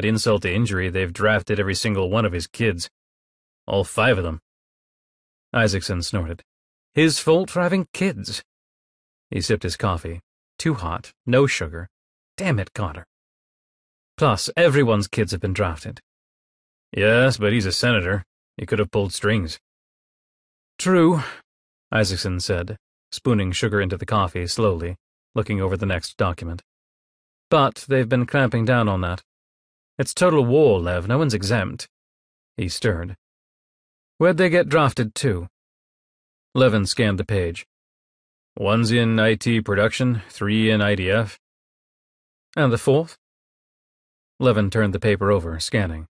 Add insult to injury, they've drafted every single one of his kids. All five of them. Isaacson snorted. His fault for having kids. He sipped his coffee. Too hot, no sugar. Damn it, Connor. Plus, everyone's kids have been drafted. Yes, but he's a senator. He could have pulled strings. True, Isaacson said, spooning sugar into the coffee slowly, looking over the next document. But they've been clamping down on that. It's total war, Lev. No one's exempt. He stirred. Where'd they get drafted to? Levin scanned the page. One's in IT production, three in IDF. And the fourth? Levin turned the paper over, scanning.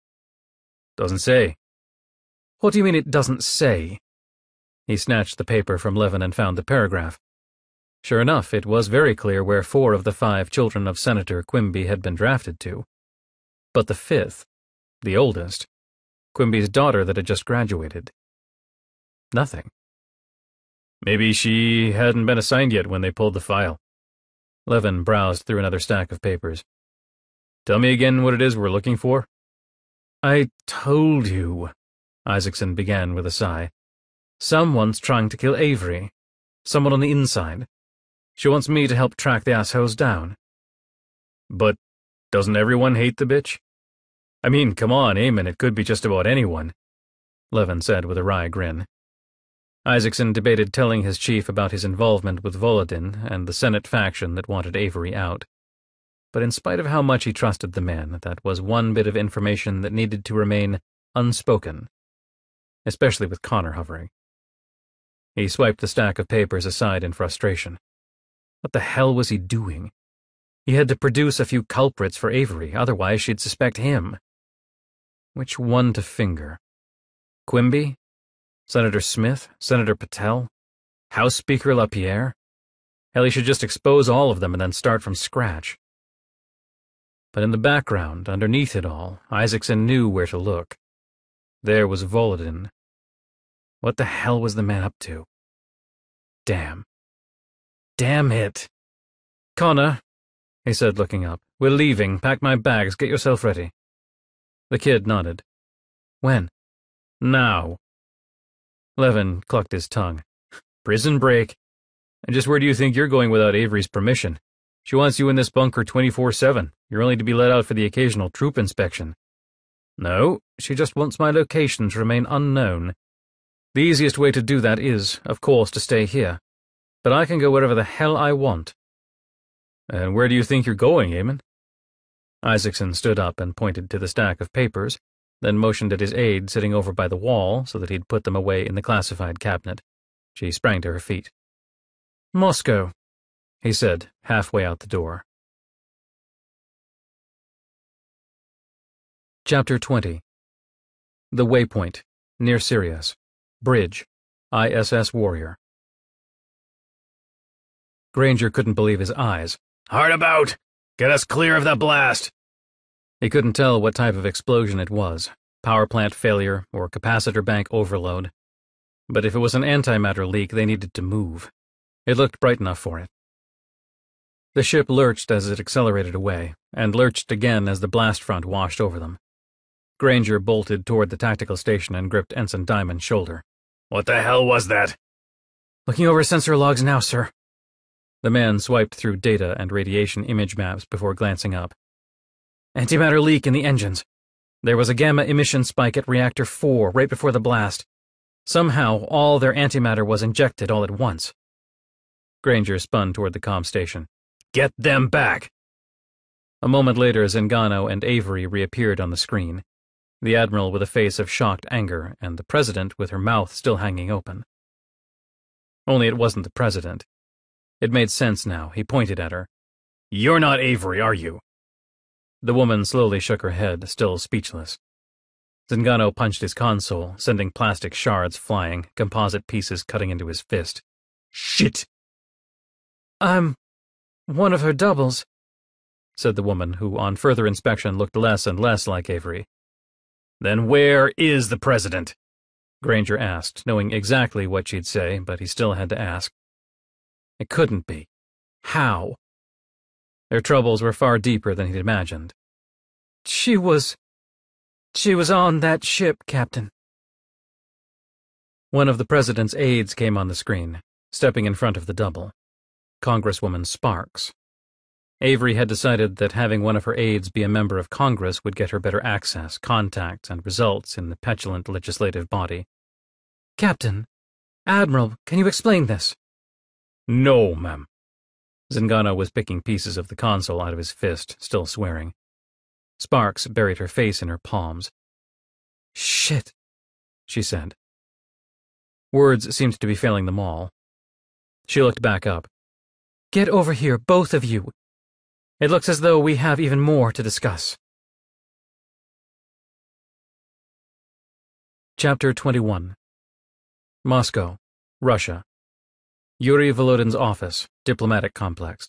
Doesn't say. What do you mean it doesn't say? He snatched the paper from Levin and found the paragraph. Sure enough, it was very clear where four of the five children of Senator Quimby had been drafted to. But the fifth, the oldest, Quimby's daughter that had just graduated. Nothing. Maybe she hadn't been assigned yet when they pulled the file. Levin browsed through another stack of papers. Tell me again what it is we're looking for? I told you, Isaacson began with a sigh. Someone's trying to kill Avery. Someone on the inside. She wants me to help track the assholes down. But doesn't everyone hate the bitch? I mean, come on, Eamon, it could be just about anyone, Levin said with a wry grin. Isaacson debated telling his chief about his involvement with Volodin and the Senate faction that wanted Avery out. But in spite of how much he trusted the man, that was one bit of information that needed to remain unspoken, especially with Connor hovering. He swiped the stack of papers aside in frustration. What the hell was he doing? He had to produce a few culprits for Avery, otherwise she'd suspect him. Which one to finger? Quimby? Senator Smith? Senator Patel? House Speaker LaPierre? Hell, he should just expose all of them and then start from scratch. But in the background, underneath it all, Isaacson knew where to look. There was Volodin. What the hell was the man up to? Damn. Damn it. Connor, he said, looking up. We're leaving. Pack my bags. Get yourself ready. The kid nodded. When? Now. Levin clucked his tongue. Prison break. And just where do you think you're going without Avery's permission? She wants you in this bunker 24/7. You're only to be let out for the occasional troop inspection. No, she just wants my location to remain unknown. The easiest way to do that is, of course, to stay here. But I can go wherever the hell I want. And where do you think you're going, Eamon? Isaacson stood up and pointed to the stack of papers, then motioned at his aide sitting over by the wall so that he'd put them away in the classified cabinet. She sprang to her feet. Moscow, he said, halfway out the door. Chapter 20. The Waypoint, near Sirius. Bridge, ISS Warrior. Granger couldn't believe his eyes. Hard about! Get us clear of the blast! He couldn't tell what type of explosion it was, power plant failure or capacitor bank overload. But if it was an antimatter leak, they needed to move. It looked bright enough for it. The ship lurched as it accelerated away, and lurched again as the blast front washed over them. Granger bolted toward the tactical station and gripped Ensign Diamond's shoulder. What the hell was that? Looking over sensor logs now, sir. The man swiped through data and radiation image maps before glancing up. Antimatter leak in the engines. There was a gamma emission spike at Reactor 4 right before the blast. Somehow, all their antimatter was injected all at once. Granger spun toward the comm station. Get them back! A moment later, Zingano and Avery reappeared on the screen, the Admiral with a face of shocked anger and the President with her mouth still hanging open. Only it wasn't the President. It made sense now. He pointed at her. You're not Avery, are you? The woman slowly shook her head, still speechless. Zingano punched his console, sending plastic shards flying, composite pieces cutting into his fist. Shit! I'm one of her doubles, said the woman, who on further inspection looked less and less like Avery. Then where is the President? Granger asked, knowing exactly what she'd say, but he still had to ask. It couldn't be. How? Their troubles were far deeper than he'd imagined. She was on that ship, Captain. One of the President's aides came on the screen, stepping in front of the double. Congresswoman Sparks. Avery had decided that having one of her aides be a member of Congress would get her better access, contacts, and results in the petulant legislative body. Captain, Admiral, can you explain this? No, ma'am. Zingano was picking pieces of the console out of his fist, still swearing. Sparks buried her face in her palms. Shit, she said. Words seemed to be failing them all. She looked back up. Get over here, both of you. It looks as though we have even more to discuss. Chapter 21. Moscow, Russia. Yuri Volodin's office, diplomatic complex.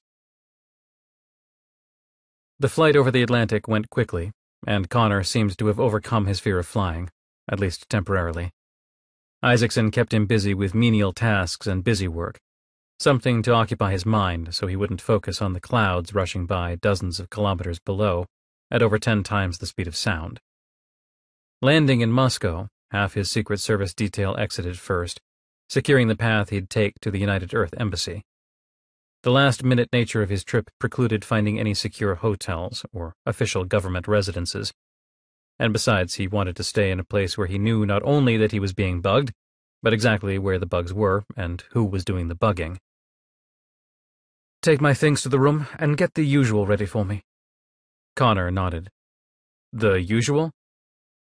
The flight over the Atlantic went quickly, and Connor seemed to have overcome his fear of flying, at least temporarily. Isaacson kept him busy with menial tasks and busy work. Something to occupy his mind so he wouldn't focus on the clouds rushing by dozens of kilometers below at over 10 times the speed of sound. Landing in Moscow, half his Secret Service detail exited first, securing the path he'd take to the United Earth Embassy. The last-minute nature of his trip precluded finding any secure hotels or official government residences, and besides, he wanted to stay in a place where he knew not only that he was being bugged, but exactly where the bugs were and who was doing the bugging. Take my things to the room and get the usual ready for me. Connor nodded. The usual?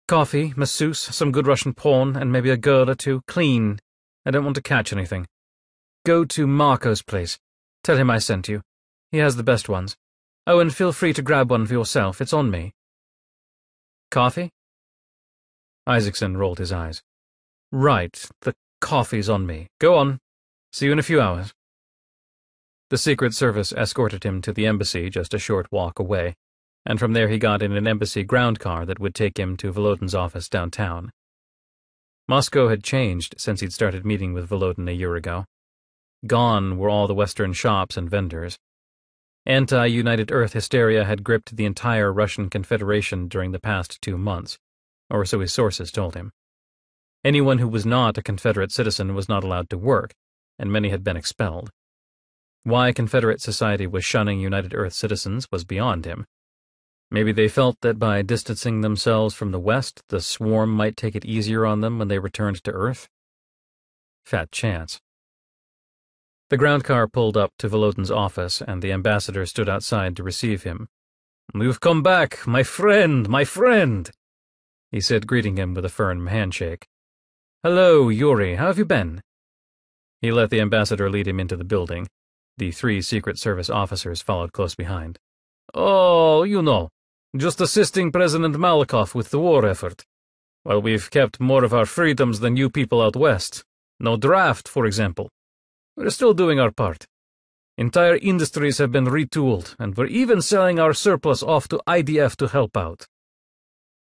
Coffee, masseuse, some good Russian porn, and maybe a girl or two. Clean. I don't want to catch anything. Go to Marco's place. Tell him I sent you. He has the best ones. Oh, and feel free to grab one for yourself. It's on me. Coffee? Isaacson rolled his eyes. Right, the coffee's on me. Go on. See you in a few hours. The Secret Service escorted him to the embassy just a short walk away, and from there he got in an embassy ground car that would take him to Volodin's office downtown. Moscow had changed since he'd started meeting with Volodin a year ago. Gone were all the Western shops and vendors. Anti-United Earth hysteria had gripped the entire Russian Confederation during the past 2 months, or so his sources told him. Anyone who was not a Confederate citizen was not allowed to work, and many had been expelled. Why Confederate society was shunning United Earth citizens was beyond him. Maybe they felt that by distancing themselves from the West, the swarm might take it easier on them when they returned to Earth? Fat chance. The ground car pulled up to Volodin's office, and the ambassador stood outside to receive him. You've come back, my friend, my friend, he said, greeting him with a firm handshake. Hello, Yuri, how have you been? He let the ambassador lead him into the building. The 3 Secret Service officers followed close behind. Oh, you know, just assisting President Malakov with the war effort. Well, we've kept more of our freedoms than you people out west. No draft, for example. We're still doing our part. Entire industries have been retooled, and we're even selling our surplus off to IDF to help out.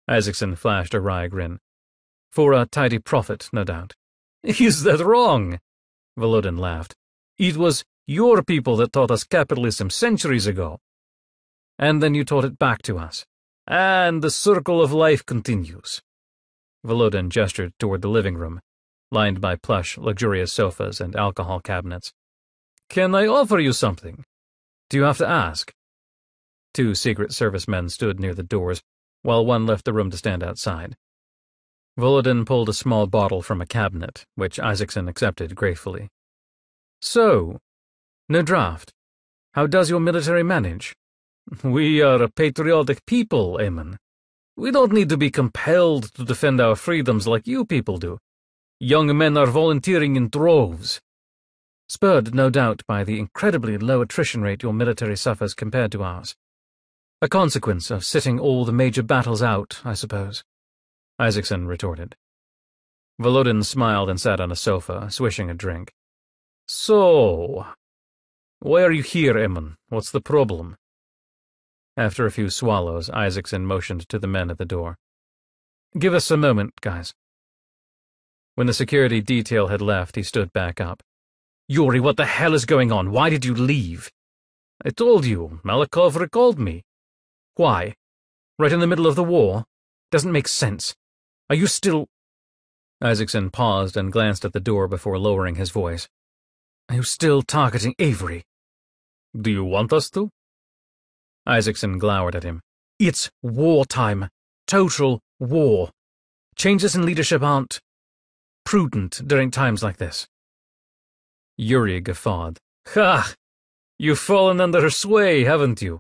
Isaacson flashed a wry grin. For a tidy profit, no doubt. Is that wrong? Volodin laughed. It was your people that taught us capitalism centuries ago. And then you taught it back to us. And the circle of life continues. Volodin gestured toward the living room, lined by plush, luxurious sofas and alcohol cabinets. Can I offer you something? Do you have to ask? 2 Secret Service men stood near the doors, while one left the room to stand outside. Volodin pulled a small bottle from a cabinet, which Isaacson accepted gratefully. So, no draft. How does your military manage? We are a patriotic people, Eamon. We don't need to be compelled to defend our freedoms like you people do. Young men are volunteering in droves. Spurred, no doubt, by the incredibly low attrition rate your military suffers compared to ours. A consequence of sitting all the major battles out, I suppose, Isaacson retorted. Volodin smiled and sat on a sofa, swishing a drink. So, why are you here, Eamon? What's the problem? After a few swallows, Isaacson motioned to the men at the door. Give us a moment, guys. When the security detail had left, he stood back up. Yuri, what the hell is going on? Why did you leave? I told you, Malakov recalled me. Why? Right in the middle of the war? Doesn't make sense. Are you still... Isaacson paused and glanced at the door before lowering his voice. Are you still targeting Avery? Do you want us to? Isaacson glowered at him. It's wartime. Total war. Changes in leadership aren't prudent during times like this. Yuri guffawed. Ha! You've fallen under her sway, haven't you?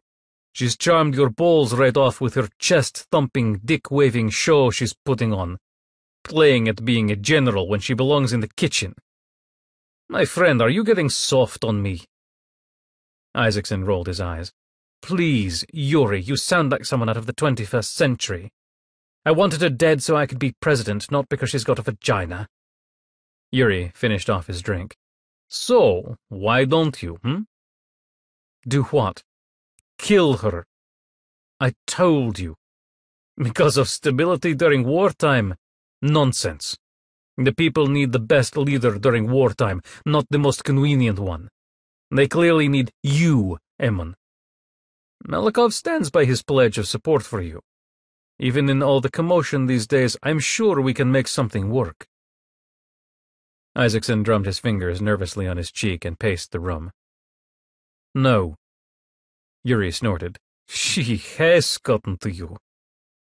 She's charmed your balls right off with her chest-thumping, dick-waving show she's putting on, playing at being a general when she belongs in the kitchen. My friend, are you getting soft on me? Isaacson rolled his eyes. Please, Yuri, you sound like someone out of the 21st century. I wanted her dead so I could be president, not because she's got a vagina. Yuri finished off his drink. So, why don't you, Do what? Kill her. I told you. Because of stability during wartime? Nonsense. The people need the best leader during wartime, not the most convenient one. They clearly need you, Eamon. Malakov stands by his pledge of support for you. Even in all the commotion these days, I'm sure we can make something work. Isaacson drummed his fingers nervously on his cheek and paced the room. No. Yuri snorted. She has gotten to you.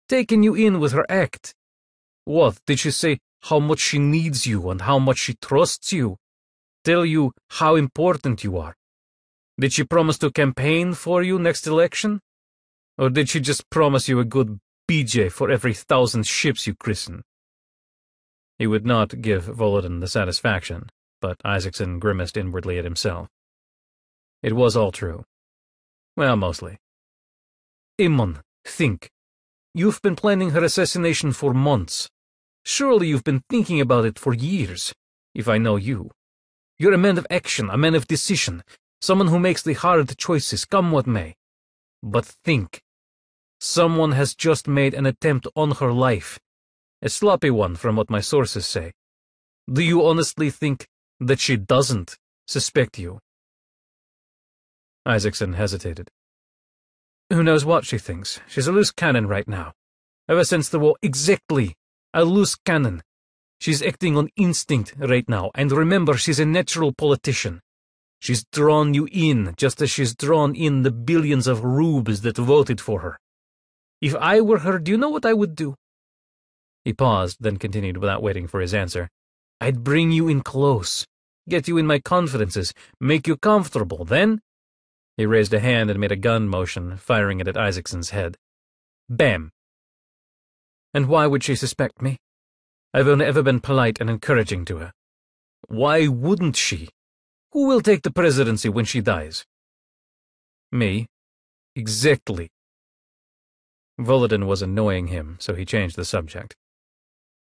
Taken you in with her act. What, did she say how much she needs you and how much she trusts you? Tell you how important you are? Did she promise to campaign for you next election? Or did she just promise you a good BJ for every 1,000 ships you christen? He would not give Volodin the satisfaction, but Isaacson grimaced inwardly at himself. It was all true. Well, mostly. Eamon, think. You've been planning her assassination for months. Surely you've been thinking about it for years, if I know you. You're a man of action, a man of decision, someone who makes the hard choices, come what may. But think. Someone has just made an attempt on her life. A sloppy one, from what my sources say. Do you honestly think that she doesn't suspect you? Isaacson hesitated. Who knows what she thinks? She's a loose cannon right now. Ever since the war, exactly. A loose cannon. She's acting on instinct right now, and remember, she's a natural politician. She's drawn you in, just as she's drawn in the billions of rubes that voted for her. If I were her, do you know what I would do? He paused, then continued without waiting for his answer. I'd bring you in close, get you in my confidences, make you comfortable, then... He raised a hand and made a gun motion, firing it at Isaacson's head. Bam! And why would she suspect me? I've only ever been polite and encouraging to her. Why wouldn't she? Who will take the presidency when she dies? Me. Exactly. Volodin was annoying him, so he changed the subject.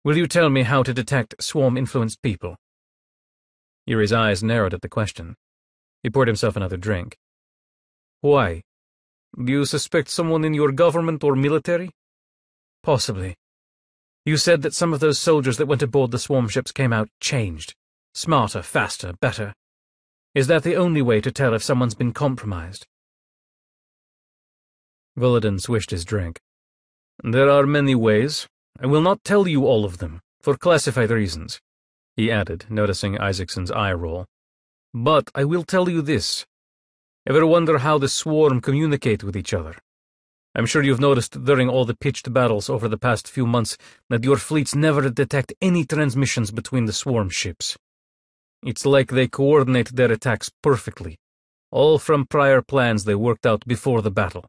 Will you tell me how to detect swarm-influenced people? Yuri's eyes narrowed at the question. He poured himself another drink. Why? Do you suspect someone in your government or military? Possibly. You said that some of those soldiers that went aboard the swarm ships came out changed. Smarter, faster, better. Is that the only way to tell if someone's been compromised? Volodin swished his drink. There are many ways. I will not tell you all of them, for classified reasons, he added, noticing Isaacson's eye roll. But I will tell you this. Ever wonder how the swarm communicate with each other? I'm sure you've noticed during all the pitched battles over the past few months that your fleets never detect any transmissions between the swarm ships. It's like they coordinate their attacks perfectly, all from prior plans they worked out before the battle.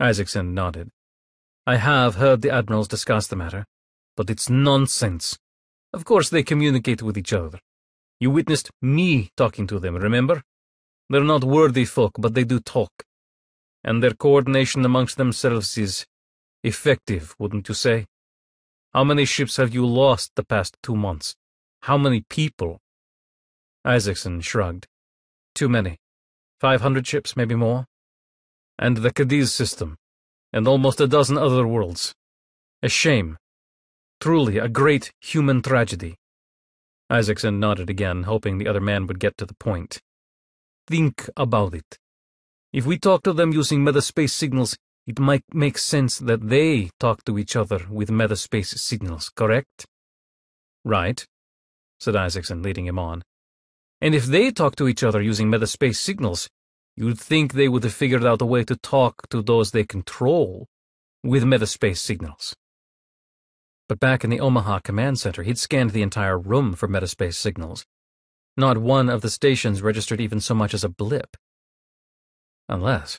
Isaacson nodded. I have heard the admirals discuss the matter, but it's nonsense. Of course they communicate with each other. You witnessed me talking to them, remember? They're not worthy folk, but they do talk. And their coordination amongst themselves is effective, wouldn't you say? How many ships have you lost the past 2 months? How many people? Isaacson shrugged. Too many. 500 ships, maybe more. And the Cadiz system. And almost a dozen other worlds. A shame. Truly a great human tragedy. Isaacson nodded again, hoping the other man would get to the point. Think about it. If we talk to them using metaspace signals, It might make sense that they talk to each other with metaspace signals, correct? Right, said Isaacson, leading him on. And if they talk to each other using metaspace signals, you'd think they would have figured out a way to talk to those they control with metaspace signals. But back in the Omaha Command Center, he'd scanned the entire room for metaspace signals. Not one of the stations registered even so much as a blip. Unless...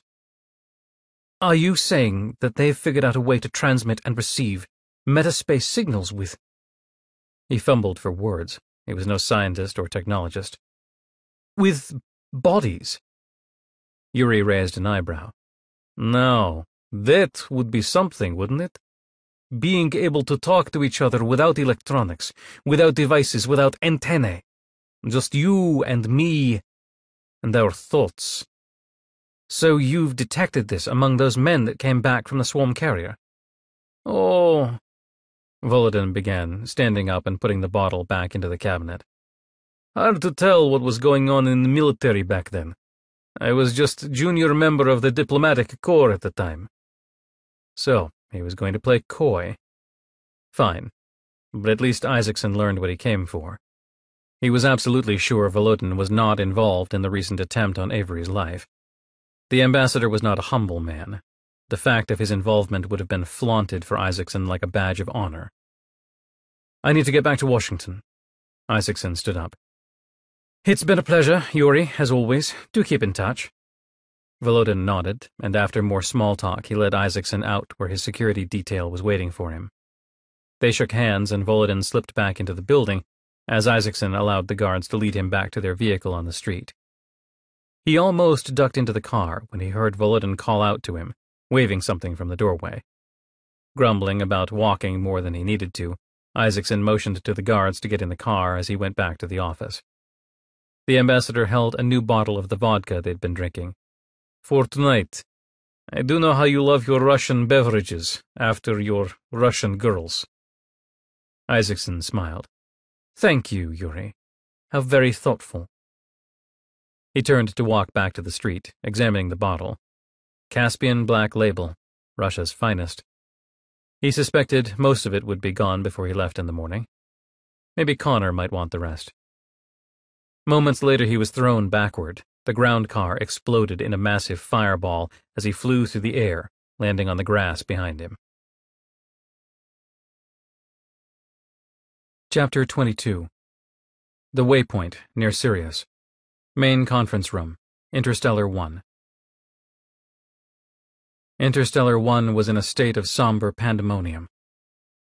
Are you saying that they've figured out a way to transmit and receive metaspace signals with... He fumbled for words. He was no scientist or technologist. With bodies? Yuri raised an eyebrow. No, that would be something, wouldn't it? Being able to talk to each other without electronics, without devices, without antennae. Just you and me and our thoughts. So you've detected this among those men that came back from the swarm carrier? Oh... Volodin began, standing up and putting the bottle back into the cabinet. Hard to tell what was going on in the military back then. I was just junior member of the diplomatic corps at the time. So, he was going to play coy. Fine. But at least Isaacson learned what he came for. He was absolutely sure Volodin was not involved in the recent attempt on Avery's life. The ambassador was not a humble man. The fact of his involvement would have been flaunted for Isaacson like a badge of honor. I need to get back to Washington. Isaacson stood up. It's been a pleasure, Yuri, as always. Do keep in touch. Volodin nodded, and after more small talk, he led Isaacson out where his security detail was waiting for him. They shook hands, and Volodin slipped back into the building as Isaacson allowed the guards to lead him back to their vehicle on the street. He almost ducked into the car when he heard Volodin call out to him, waving something from the doorway. Grumbling about walking more than he needed to, Isaacson motioned to the guards to get in the car as he went back to the office. The ambassador held a new bottle of the vodka they'd been drinking. For tonight. I do know how you love your Russian beverages after your Russian girls. Isaacson smiled. Thank you, Yuri. How very thoughtful. He turned to walk back to the street, examining the bottle. Caspian Black Label, Russia's finest. He suspected most of it would be gone before he left in the morning. Maybe Connor might want the rest. Moments later he was thrown backward. The ground car exploded in a massive fireball as he flew through the air, landing on the grass behind him. Chapter 22. The Waypoint, near Sirius. Main Conference Room, Interstellar One. Interstellar One was in a state of somber pandemonium.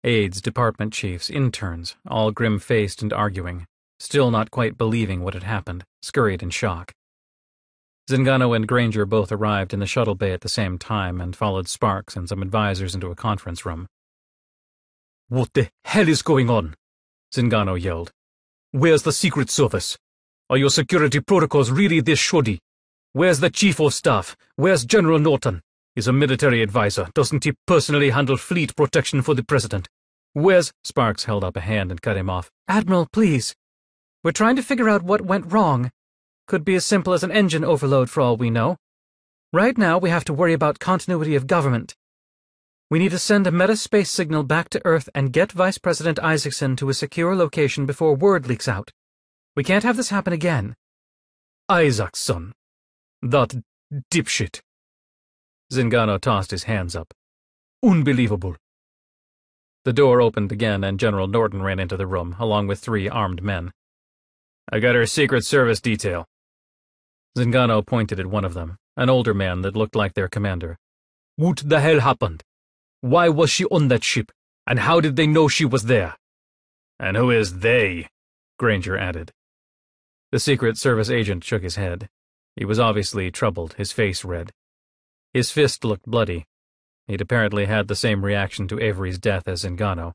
Aides, department chiefs, interns, all grim-faced and arguing, still not quite believing what had happened, scurried in shock. Zingano and Granger both arrived in the shuttle bay at the same time and followed Sparks and some advisors into a conference room. What the hell is going on? Zingano yelled. Where's the Secret Service? Are your security protocols really this shoddy? Where's the Chief of Staff? Where's General Norton? He's a military advisor. Doesn't he personally handle fleet protection for the president? Where's... Sparks held up a hand and cut him off. Admiral, please. We're trying to figure out what went wrong. Could be as simple as an engine overload for all we know. Right now we have to worry about continuity of government. We need to send a metaspace signal back to Earth and get Vice President Isaacson to a secure location before word leaks out. We can't have this happen again. Isaacson. That dipshit. Zingano tossed his hands up. Unbelievable. The door opened again and General Norton ran into the room, along with three armed men. I got her Secret Service detail. Zingano pointed at one of them, an older man that looked like their commander. What the hell happened? Why was she on that ship? And how did they know she was there? And who is they? Granger added. The Secret Service agent shook his head. He was obviously troubled, his face red. His fist looked bloody. He'd apparently had the same reaction to Avery's death as Zingano.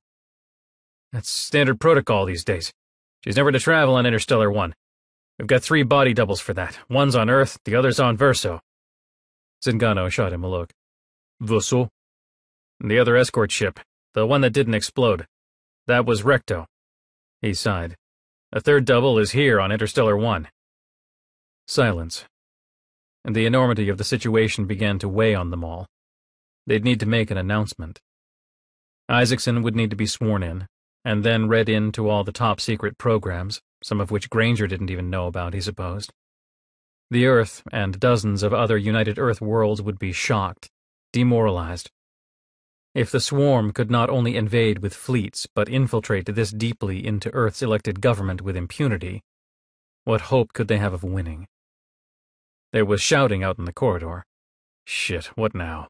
That's standard protocol these days. She's never to travel on Interstellar One. We've got three body doubles for that. One's on Earth, the other's on Verso. Zingano shot him a look. Verso? The other escort ship, the one that didn't explode. That was Recto. He sighed. A third double is here on Interstellar One. Silence. And the enormity of the situation began to weigh on them all. They'd need to make an announcement. Isaacson would need to be sworn in, and then read in to all the top-secret programs, some of which Granger didn't even know about, he supposed. The Earth and dozens of other United Earth worlds would be shocked, demoralized. If the swarm could not only invade with fleets, but infiltrate this deeply into Earth's elected government with impunity, what hope could they have of winning? There was shouting out in the corridor. Shit, what now?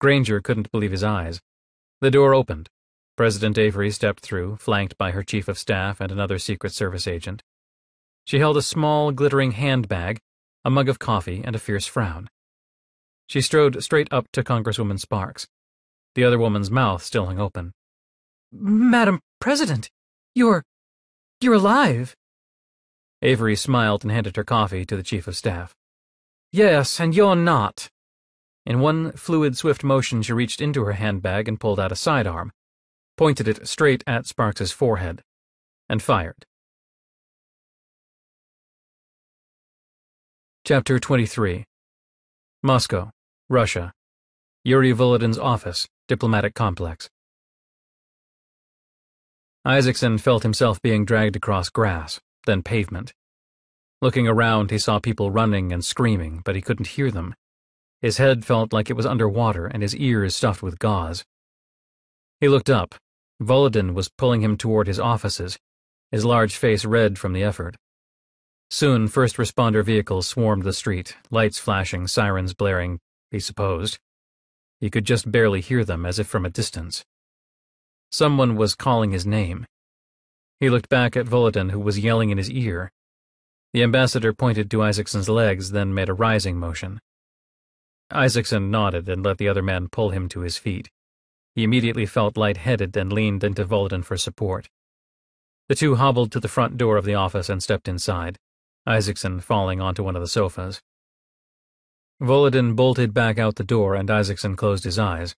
Granger couldn't believe his eyes. The door opened. President Avery stepped through, flanked by her chief of staff and another Secret Service agent. She held a small, glittering handbag, a mug of coffee, and a fierce frown. She strode straight up to Congresswoman Sparks. The other woman's mouth still hung open. "Madam President, you're alive." Avery smiled and handed her coffee to the chief of staff. "Yes, and you're not." In one fluid, swift motion, she reached into her handbag and pulled out a sidearm, pointed it straight at Sparks's forehead, and fired. Chapter 23. Moscow, Russia. Yuri Volodin's office, diplomatic complex. Isaacson felt himself being dragged across grass, then pavement. Looking around, he saw people running and screaming, but he couldn't hear them. His head felt like it was underwater and his ears stuffed with gauze. He looked up. Volodin was pulling him toward his offices, his large face red from the effort. Soon, first responder vehicles swarmed the street, lights flashing, sirens blaring, he supposed. He could just barely hear them, as if from a distance. Someone was calling his name. He looked back at Volodin, who was yelling in his ear. The ambassador pointed to Isaacson's legs, then made a rising motion. Isaacson nodded and let the other man pull him to his feet. He immediately felt lightheaded and leaned into Volodin for support. The two hobbled to the front door of the office and stepped inside, Isaacson falling onto one of the sofas. Volodin bolted back out the door and Isaacson closed his eyes.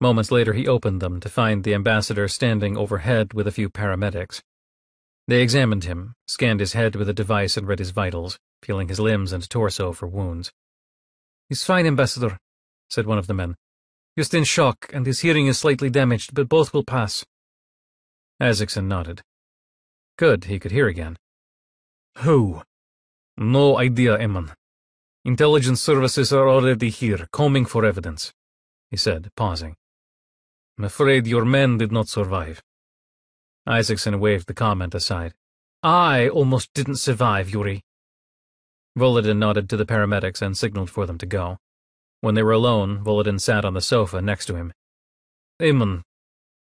Moments later he opened them to find the ambassador standing overhead with a few paramedics. They examined him, scanned his head with a device and read his vitals, feeling his limbs and torso for wounds. "He's fine, Ambassador," said one of the men. "Just in shock, and his hearing is slightly damaged, but both will pass." Isaacson nodded. Good, he could hear again. "Who?" "No idea, Eamon. Intelligence services are already here, combing for evidence," he said, pausing. "I'm afraid your men did not survive." Isaacson waved the comment aside. "I almost didn't survive, Yuri." Volodin nodded to the paramedics and signaled for them to go. When they were alone, Volodin sat on the sofa next to him. "Eamon,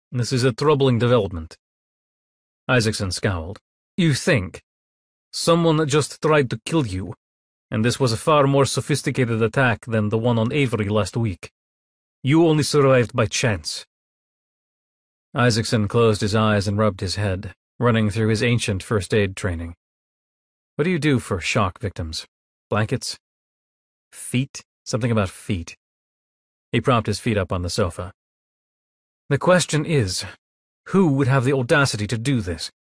this is a troubling development." Isaacson scowled. "You think? Someone just tried to kill you, and this was a far more sophisticated attack than the one on Avery last week. You only survived by chance." Isaacson closed his eyes and rubbed his head, running through his ancient first aid training. What do you do for shock victims? Blankets? Feet? Something about feet. He propped his feet up on the sofa. "The question is, who would have the audacity to do this?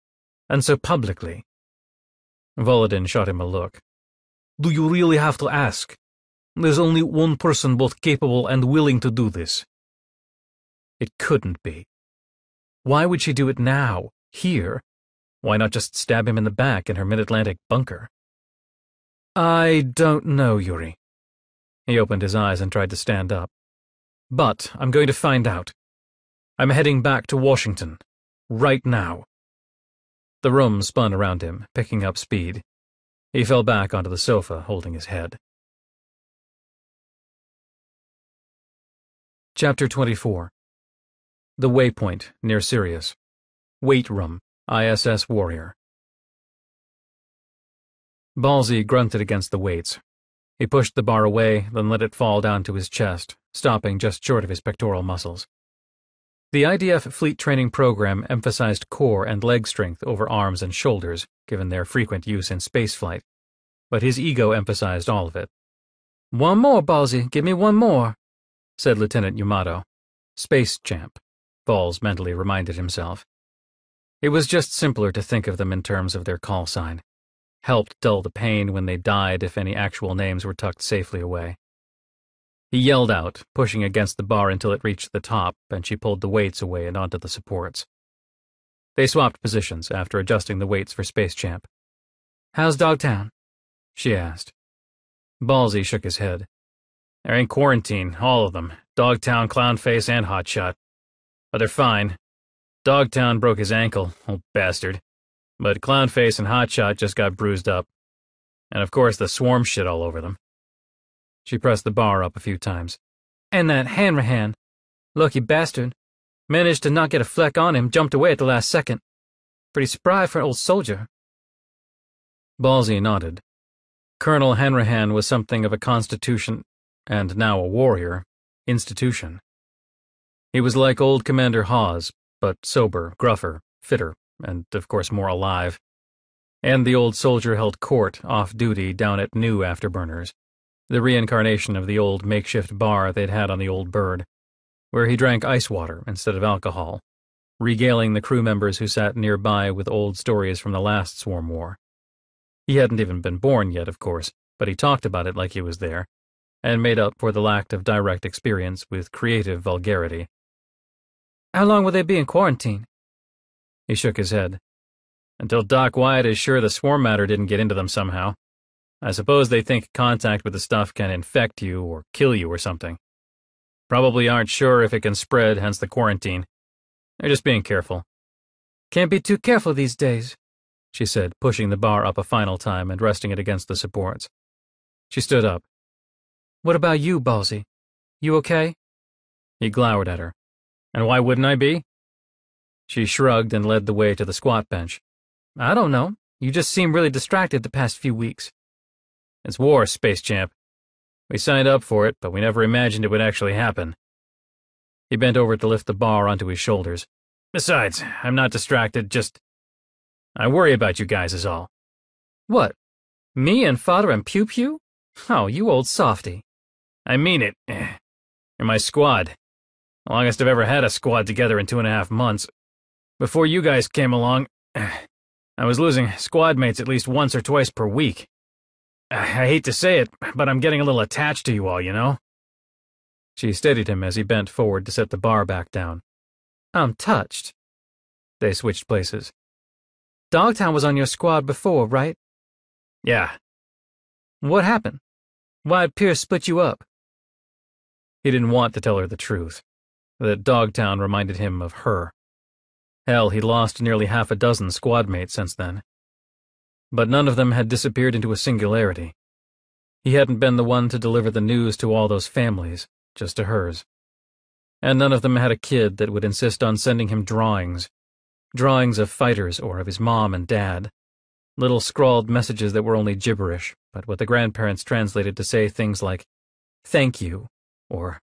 And so publicly?" Volodin shot him a look. "Do you really have to ask? There's only one person both capable and willing to do this." It couldn't be. Why would she do it now, here? Why not just stab him in the back in her mid-Atlantic bunker? "I don't know, Yuri." He opened his eyes and tried to stand up. "But I'm going to find out. I'm heading back to Washington. Right now." The room spun around him, picking up speed. He fell back onto the sofa, holding his head. Chapter 24. The Waypoint, near Sirius. Weight Room. ISS Warrior. Ballsy grunted against the weights. He pushed the bar away, then let it fall down to his chest, stopping just short of his pectoral muscles. The IDF fleet training program emphasized core and leg strength over arms and shoulders, given their frequent use in spaceflight, but his ego emphasized all of it. "One more, Ballsy, give me one more," said Lieutenant Yamato. "Space champ," Balls mentally reminded himself. It was just simpler to think of them in terms of their call sign. Helped dull the pain when they died if any actual names were tucked safely away. He yelled out, pushing against the bar until it reached the top, and she pulled the weights away and onto the supports. They swapped positions after adjusting the weights for Space Champ. "How's Dogtown?" she asked. Ballsy shook his head. "They're in quarantine, all of them. Dogtown, Clownface, and Hotshot. But they're fine. Dogtown broke his ankle, old bastard. But Clownface and Hotshot just got bruised up. And of course the swarm shit all over them." She pressed the bar up a few times. "And that Hanrahan, lucky bastard, managed to not get a fleck on him, jumped away at the last second. Pretty spry for an old soldier." Ballsy nodded. Colonel Hanrahan was something of a constitution, and now a warrior, institution. He was like old Commander Hawes, but sober, gruffer, fitter, and of course more alive. And the old soldier held court off-duty down at New Afterburners, the reincarnation of the old makeshift bar they'd had on the Old Bird, where he drank ice water instead of alcohol, regaling the crew members who sat nearby with old stories from the last Swarm War. He hadn't even been born yet, of course, but he talked about it like he was there, and made up for the lack of direct experience with creative vulgarity. "How long will they be in quarantine?" He shook his head. "Until Doc Wyatt is sure the swarm matter didn't get into them somehow. I suppose they think contact with the stuff can infect you or kill you or something. Probably aren't sure if it can spread, hence the quarantine. They're just being careful." "Can't be too careful these days," she said, pushing the bar up a final time and resting it against the supports. She stood up. "What about you, Ballsy? You okay?" He glowered at her. "And why wouldn't I be?" She shrugged and led the way to the squat bench. "I don't know. You just seem really distracted the past few weeks." "It's war, Space Champ. We signed up for it, but we never imagined it would actually happen." He bent over to lift the bar onto his shoulders. "Besides, I'm not distracted, just... I worry about you guys is all." "What? Me and Fodder and Pew Pew? Oh, you old softy." "I mean it. You're my squad. The longest I've ever had a squad together in 2.5 months. Before you guys came along, I was losing squad mates at least once or twice per week. I hate to say it, but I'm getting a little attached to you all, you know?" She steadied him as he bent forward to set the bar back down. "I'm touched." They switched places. "Dogtown was on your squad before, right?" "Yeah." "What happened? Why'd Pierce split you up?" He didn't want to tell her the truth, that Dogtown reminded him of her. Hell, he lost nearly 6 squad mates since then. But none of them had disappeared into a singularity. He hadn't been the one to deliver the news to all those families, just to hers. And none of them had a kid that would insist on sending him drawings. Drawings of fighters or of his mom and dad. Little scrawled messages that were only gibberish, but what the grandparents translated to say things like, "Thank you," or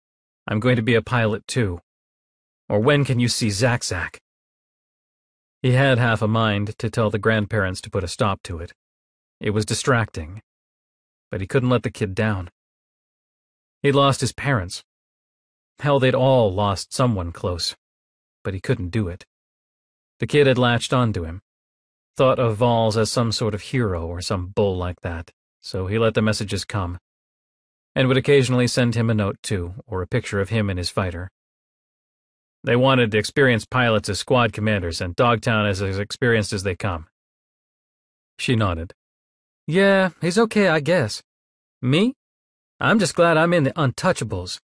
"I'm going to be a pilot too," or "When can you see Zack-Zack?" He had half a mind to tell the grandparents to put a stop to it. It was distracting. But he couldn't let the kid down. He'd lost his parents. Hell, they'd all lost someone close. But he couldn't do it. The kid had latched onto him, thought of Vols as some sort of hero or some bull like that, so he let the messages come, and would occasionally send him a note too, or a picture of him and his fighter. "They wanted experienced pilots as squad commanders, and Dogtown is as experienced as they come." She nodded. "Yeah, he's okay, I guess. Me? I'm just glad I'm in the untouchables."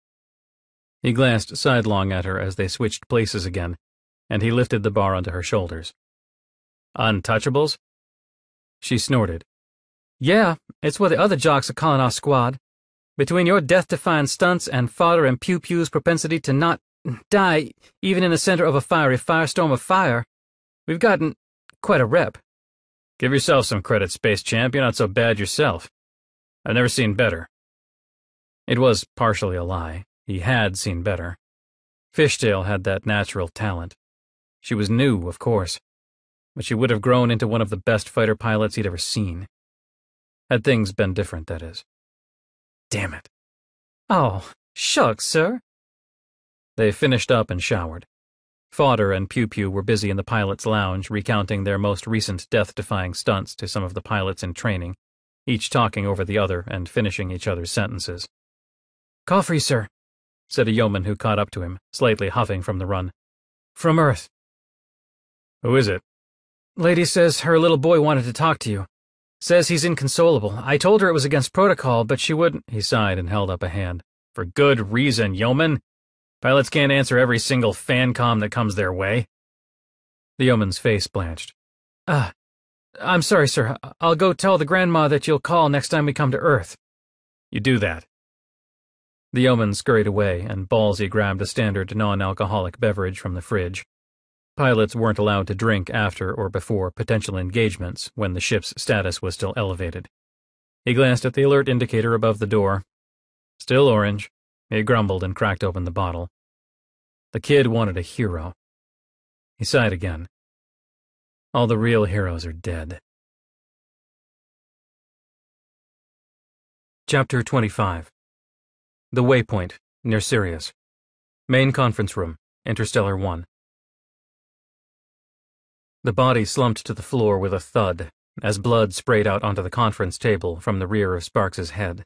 He glanced sidelong at her as they switched places again, and he lifted the bar onto her shoulders. "Untouchables?" She snorted. "Yeah, it's what the other jocks are calling our squad. Between your death-defying stunts and Fodder and Pew Pew's propensity to not die even in the center of a fiery firestorm of fire, we've gotten quite a rep." "Give yourself some credit, Space Champ. You're not so bad yourself. I've never seen better." It was partially a lie. He had seen better. Fishtail had that natural talent. She was new, of course, but she would have grown into one of the best fighter pilots he'd ever seen. Had things been different, that is. Damn it. "Oh, shucks, sir." They finished up and showered. Fodder and Pew Pew were busy in the pilot's lounge recounting their most recent death-defying stunts to some of the pilots in training, each talking over the other and finishing each other's sentences. "Coffee, sir," said a yeoman who caught up to him, slightly huffing from the run. "From Earth." "Who is it?" "Lady says her little boy wanted to talk to you. Says he's inconsolable. I told her it was against protocol, but she wouldn't." He sighed and held up a hand. "For good reason, yeoman. Pilots can't answer every single fancom that comes their way." The yeoman's face blanched. "I'm sorry, sir. I'll go tell the grandma that you'll call next time we come to Earth." "You do that." The yeoman scurried away, and Ballsy grabbed a standard non-alcoholic beverage from the fridge. Pilots weren't allowed to drink after or before potential engagements when the ship's status was still elevated. He glanced at the alert indicator above the door. Still orange, he grumbled and cracked open the bottle. The kid wanted a hero. He sighed again. All the real heroes are dead. Chapter 25. The Waypoint, near Sirius. Main Conference Room, Interstellar One. The body slumped to the floor with a thud, as blood sprayed out onto the conference table from the rear of Sparks's head.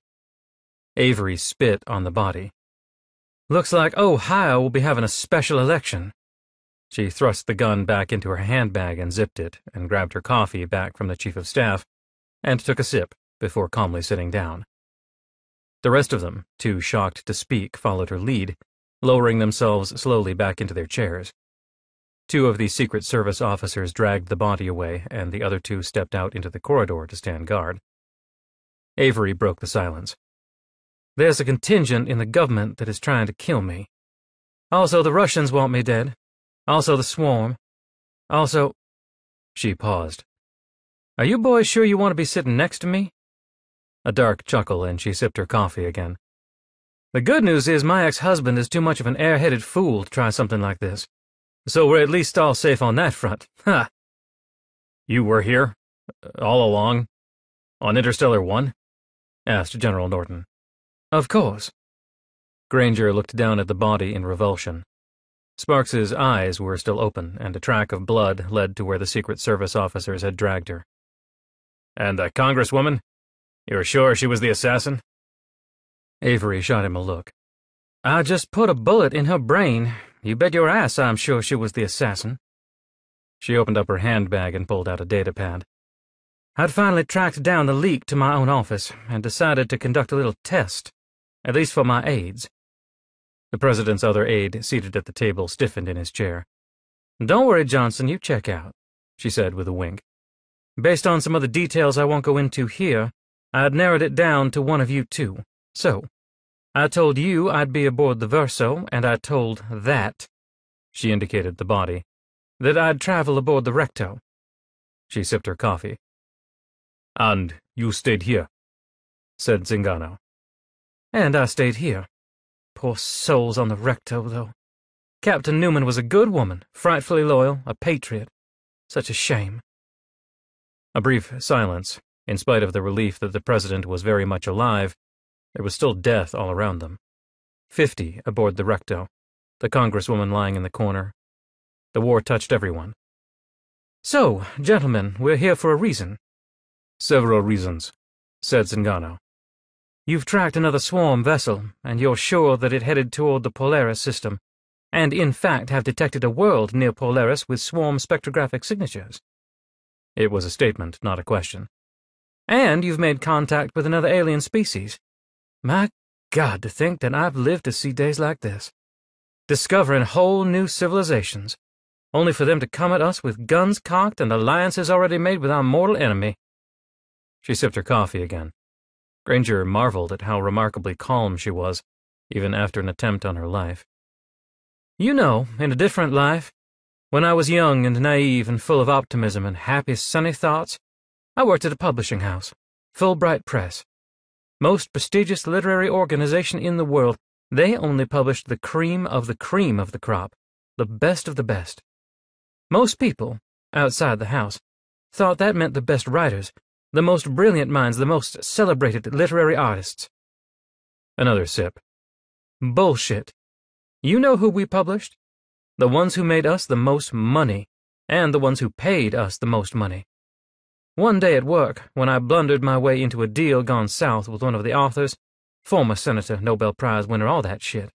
Avery spit on the body. "Looks like Ohio will be having a special election." She thrust the gun back into her handbag and zipped it, and grabbed her coffee back from the chief of staff, and took a sip before calmly sitting down. The rest of them, too shocked to speak, followed her lead, lowering themselves slowly back into their chairs. Two of the Secret Service officers dragged the body away, and the other two stepped out into the corridor to stand guard. Avery broke the silence. "There's a contingent in the government that is trying to kill me. Also, the Russians want me dead. Also, the swarm. Also—" She paused. "Are you boys sure you want to be sitting next to me?" A dark chuckle, and she sipped her coffee again. "The good news is my ex-husband is too much of an air-headed fool to try something like this. So we're at least all safe on that front. Ha!" "You were here? All along? On Interstellar One?" asked General Norton. "Of course." Granger looked down at the body in revulsion. Sparks's eyes were still open, and a track of blood led to where the Secret Service officers had dragged her. "And the Congresswoman? You're sure she was the assassin?" Avery shot him a look. "I just put a bullet in her brain. You bet your ass I'm sure she was the assassin." She opened up her handbag and pulled out a datapad. "I'd finally tracked down the leak to my own office and decided to conduct a little test, at least for my aides." The president's other aide, seated at the table, stiffened in his chair. "Don't worry, Johnson, you check out," she said with a wink. "Based on some of the details I won't go into here, I had narrowed it down to one of you two. So, I told you I'd be aboard the Verso, and I told that," she indicated the body, "that I'd travel aboard the Recto." She sipped her coffee. "And you stayed here," said Zingano. "And I stayed here. Poor souls on the Recto, though. Captain Newman was a good woman, frightfully loyal, a patriot. Such a shame." A brief silence. In spite of the relief that the president was very much alive, there was still death all around them. 50 aboard the Recto, the Congresswoman lying in the corner. The war touched everyone. "So, gentlemen, we're here for a reason." "Several reasons," said Zingano. "You've tracked another swarm vessel, and you're sure that it headed toward the Polaris system, and in fact have detected a world near Polaris with swarm spectrographic signatures." It was a statement, not a question. "And you've made contact with another alien species. My God, to think that I've lived to see days like this. Discovering whole new civilizations, only for them to come at us with guns cocked and alliances already made with our mortal enemy." She sipped her coffee again. Granger marveled at how remarkably calm she was, even after an attempt on her life. "You know, in a different life, when I was young and naive and full of optimism and happy, sunny thoughts, I worked at a publishing house, Fulbright Press. Most prestigious literary organization in the world. They only published the cream of the crop, the best of the best. Most people, outside the house, thought that meant the best writers, the most brilliant minds, the most celebrated literary artists." Another sip. "Bullshit. You know who we published? The ones who made us the most money, and the ones who paid us the most money. One day at work, when I blundered my way into a deal gone south with one of the authors, Former senator, Nobel Prize winner, all that shit.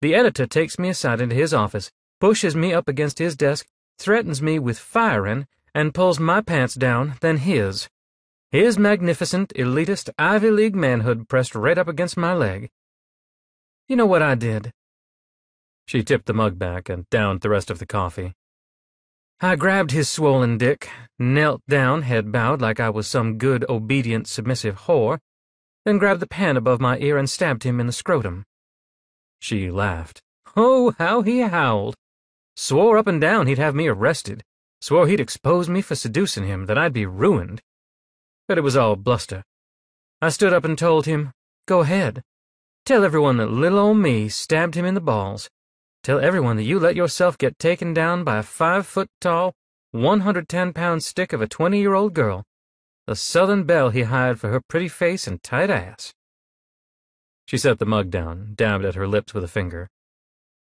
The editor takes me aside into his office, pushes me up against his desk, threatens me with firing, and pulls my pants down, then his. His magnificent, elitist, Ivy League manhood pressed right up against my leg. You know what I did? She tipped the mug back and downed the rest of the coffee. I grabbed his swollen dick, knelt down, head bowed like I was some good, obedient, submissive whore, then grabbed the pan above my ear and stabbed him in the scrotum. She laughed. Oh, how he howled! Swore up and down he'd have me arrested. Swore he'd expose me for seducing him, that I'd be ruined. But it was all bluster. I stood up and told him, go ahead. Tell everyone that little old me stabbed him in the balls. Tell everyone that you let yourself get taken down by a 5-foot-tall, 110-pound stick of a 20-year-old girl, the Southern belle he hired for her pretty face and tight ass. She set the mug down, dabbed at her lips with a finger.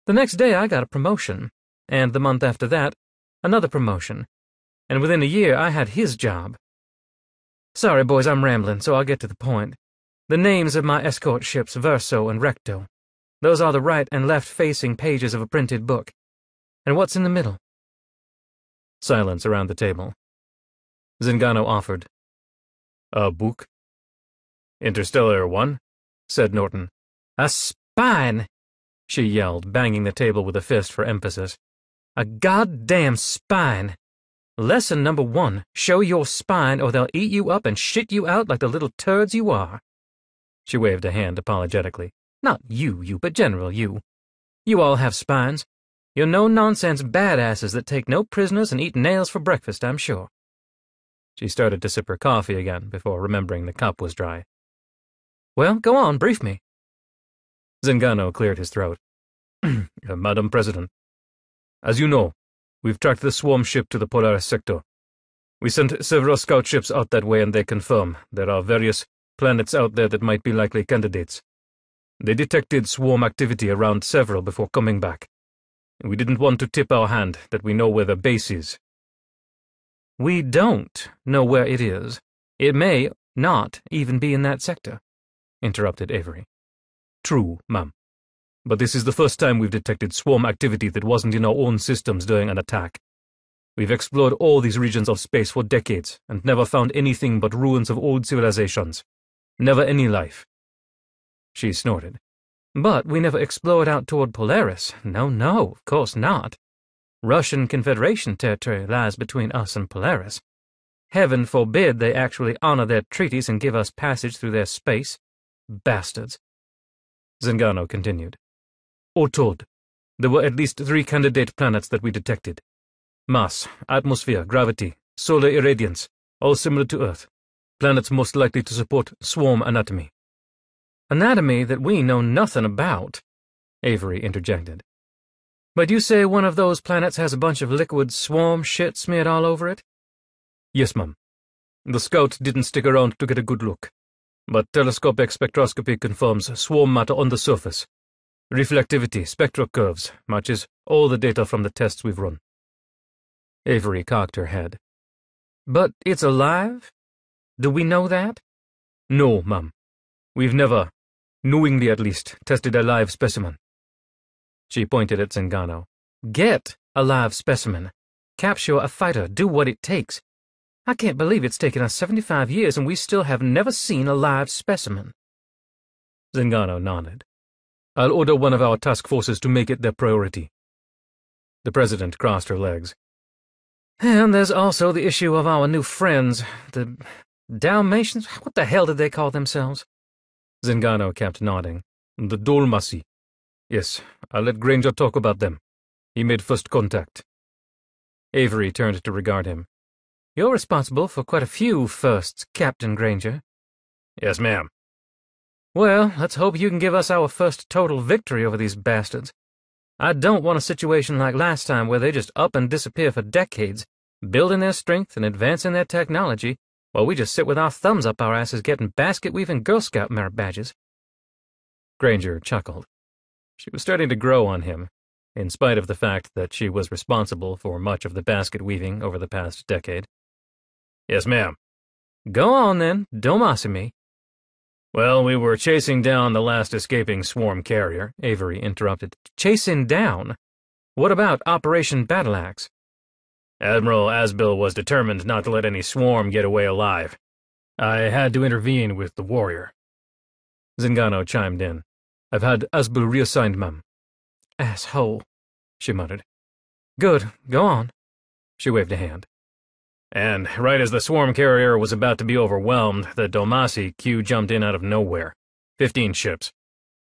The next day I got a promotion, and the month after that, another promotion, and within a year I had his job. Sorry, boys, I'm rambling, so I'll get to the point. The names of my escort ships, Verso and Recto. Those are the right and left-facing pages of a printed book. And what's in the middle? Silence around the table. Zingano offered. A book? Interstellar One, said Norton. A spine, she yelled, banging the table with a fist for emphasis. A goddamn spine. Lesson number 1, show your spine or they'll eat you up and shit you out like the little turds you are. She waved a hand apologetically. Not you, but general you. You all have spines. You're no-nonsense badasses that take no prisoners and eat nails for breakfast, I'm sure. She started to sip her coffee again before remembering the cup was dry. Well, go on, brief me. Zingano cleared his throat. Madam President, as you know, we've tracked the swarm ship to the Polaris Sector. We sent several scout ships out that way and they confirm there are various planets out there that might be likely candidates. They detected swarm activity around several before coming back. We didn't want to tip our hand that we know where the base is. We don't know where it is. It may not even be in that sector, interrupted Avery. True, ma'am. But this is the first time we've detected swarm activity that wasn't in our own systems during an attack. We've explored all these regions of space for decades and never found anything but ruins of old civilizations. Never any life. She snorted. But we never explored out toward Polaris. No, of course not. Russian Confederation territory lies between us and Polaris. Heaven forbid they actually honor their treaties and give us passage through their space. Bastards. Zingano continued. All told, there were at least 3 candidate planets that we detected. Mass, atmosphere, gravity, solar irradiance, all similar to Earth. Planets most likely to support swarm anatomy. Anatomy that we know nothing about, Avery interjected. But you say one of those planets has a bunch of liquid swarm shit smeared all over it? Yes, ma'am. The scout didn't stick around to get a good look, but telescopic spectroscopy confirms swarm matter on the surface. Reflectivity, spectral curves, matches all the data from the tests we've run. Avery cocked her head. But it's alive? Do we know that? No, ma'am. We've never, knowingly at least, tested a live specimen. She pointed at Zingano. Get a live specimen. Capture a fighter. Do what it takes. I can't believe it's taken us 75 years and we still have never seen a live specimen. Zingano nodded. I'll order one of our task forces to make it their priority. The president crossed her legs. And there's also the issue of our new friends, the Dalmatians. What the hell did they call themselves? Zingano kept nodding. The Dolmasi. Yes, I'll let Granger talk about them. He made first contact. Avery turned to regard him. You're responsible for quite a few firsts, Captain Granger. Yes, ma'am. Well, let's hope you can give us our first total victory over these bastards. I don't want a situation like last time where they just up and disappear for decades, building their strength and advancing their technology, while we just sit with our thumbs up our asses getting basket weaving Girl Scout merit badges. Granger chuckled. She was starting to grow on him, in spite of the fact that she was responsible for much of the basket weaving over the past decade. Yes, ma'am. Go on then, don't mossy me. Well, we were chasing down the last escaping swarm carrier, Avery interrupted. Chasing down? What about Operation Battleaxe? Admiral Asbill was determined not to let any swarm get away alive. I had to intervene with the warrior. Zingano chimed in. I've had Asbill reassigned, ma'am. Asshole, she muttered. Good, go on. She waved a hand. And right as the swarm carrier was about to be overwhelmed, the Dolmasi Q jumped in out of nowhere. 15 ships.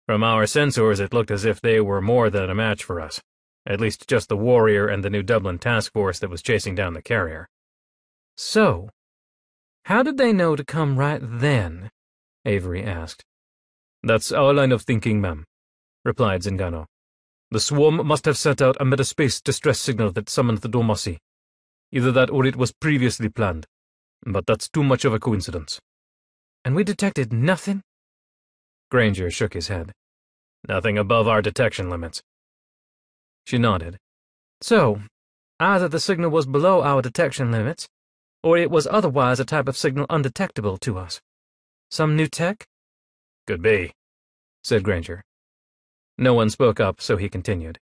From our sensors, it looked as if they were more than a match for us. At least just the Warrior and the New Dublin task force that was chasing down the carrier. So, how did they know to come right then? Avery asked. That's our line of thinking, ma'am, replied Zingano. The swarm must have sent out a metaspace distress signal that summoned the Dolmasi. Either that or it was previously planned. But that's too much of a coincidence. And we detected nothing? Granger shook his head. Nothing above our detection limits. She nodded. So, either the signal was below our detection limits, or it was otherwise a type of signal undetectable to us. Some new tech? Could be, said Granger. No one spoke up, so he continued.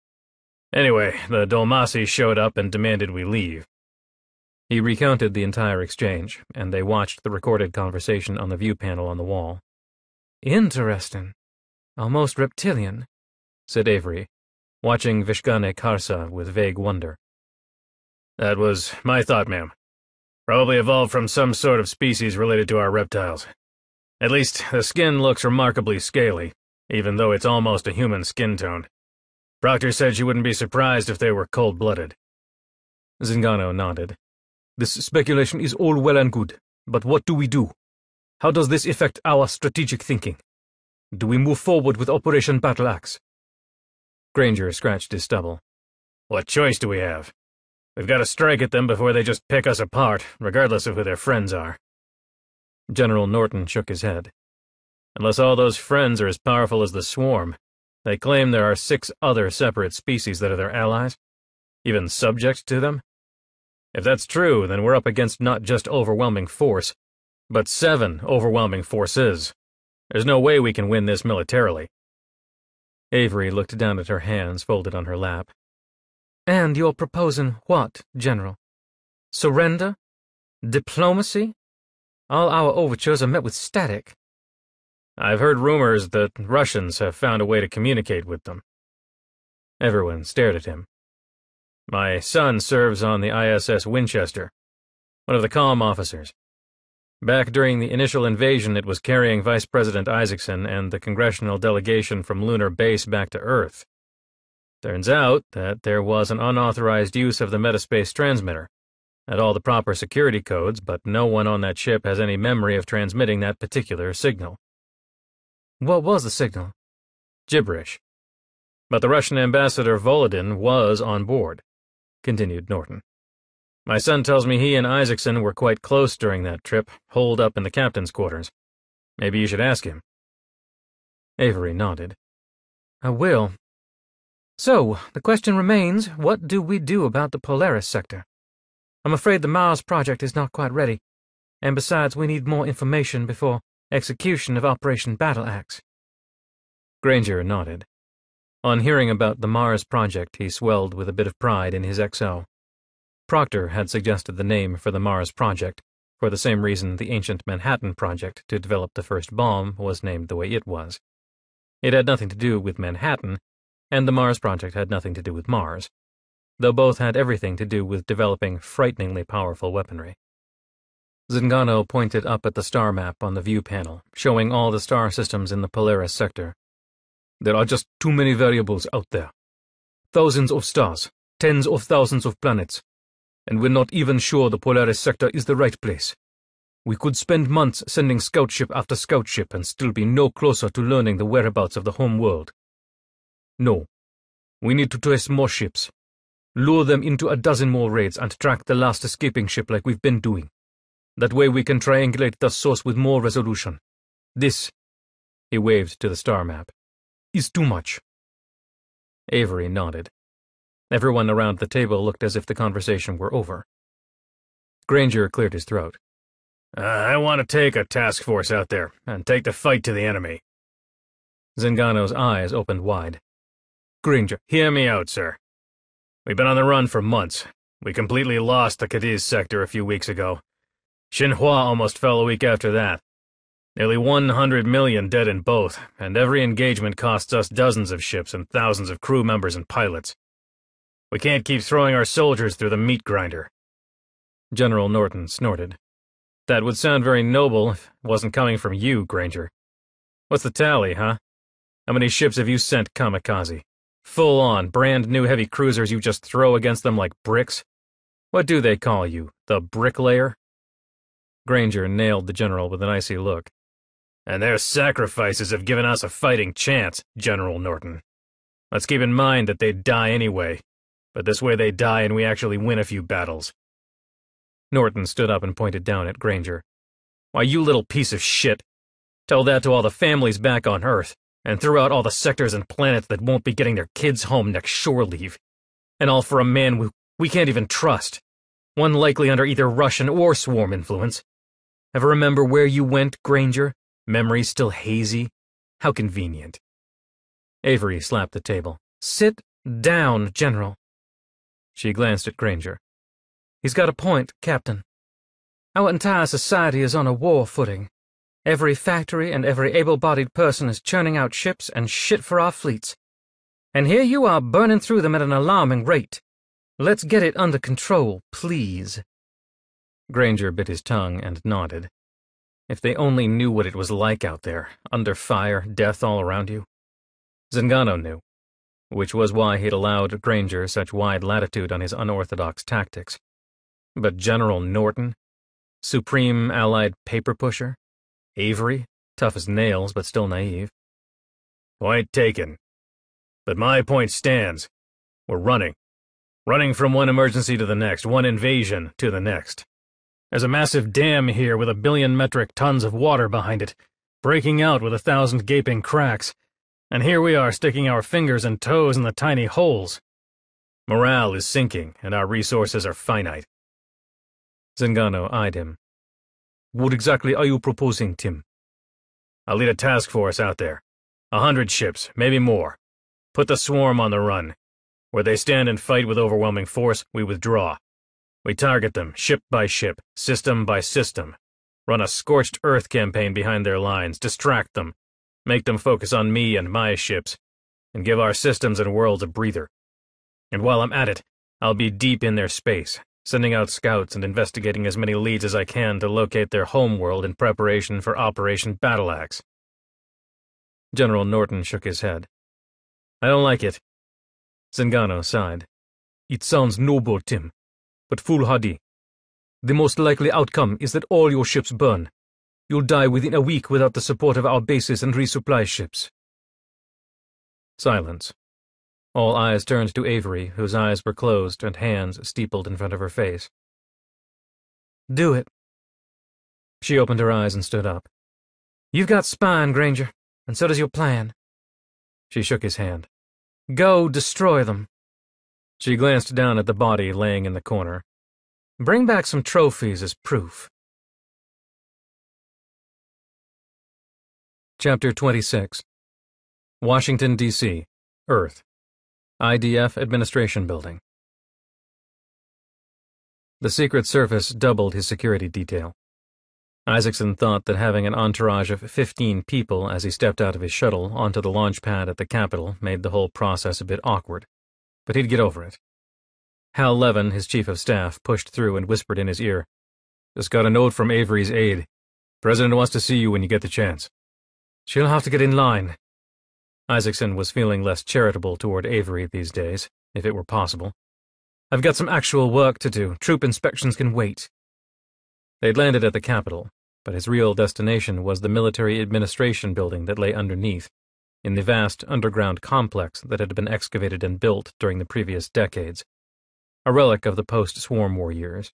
Anyway, the Dolmasi showed up and demanded we leave. He recounted the entire exchange, and they watched the recorded conversation on the view panel on the wall. Interesting. Almost reptilian, said Avery, watching Vishgane Karsa with vague wonder. That was my thought, ma'am. Probably evolved from some sort of species related to our reptiles. At least, the skin looks remarkably scaly, even though it's almost a human skin tone. Proctor said she wouldn't be surprised if they were cold-blooded. Zingano nodded. This speculation is all well and good, but what do we do? How does this affect our strategic thinking? Do we move forward with Operation Battleaxe? Granger scratched his stubble. What choice do we have? We've got to strike at them before they just pick us apart, regardless of who their friends are. General Norton shook his head. Unless all those friends are as powerful as the swarm, they claim there are 6 other separate species that are their allies, even subject to them. If that's true, then we're up against not just overwhelming force, but 7 overwhelming forces. There's no way we can win this militarily. Avery looked down at her hands folded on her lap. And you're proposing what, General? Surrender? Diplomacy? All our overtures are met with static. I've heard rumors that Russians have found a way to communicate with them. Everyone stared at him. My son serves on the ISS Winchester, one of the comm officers. Back during the initial invasion, it was carrying Vice President Isaacson and the congressional delegation from Lunar Base back to Earth. Turns out that there was an unauthorized use of the metaspace transmitter. Had all the proper security codes, but no one on that ship has any memory of transmitting that particular signal. What was the signal? Gibberish. But the Russian ambassador Volodin was on board, continued Norton. My son tells me he and Isaacson were quite close during that trip, holed up in the captain's quarters. Maybe you should ask him. Avery nodded. I will. So, the question remains, what do we do about the Polaris Sector? I'm afraid the Mars project is not quite ready, and besides, we need more information before execution of Operation Battleaxe. Granger nodded. On hearing about the Mars project, he swelled with a bit of pride in his XO. Proctor had suggested the name for the Mars Project, for the same reason the ancient Manhattan Project to develop the first bomb was named the way it was. It had nothing to do with Manhattan, and the Mars Project had nothing to do with Mars, though both had everything to do with developing frighteningly powerful weaponry. Zingano pointed up at the star map on the view panel, showing all the star systems in the Polaris sector. There are just too many variables out there. Thousands of stars, tens of thousands of planets. And we're not even sure the Polaris sector is the right place. We could spend months sending scout ship after scout ship and still be no closer to learning the whereabouts of the home world. No. We need to trace more ships, lure them into a dozen more raids and track the last escaping ship like we've been doing. That way we can triangulate the source with more resolution. This, he waved to the star map, is too much. Avery nodded. Everyone around the table looked as if the conversation were over. Granger cleared his throat. I want to take a task force out there and take the fight to the enemy. Zingano's eyes opened wide. Granger, hear me out, sir. We've been on the run for months. We completely lost the Cadiz sector a few weeks ago. Xinhua almost fell a week after that. Nearly 100 million dead in both, and every engagement costs us dozens of ships and thousands of crew members and pilots. We can't keep throwing our soldiers through the meat grinder. General Norton snorted. That would sound very noble if it wasn't coming from you, Granger. What's the tally, huh? How many ships have you sent kamikaze? Full-on, brand-new heavy cruisers you just throw against them like bricks? What do they call you, the bricklayer? Granger nailed the general with an icy look. And their sacrifices have given us a fighting chance, General Norton. Let's keep in mind that they'd die anyway, but this way they die and we actually win a few battles. Norton stood up and pointed down at Granger. Why, you little piece of shit. Tell that to all the families back on Earth, and throughout all the sectors and planets that won't be getting their kids home next shore leave. And all for a man we can't even trust, one likely under either Russian or swarm influence. Ever remember where you went, Granger? Memory still hazy? How convenient. Avery slapped the table. Sit down, General. She glanced at Granger. He's got a point, Captain. Our entire society is on a war footing. Every factory and every able-bodied person is churning out ships and shit for our fleets. And here you are burning through them at an alarming rate. Let's get it under control, please. Granger bit his tongue and nodded. If they only knew what it was like out there, under fire, death all around you. Zingano knew, which was why he'd allowed Granger such wide latitude on his unorthodox tactics. But General Norton, Supreme Allied Paper Pusher, Avery, tough as nails but still naive. Point taken. But my point stands. We're running. Running from one emergency to the next, one invasion to the next. There's a massive dam here with 1 billion metric tons of water behind it, breaking out with 1,000 gaping cracks. And here we are sticking our fingers and toes in the tiny holes. Morale is sinking and our resources are finite. Zingano eyed him. What exactly are you proposing, Tim? I'll lead a task force out there. 100 ships, maybe more. Put the swarm on the run. Where they stand and fight with overwhelming force, we withdraw. We target them, ship by ship, system by system. Run a scorched earth campaign behind their lines, distract them, make them focus on me and my ships, and give our systems and worlds a breather. And while I'm at it, I'll be deep in their space, sending out scouts and investigating as many leads as I can to locate their homeworld in preparation for Operation Battle Axe. General Norton shook his head. I don't like it. Zingano sighed. It sounds noble, Tim, but foolhardy. The most likely outcome is that all your ships burn. You'll die within a week without the support of our bases and resupply ships. Silence. All eyes turned to Avery, whose eyes were closed and hands steepled in front of her face. Do it. She opened her eyes and stood up. You've got spine, Granger, and so does your plan. She shook his hand. Go destroy them. She glanced down at the body laying in the corner. Bring back some trophies as proof. Chapter 26. Washington, D.C., Earth. IDF Administration Building. The Secret Service doubled his security detail. Isaacson thought that having an entourage of 15 people as he stepped out of his shuttle onto the launch pad at the Capitol made the whole process a bit awkward, but he'd get over it. Hal Levin, his chief of staff, pushed through and whispered in his ear, "Just got a note from Avery's aide. President wants to see you when you get the chance." "She'll have to get in line." Isaacson was feeling less charitable toward Avery these days, if it were possible. "I've got some actual work to do. Troop inspections can wait." They'd landed at the Capitol, but his real destination was the military administration building that lay underneath, in the vast underground complex that had been excavated and built during the previous decades, a relic of the post-Swarm War years.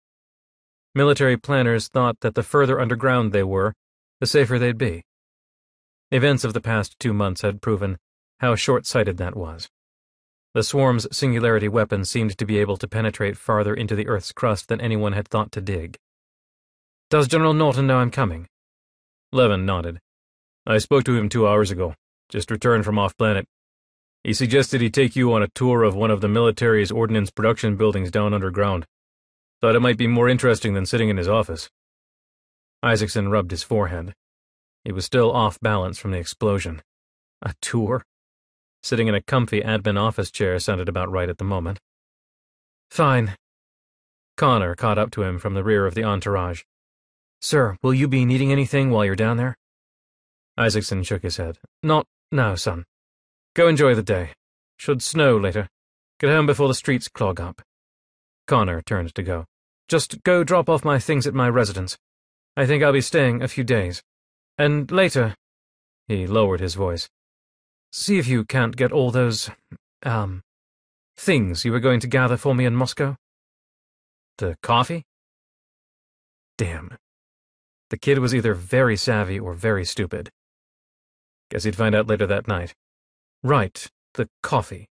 Military planners thought that the further underground they were, the safer they'd be. Events of the past 2 months had proven how short-sighted that was. The swarm's singularity weapon seemed to be able to penetrate farther into the Earth's crust than anyone had thought to dig. Does General Norton know I'm coming? Levin nodded. I spoke to him 2 hours ago, just returned from off-planet. He suggested he take you on a tour of one of the military's ordnance production buildings down underground. Thought it might be more interesting than sitting in his office. Isaacson rubbed his forehead. He was still off balance from the explosion. A tour? Sitting in a comfy admin office chair sounded about right at the moment. Fine. Connor caught up to him from the rear of the entourage. Sir, will you be needing anything while you're down there? Isaacson shook his head. Not now, son. Go enjoy the day. Should snow later. Get home before the streets clog up. Connor turned to go. Just go drop off my things at my residence. I think I'll be staying a few days. And later, he lowered his voice, see if you can't get all those, things you were going to gather for me in Moscow. The coffee? Damn. The kid was either very savvy or very stupid. Guess he'd find out later that night. Right, the coffee.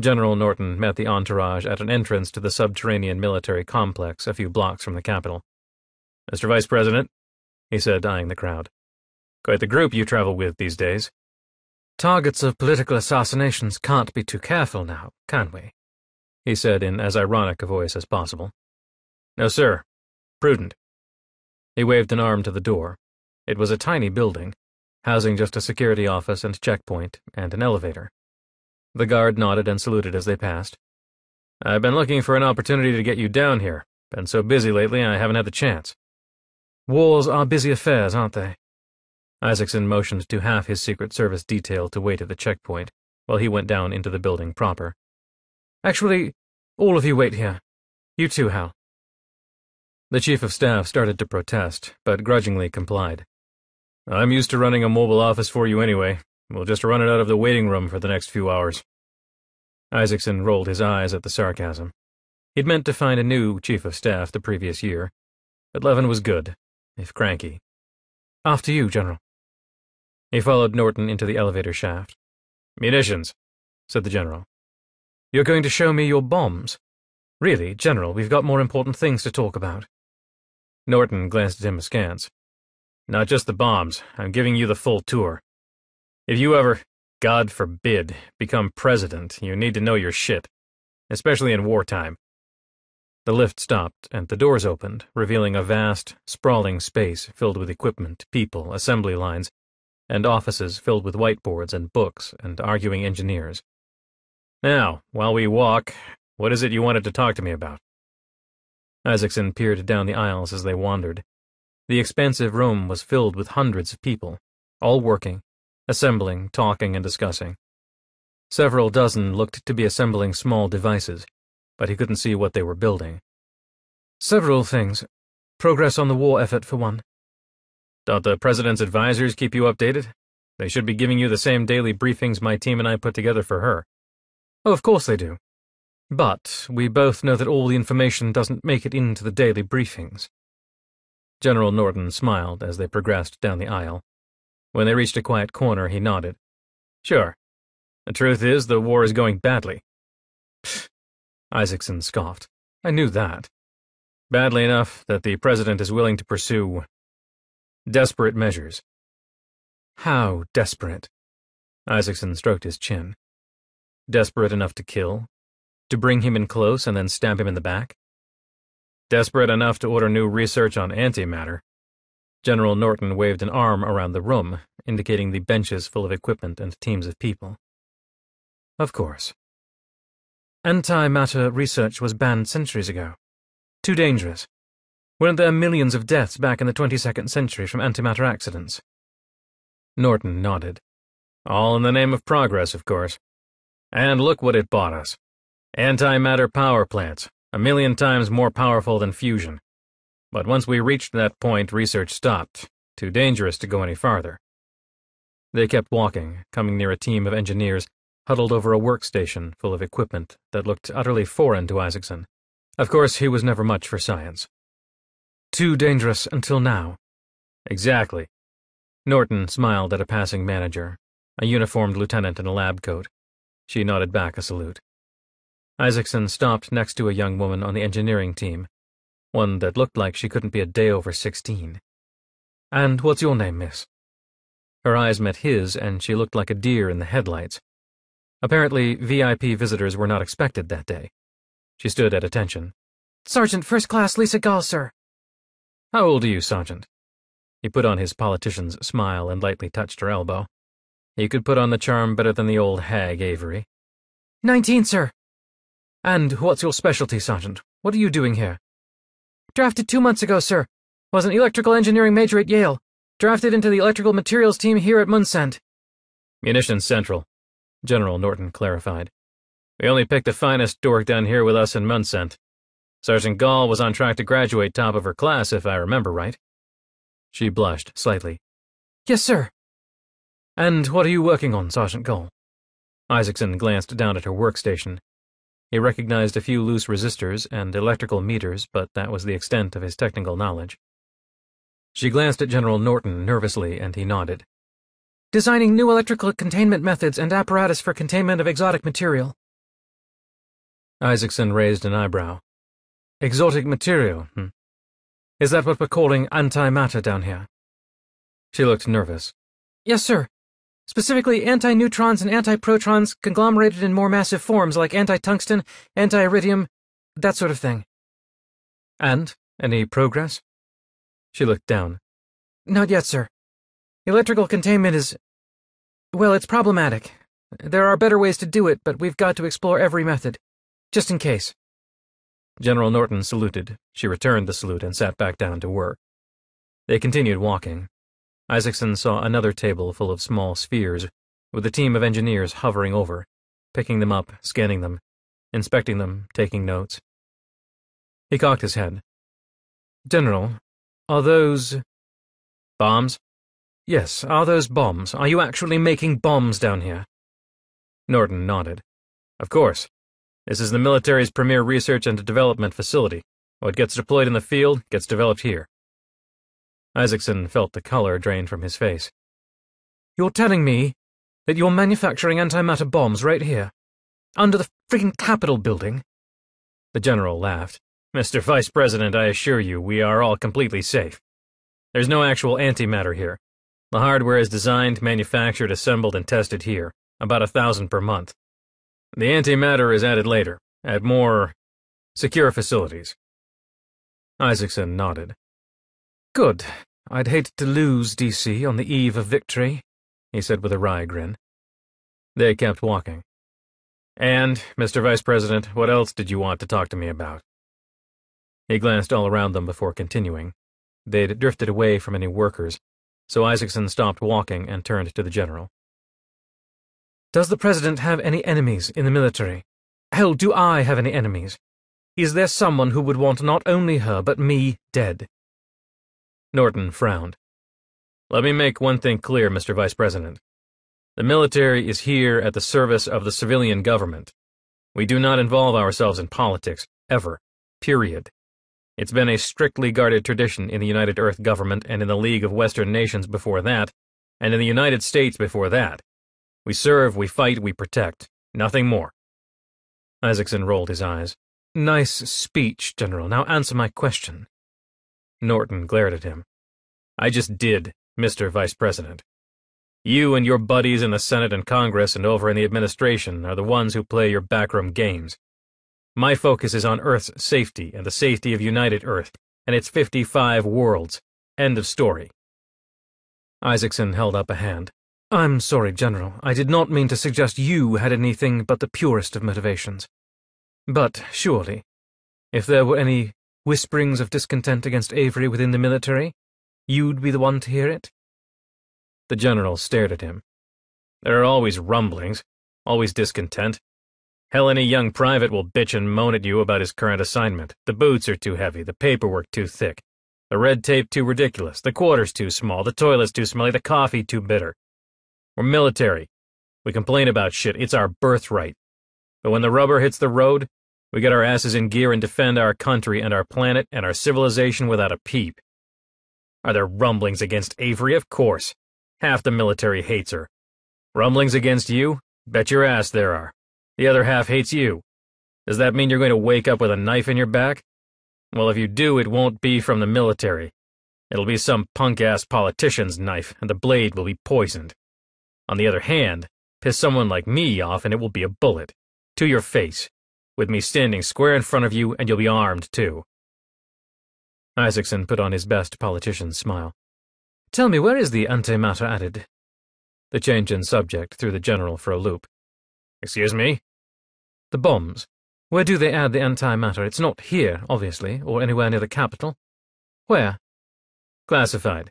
General Norton met the entourage at an entrance to the subterranean military complex a few blocks from the capital. Mr. Vice President, he said, eyeing the crowd. Quite the group you travel with these days. Targets of political assassinations can't be too careful now, can we? He said in as ironic a voice as possible. No, sir. Prudent. He waved an arm to the door. It was a tiny building, housing just a security office and checkpoint and an elevator. The guard nodded and saluted as they passed. I've been looking for an opportunity to get you down here. Been so busy lately I haven't had the chance. Wars are busy affairs, aren't they? Isaacson motioned to half his Secret Service detail to wait at the checkpoint while he went down into the building proper. Actually, all of you wait here. You too, Hal. The chief of staff started to protest, but grudgingly complied. I'm used to running a mobile office for you anyway. We'll just run it out of the waiting room for the next few hours. Isaacson rolled his eyes at the sarcasm. He'd meant to find a new chief of staff the previous year, but Levin was good, if cranky. After you, General. He followed Norton into the elevator shaft. Munitions, said the General. You're going to show me your bombs? Really, General, we've got more important things to talk about. Norton glanced at him askance. Not just the bombs, I'm giving you the full tour. If you ever, God forbid, become president, you need to know your shit, especially in wartime. The lift stopped, and the doors opened, revealing a vast, sprawling space filled with equipment, people, assembly lines, and offices filled with whiteboards and books and arguing engineers. Now, while we walk, what is it you wanted to talk to me about? Isaacson peered down the aisles as they wandered. The expansive room was filled with hundreds of people, all working, assembling, talking, and discussing. Several dozen looked to be assembling small devices, but he couldn't see what they were building. Several things. Progress on the war effort, for one. Don't the President's advisors keep you updated? They should be giving you the same daily briefings my team and I put together for her. Oh, of course they do. But we both know that all the information doesn't make it into the daily briefings. General Norton smiled as they progressed down the aisle. When they reached a quiet corner, he nodded. Sure. The truth is, the war is going badly. Pfft. Isaacson scoffed. I knew that. Badly enough that the President is willing to pursue desperate measures. How desperate? Isaacson stroked his chin. Desperate enough to kill? To bring him in close and then stab him in the back? Desperate enough to order new research on antimatter. General Norton waved an arm around the room, indicating the benches full of equipment and teams of people. Of course. Antimatter research was banned centuries ago. Too dangerous. Weren't there millions of deaths back in the 22nd century from antimatter accidents? Norton nodded. All in the name of progress, of course. And look what it bought us. Antimatter power plants, 1,000,000 times more powerful than fusion. But once we reached that point, research stopped. Too dangerous to go any farther. They kept walking, coming near a team of engineers huddled over a workstation full of equipment that looked utterly foreign to Isaacson. Of course, he was never much for science. Too dangerous until now. Exactly. Norton smiled at a passing manager, a uniformed lieutenant in a lab coat. She nodded back a salute. Isaacson stopped next to a young woman on the engineering team. one that looked like she couldn't be a day over 16. "And what's your name, miss?" Her eyes met his, and she looked like a deer in the headlights. Apparently, VIP visitors were not expected that day. She stood at attention. "Sergeant First Class Lisa Gall, sir." "How old are you, Sergeant?" He put on his politician's smile and lightly touched her elbow. He could put on the charm better than the old hag, Avery. 19, sir." "And what's your specialty, Sergeant? What are you doing here?" "Drafted 2 months ago, sir. Was an electrical engineering major at Yale. Drafted into the electrical materials team here at Munsent." "Munitions Central," General Norton clarified. "We only picked the finest dork down here with us in Munsent. Sergeant Gall was on track to graduate top of her class, if I remember right." She blushed slightly. "Yes, sir." "And what are you working on, Sergeant Gall?" Isaacson glanced down at her workstation. He recognized a few loose resistors and electrical meters, but that was the extent of his technical knowledge. She glanced at General Norton nervously, and he nodded. "Designing new electrical containment methods and apparatus for containment of exotic material." Isaacson raised an eyebrow. "Exotic material, hmm? Is that what we're calling antimatter down here?" She looked nervous. "Yes, sir. Specifically anti-neutrons and anti-protons conglomerated in more massive forms like anti-tungsten, anti-iridium, that sort of thing." "And? Any progress?" She looked down. "Not yet, sir. Electrical containment is... well, it's problematic. There are better ways to do it, but we've got to explore every method. Just in case." General Norton saluted. She returned the salute and sat back down to work. They continued walking. Isaacson saw another table full of small spheres, with a team of engineers hovering over, picking them up, scanning them, inspecting them, taking notes. He cocked his head. "General, are those... bombs?" "Yes, are those bombs? Are you actually making bombs down here?" Norton nodded. "Of course. This is the military's premier research and development facility. What gets deployed in the field gets developed here." Isaacson felt the color drain from his face. "You're telling me that you're manufacturing antimatter bombs right here? Under the friggin' Capitol building?" The general laughed. "Mr. Vice President, I assure you, we are all completely safe. There's no actual antimatter here. The hardware is designed, manufactured, assembled, and tested here, about 1,000 per month. The antimatter is added later, at more secure facilities." Isaacson nodded. "Good. I'd hate to lose DC on the eve of victory," he said with a wry grin. They kept walking. "And, Mr. Vice President, what else did you want to talk to me about?" He glanced all around them before continuing. They'd drifted away from any workers, so Isaacson stopped walking and turned to the general. "Does the President have any enemies in the military? Hell, do I have any enemies? Is there someone who would want not only her, but me dead?" Norton frowned. "Let me make one thing clear, Mr. Vice President. The military is here at the service of the civilian government. We do not involve ourselves in politics, ever. Period. It's been a strictly guarded tradition in the United Earth government and in the League of Western Nations before that, and in the United States before that. We serve, we fight, we protect. Nothing more." Isaacson rolled his eyes. "Nice speech, General. Now answer my question." Norton glared at him. "I just did, Mr. Vice President. You and your buddies in the Senate and Congress and over in the administration are the ones who play your backroom games. My focus is on Earth's safety and the safety of United Earth and its 55 worlds. End of story." Isaacson held up a hand. "I'm sorry, General. I did not mean to suggest you had anything but the purest of motivations. But surely, if there were any whisperings of discontent against Avery within the military, you'd be the one to hear it?" The general stared at him. "There are always rumblings, always discontent. Hell, any young private will bitch and moan at you about his current assignment. The boots are too heavy, the paperwork too thick, the red tape too ridiculous, the quarters too small, the toilets too smelly, the coffee too bitter. We're military. We complain about shit. It's our birthright. But when the rubber hits the road, we get our asses in gear and defend our country and our planet and our civilization without a peep. Are there rumblings against Avery? Of course. Half the military hates her. Rumblings against you? Bet your ass there are. The other half hates you. Does that mean you're going to wake up with a knife in your back? Well, if you do, it won't be from the military. It'll be some punk-ass politician's knife, and the blade will be poisoned. On the other hand, piss someone like me off and it will be a bullet. To your face. With me standing square in front of you, and you'll be armed, too. Isaacson put on his best politician's smile. Tell me, where is the antimatter added? The change in subject threw the general for a loop. Excuse me? The bombs. Where do they add the antimatter? It's not here, obviously, or anywhere near the capital. Where? Classified.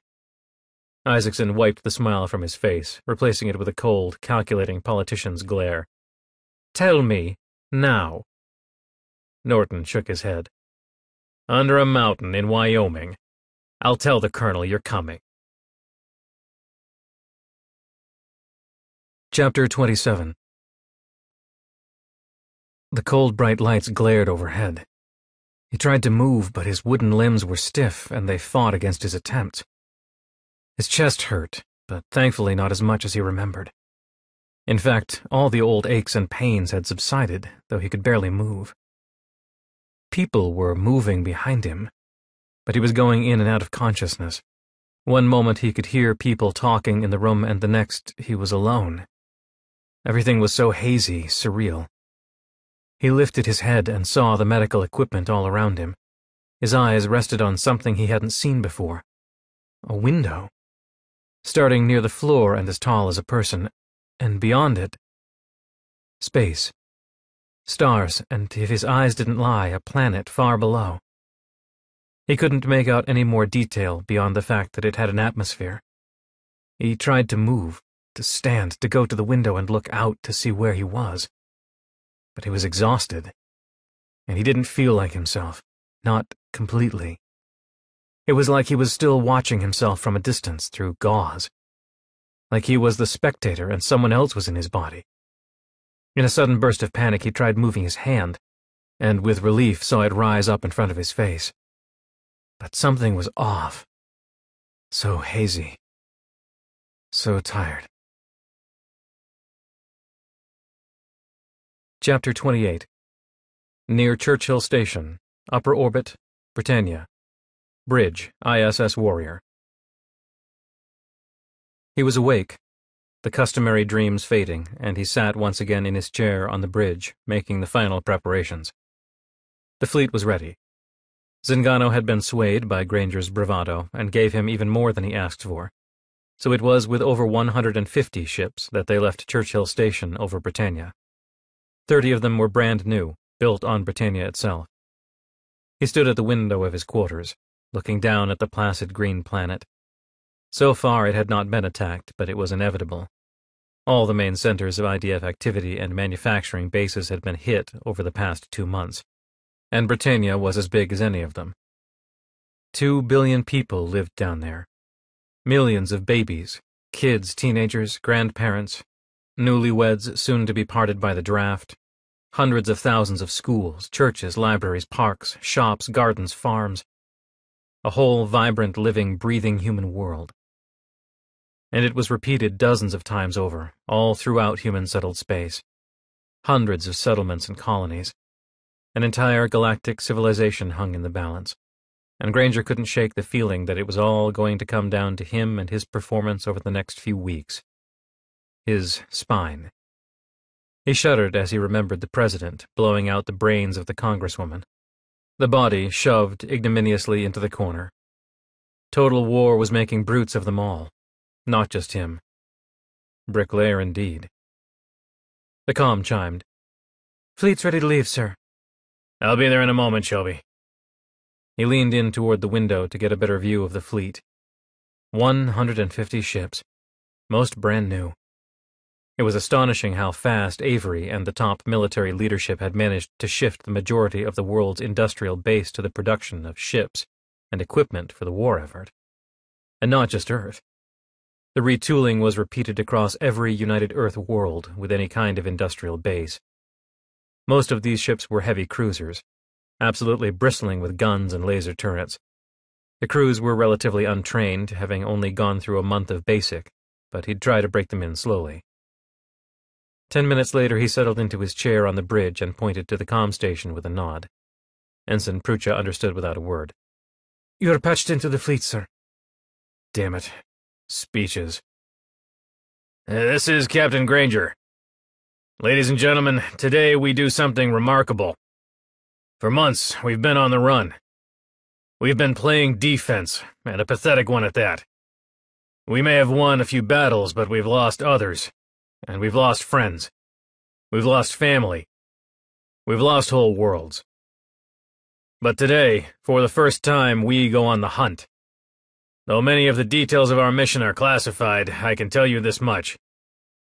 Isaacson wiped the smile from his face, replacing it with a cold, calculating politician's glare. Tell me, now. Norton shook his head. Under a mountain in Wyoming. I'll tell the colonel you're coming. Chapter 27. The cold, bright lights glared overhead. He tried to move, but his wooden limbs were stiff, and they fought against his attempt. His chest hurt, but thankfully not as much as he remembered. In fact, all the old aches and pains had subsided, though he could barely move. People were moving behind him, but he was going in and out of consciousness. One moment he could hear people talking in the room, and the next he was alone. Everything was so hazy, surreal. He lifted his head and saw the medical equipment all around him. His eyes rested on something he hadn't seen before. A window. Starting near the floor and as tall as a person, and beyond it, space. Stars, and if his eyes didn't lie, a planet far below. He couldn't make out any more detail beyond the fact that it had an atmosphere. He tried to move, to stand, to go to the window and look out to see where he was. But he was exhausted, and he didn't feel like himself, not completely. It was like he was still watching himself from a distance through gauze, like he was the spectator and someone else was in his body. In a sudden burst of panic, he tried moving his hand, and with relief saw it rise up in front of his face. But something was off. So hazy. So tired. Chapter 28. Near Churchill Station, Upper Orbit, Britannia. Bridge, ISS Warrior. He was awake, the customary dreams fading, and he sat once again in his chair on the bridge, making the final preparations. The fleet was ready. Zingano had been swayed by Granger's bravado and gave him even more than he asked for, so it was with over 150 ships that they left Churchill Station over Britannia. 30 of them were brand new, built on Britannia itself. He stood at the window of his quarters, looking down at the placid green planet. So far it had not been attacked, but it was inevitable. All the main centers of IDF activity and manufacturing bases had been hit over the past 2 months, and Britannia was as big as any of them. 2 billion people lived down there. Millions of babies, kids, teenagers, grandparents, newlyweds soon to be parted by the draft, hundreds of thousands of schools, churches, libraries, parks, shops, gardens, farms, a whole vibrant, living, breathing human world. And it was repeated dozens of times over, all throughout human-settled space. Hundreds of settlements and colonies. An entire galactic civilization hung in the balance, and Granger couldn't shake the feeling that it was all going to come down to him and his performance over the next few weeks. His spine. He shuddered as he remembered the president blowing out the brains of the congresswoman, the body shoved ignominiously into the corner. Total war was making brutes of them all, not just him. Bricklayer indeed. The comm chimed. Fleet's ready to leave, sir. I'll be there in a moment, Shelby. He leaned in toward the window to get a better view of the fleet. 150 ships, most brand new. It was astonishing how fast Avery and the top military leadership had managed to shift the majority of the world's industrial base to the production of ships and equipment for the war effort. And not just Earth. The retooling was repeated across every united Earth world with any kind of industrial base. Most of these ships were heavy cruisers, absolutely bristling with guns and laser turrets. The crews were relatively untrained, having only gone through a month of basic, but he'd try to break them in slowly. 10 minutes later, he settled into his chair on the bridge and pointed to the comm station with a nod. Ensign Prucha understood without a word. "You're patched into the fleet, sir." Damn it. Speeches. This is Captain Granger. Ladies and gentlemen, today we do something remarkable. For months, we've been on the run. We've been playing defense, and a pathetic one at that. We may have won a few battles, but we've lost others. And we've lost friends. We've lost family. We've lost whole worlds. But today, for the first time, we go on the hunt. Though many of the details of our mission are classified, I can tell you this much.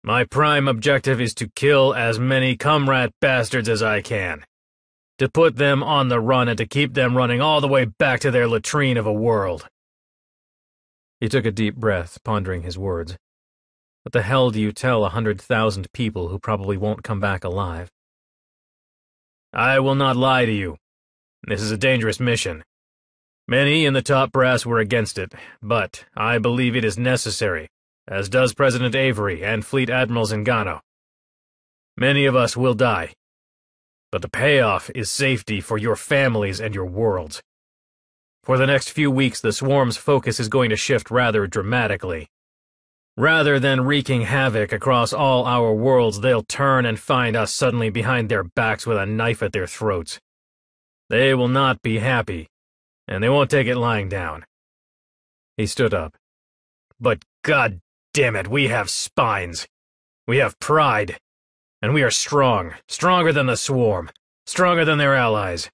My prime objective is to kill as many comrade bastards as I can. To put them on the run and to keep them running all the way back to their latrine of a world. He took a deep breath, pondering his words. What the hell do you tell 100,000 people who probably won't come back alive? I will not lie to you. This is a dangerous mission. Many in the top brass were against it, but I believe it is necessary, as does President Avery and Fleet Admiral Zingano. Many of us will die. But the payoff is safety for your families and your worlds. For the next few weeks, the swarm's focus is going to shift rather dramatically. Rather than wreaking havoc across all our worlds, they'll turn and find us suddenly behind their backs with a knife at their throats. They will not be happy, and they won't take it lying down. He stood up. But God damn it, we have spines. We have pride. And we are strong, stronger than the swarm, stronger than their allies.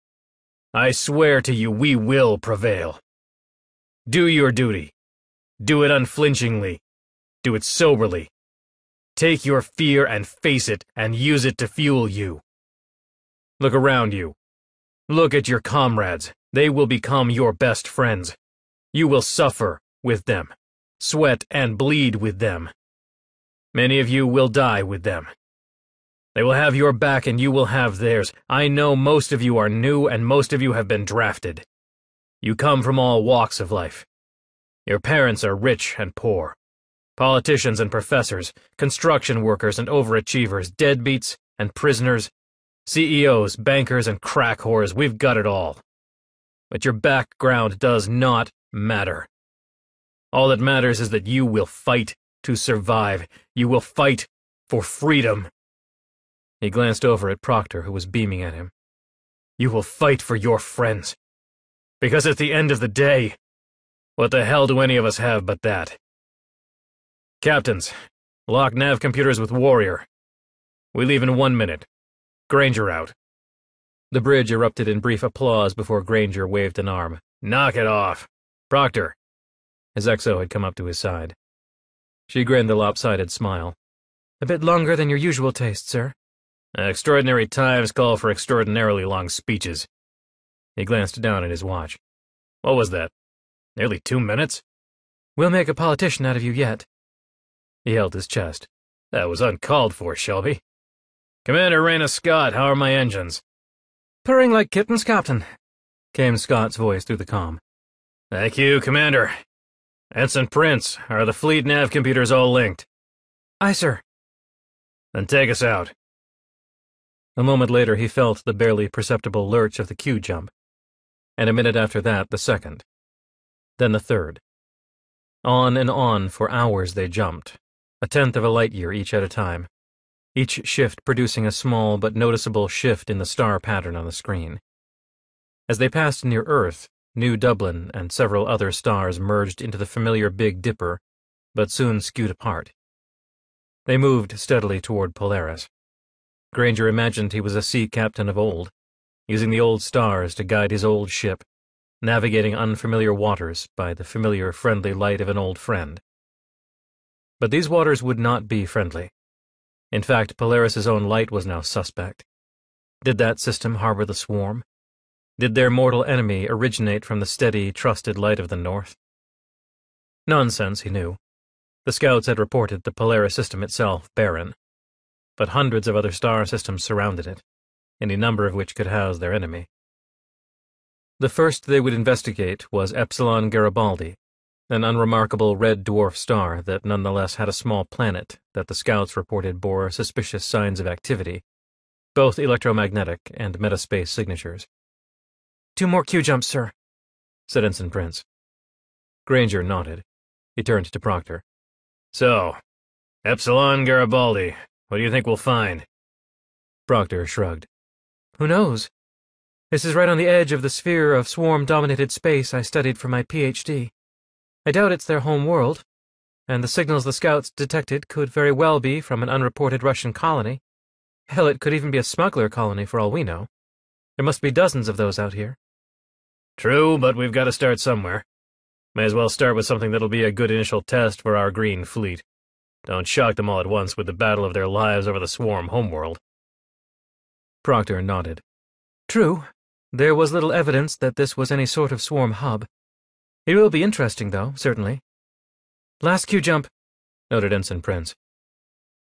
I swear to you, we will prevail. Do your duty. Do it unflinchingly. Do it soberly. Take your fear and face it and use it to fuel you. Look around you. Look at your comrades. They will become your best friends. You will suffer with them, sweat and bleed with them. Many of you will die with them. They will have your back and you will have theirs. I know most of you are new and most of you have been drafted. You come from all walks of life. Your parents are rich and poor. Politicians and professors, construction workers and overachievers, deadbeats and prisoners, CEOs, bankers and crack whores, we've got it all. But your background does not matter. All that matters is that you will fight to survive. You will fight for freedom. He glanced over at Proctor, who was beaming at him. You will fight for your friends. Because at the end of the day, what the hell do any of us have but that? Captains, lock nav computers with Warrior. We leave in 1 minute. Granger out. The bridge erupted in brief applause before Granger waved an arm. Knock it off. Proctor. His exo had come up to his side. She grinned a lopsided smile. A bit longer than your usual taste, sir. Extraordinary times call for extraordinarily long speeches. He glanced down at his watch. What was that? Nearly 2 minutes? We'll make a politician out of you yet. He held his chest. That was uncalled for, Shelby. Commander Raina Scott, how are my engines? Purring like kittens, Captain, came Scott's voice through the comm. Thank you, Commander. Ensign Prince, are the fleet nav computers all linked? Aye, sir. Then take us out. A moment later, he felt the barely perceptible lurch of the Q jump, and a minute after that, the second, then the third. On and on for hours they jumped, 1/10 of a light year each at a time, each shift producing a small but noticeable shift in the star pattern on the screen. As they passed near Earth, New Dublin and several other stars merged into the familiar Big Dipper, but soon skewed apart. They moved steadily toward Polaris. Granger imagined he was a sea captain of old, using the old stars to guide his old ship, navigating unfamiliar waters by the familiar friendly light of an old friend. But these waters would not be friendly. In fact, Polaris's own light was now suspect. Did that system harbor the swarm? Did their mortal enemy originate from the steady, trusted light of the North? Nonsense, he knew. The scouts had reported the Polaris system itself barren, but hundreds of other star systems surrounded it, any number of which could house their enemy. The first they would investigate was Epsilon Garibaldi, an unremarkable red dwarf star that nonetheless had a small planet that the scouts reported bore suspicious signs of activity, both electromagnetic and metaspace signatures. "Two more Q-jumps, sir," said Ensign Prince. Granger nodded. He turned to Proctor. "So, Epsilon Garibaldi, what do you think we'll find?" Proctor shrugged. "Who knows? This is right on the edge of the sphere of swarm-dominated space I studied for my PhD. I doubt it's their home world, and the signals the scouts detected could very well be from an unreported Russian colony. Hell, it could even be a smuggler colony for all we know. There must be dozens of those out here." "True, but we've got to start somewhere. May as well start with something that'll be a good initial test for our green fleet. Don't shock them all at once with the battle of their lives over the swarm homeworld." Proctor nodded. "True. There was little evidence that this was any sort of swarm hub. It will be interesting, though, certainly." "Last Q-jump," noted Ensign Prince.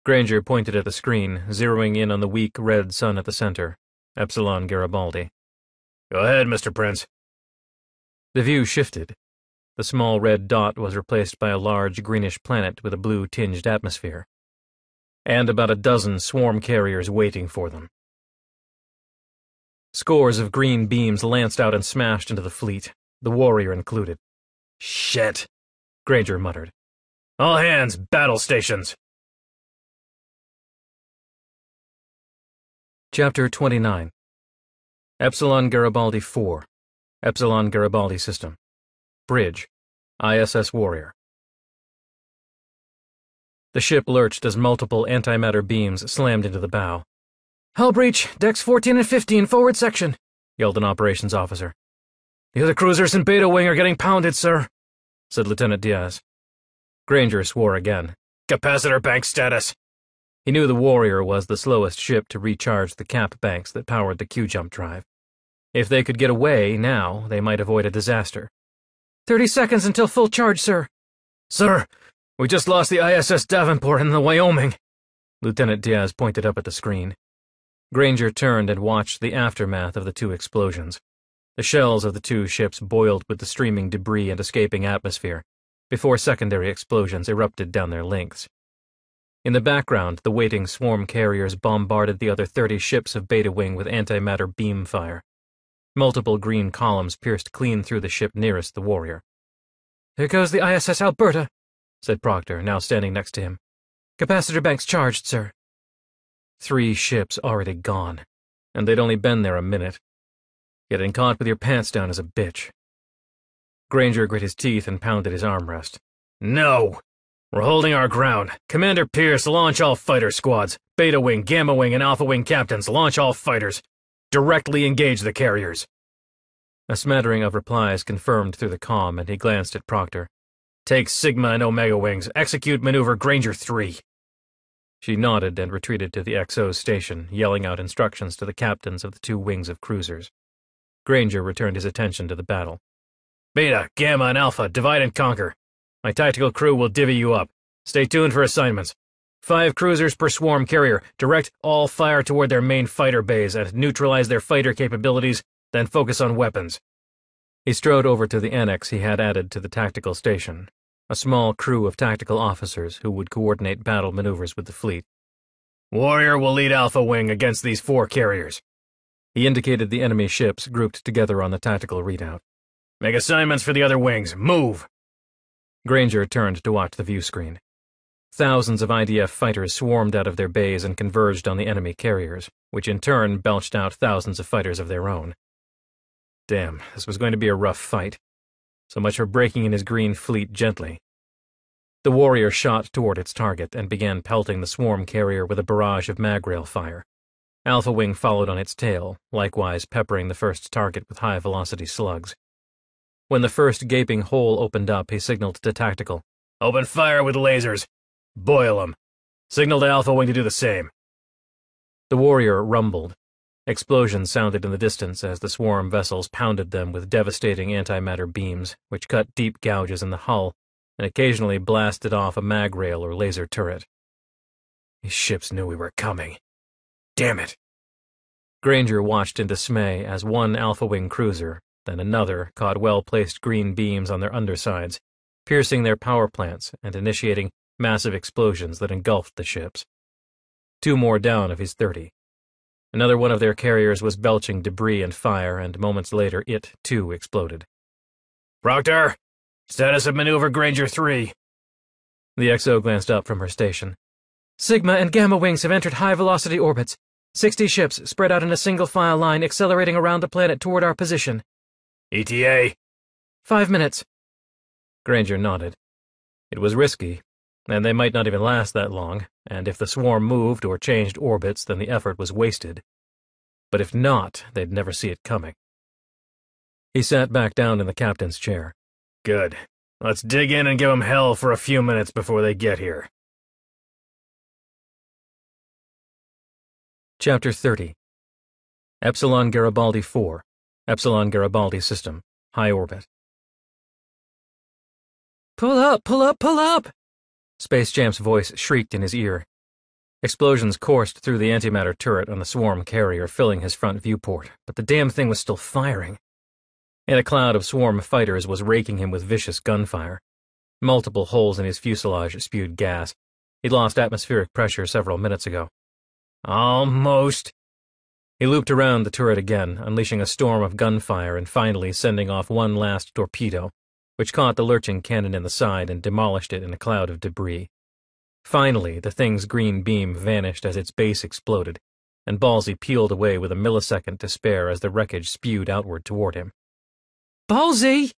Granger pointed at the screen, zeroing in on the weak red sun at the center, Epsilon Garibaldi. "Go ahead, Mr. Prince." The view shifted. The small red dot was replaced by a large greenish planet with a blue-tinged atmosphere, and about a dozen swarm carriers waiting for them. Scores of green beams lanced out and smashed into the fleet, the Warrior included. "Shit," Granger muttered. "All hands, battle stations!" Chapter 29. Epsilon Garibaldi 4. Epsilon Garibaldi System. Bridge. ISS Warrior. The ship lurched as multiple antimatter beams slammed into the bow. "Hull breach, decks 14 and 15, forward section," yelled an operations officer. "The other cruisers in Beta Wing are getting pounded, sir," said Lieutenant Diaz. Granger swore again. "Capacitor bank status." He knew the Warrior was the slowest ship to recharge the cap banks that powered the Q-jump drive. If they could get away now, they might avoid a disaster. "30 seconds until full charge, sir." "Sir, we just lost the ISS Davenport in the Wyoming," Lieutenant Diaz pointed up at the screen. Granger turned and watched the aftermath of the two explosions. The shells of the two ships boiled with the streaming debris and escaping atmosphere, before secondary explosions erupted down their lengths. In the background, the waiting swarm carriers bombarded the other 30 ships of Beta Wing with antimatter beam fire. Multiple green columns pierced clean through the ship nearest the Warrior. "Here goes the ISS Alberta," said Proctor, now standing next to him. "Capacitor banks charged, sir." 3 ships already gone, and they'd only been there a minute. Getting caught with your pants down is a bitch. Granger grit his teeth and pounded his armrest. "No! We're holding our ground. Commander Pierce, launch all fighter squads. Beta Wing, Gamma Wing, and Alpha Wing captains, launch all fighters. Directly engage the carriers." A smattering of replies confirmed through the comm, and he glanced at Proctor. "Take Sigma and Omega Wings. Execute maneuver Granger 3. She nodded and retreated to the XO's station, yelling out instructions to the captains of the two wings of cruisers. Granger returned his attention to the battle. "Beta, Gamma, and Alpha, divide and conquer. My tactical crew will divvy you up. Stay tuned for assignments. 5 cruisers per swarm carrier. Direct all fire toward their main fighter bays and neutralize their fighter capabilities, then focus on weapons." He strode over to the annex he had added to the tactical station, a small crew of tactical officers who would coordinate battle maneuvers with the fleet. "Warrior will lead Alpha Wing against these 4 carriers." He indicated the enemy ships grouped together on the tactical readout. "Make assignments for the other wings. Move!" Granger turned to watch the view screen. Thousands of IDF fighters swarmed out of their bays and converged on the enemy carriers, which in turn belched out thousands of fighters of their own. Damn, this was going to be a rough fight. So much for breaking in his green fleet gently. The Warrior shot toward its target and began pelting the swarm carrier with a barrage of mag-rail fire. Alpha Wing followed on its tail, likewise peppering the first target with high-velocity slugs. When the first gaping hole opened up, he signaled to Tactical. "Open fire with lasers. Boil 'em. Signal to Alpha Wing to do the same." The Warrior rumbled. Explosions sounded in the distance as the swarm vessels pounded them with devastating antimatter beams, which cut deep gouges in the hull and occasionally blasted off a mag rail or laser turret. "These ships knew we were coming. Damn it." Granger watched in dismay as one Alpha Wing cruiser, then another, caught well-placed green beams on their undersides, piercing their power plants and initiating massive explosions that engulfed the ships. 2 more down of his 30. Another one of their carriers was belching debris and fire, and moments later it, too, exploded. "Proctor! Status of maneuver Granger 3." The XO glanced up from her station. "Sigma and Gamma wings have entered high-velocity orbits. 60 ships spread out in a single file line, accelerating around the planet toward our position." "ETA?" "5 minutes." Granger nodded. It was risky, and they might not even last that long, and if the swarm moved or changed orbits, then the effort was wasted. But if not, they'd never see it coming. He sat back down in the captain's chair. "Good. Let's dig in and give them hell for a few minutes before they get here." Chapter 30. Epsilon Garibaldi 4. Epsilon Garibaldi System. High Orbit. "Pull up! Pull up! Pull up!" Space Champ's voice shrieked in his ear. Explosions coursed through the antimatter turret on the swarm carrier, filling his front viewport, but the damn thing was still firing. And a cloud of swarm fighters was raking him with vicious gunfire. Multiple holes in his fuselage spewed gas. He'd lost atmospheric pressure several minutes ago. "Almost." He looped around the turret again, unleashing a storm of gunfire and finally sending off one last torpedo, which caught the lurching cannon in the side and demolished it in a cloud of debris. Finally, the thing's green beam vanished as its base exploded, and Ballsy peeled away with a millisecond to spare as the wreckage spewed outward toward him. "Ballsy!"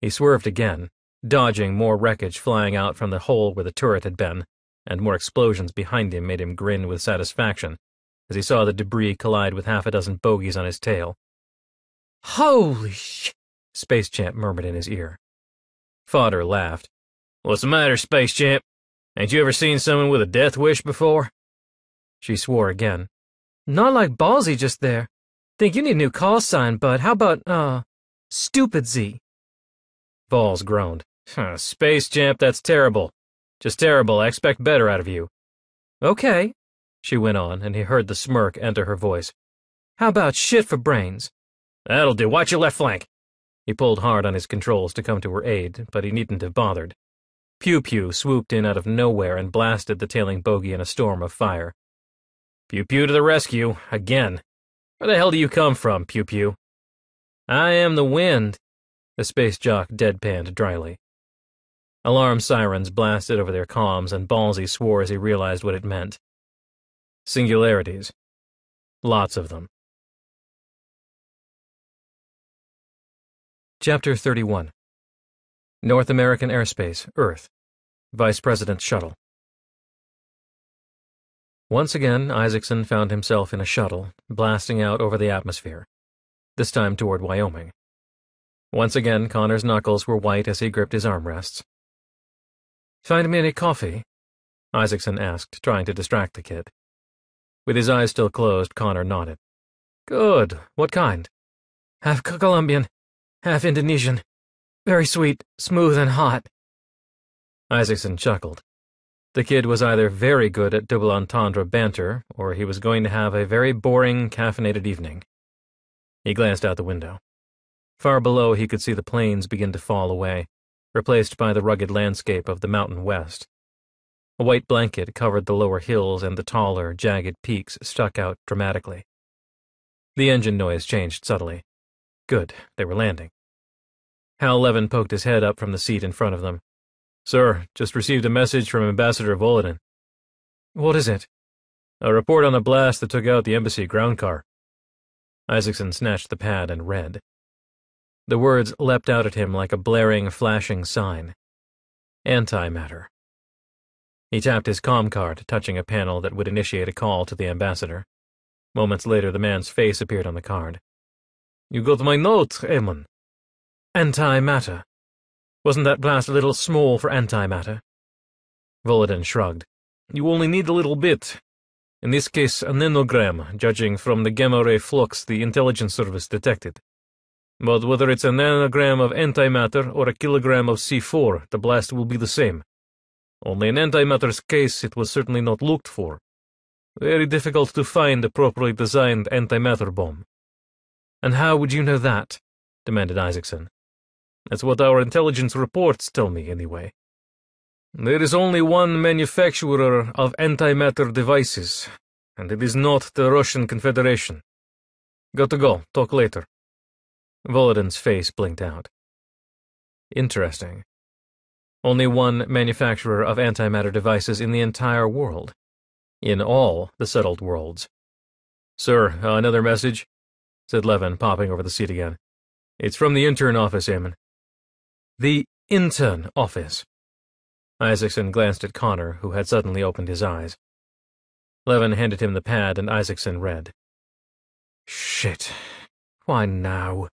He swerved again, dodging more wreckage flying out from the hole where the turret had been, and more explosions behind him made him grin with satisfaction as he saw the debris collide with half a dozen bogies on his tail. "Holy sh!" Space Champ murmured in his ear. Fodder laughed. "What's the matter, Space Champ? Ain't you ever seen someone with a death wish before?" She swore again. "Not like Ballsy just there. Think you need a new call sign, bud. How about, Stupid Z?" Balls groaned. "Space Champ, that's terrible. Just terrible. I expect better out of you." "Okay," she went on, and he heard the smirk enter her voice. "How about shit for brains?" "That'll do. Watch your left flank." He pulled hard on his controls to come to her aid, but he needn't have bothered. Pew Pew swooped in out of nowhere and blasted the tailing bogey in a storm of fire. "Pew Pew to the rescue, again. Where the hell do you come from, Pew Pew?" "I am the wind," the space jock deadpanned dryly. Alarm sirens blasted over their comms, and Ballsy swore as he realized what it meant. Singularities. Lots of them. Chapter 31. North American Airspace, Earth. Vice President's Shuttle. Once again, Isaacson found himself in a shuttle, blasting out over the atmosphere, this time toward Wyoming. Once again, Connor's knuckles were white as he gripped his armrests. "Find me any coffee?" Isaacson asked, trying to distract the kid. With his eyes still closed, Connor nodded. "Good. What kind?" "Half Colombian, half Indonesian. Very sweet, smooth, and hot." Isaacson chuckled. The kid was either very good at double entendre banter, or he was going to have a very boring, caffeinated evening. He glanced out the window. Far below, he could see the plains begin to fall away, replaced by the rugged landscape of the mountain west. A white blanket covered the lower hills, and the taller, jagged peaks stuck out dramatically. The engine noise changed subtly. Good, they were landing. Hal Levin poked his head up from the seat in front of them. "Sir, just received a message from Ambassador Volodin." "What is it?" "A report on a blast that took out the embassy ground car." Isaacson snatched the pad and read. The words leapt out at him like a blaring, flashing sign. Antimatter. He tapped his comm card, touching a panel that would initiate a call to the ambassador. Moments later, the man's face appeared on the card. "You got my note, Eamon." "Antimatter. Wasn't that blast a little small for antimatter?" Volodin shrugged. "You only need a little bit. In this case, a nanogram, judging from the gamma-ray flux the intelligence service detected. But whether it's a nanogram of antimatter or a kilogram of C4, the blast will be the same. Only in antimatter's case, it was certainly not looked for. Very difficult to find a properly designed antimatter bomb." "And how would you know that?" demanded Isaacson. "That's what our intelligence reports tell me, anyway. There is only one manufacturer of antimatter devices, and it is not the Russian Confederation. Got to go, talk later. Volodin's face blinked out. Interesting. Only one manufacturer of antimatter devices in the entire world. In all the settled worlds. Sir, another message? Said Levin, popping over the seat again. It's from the intern office, Eamon. The intern office. Isaacson glanced at Connor, who had suddenly opened his eyes. Levin handed him the pad, and Isaacson read. Shit. Why now?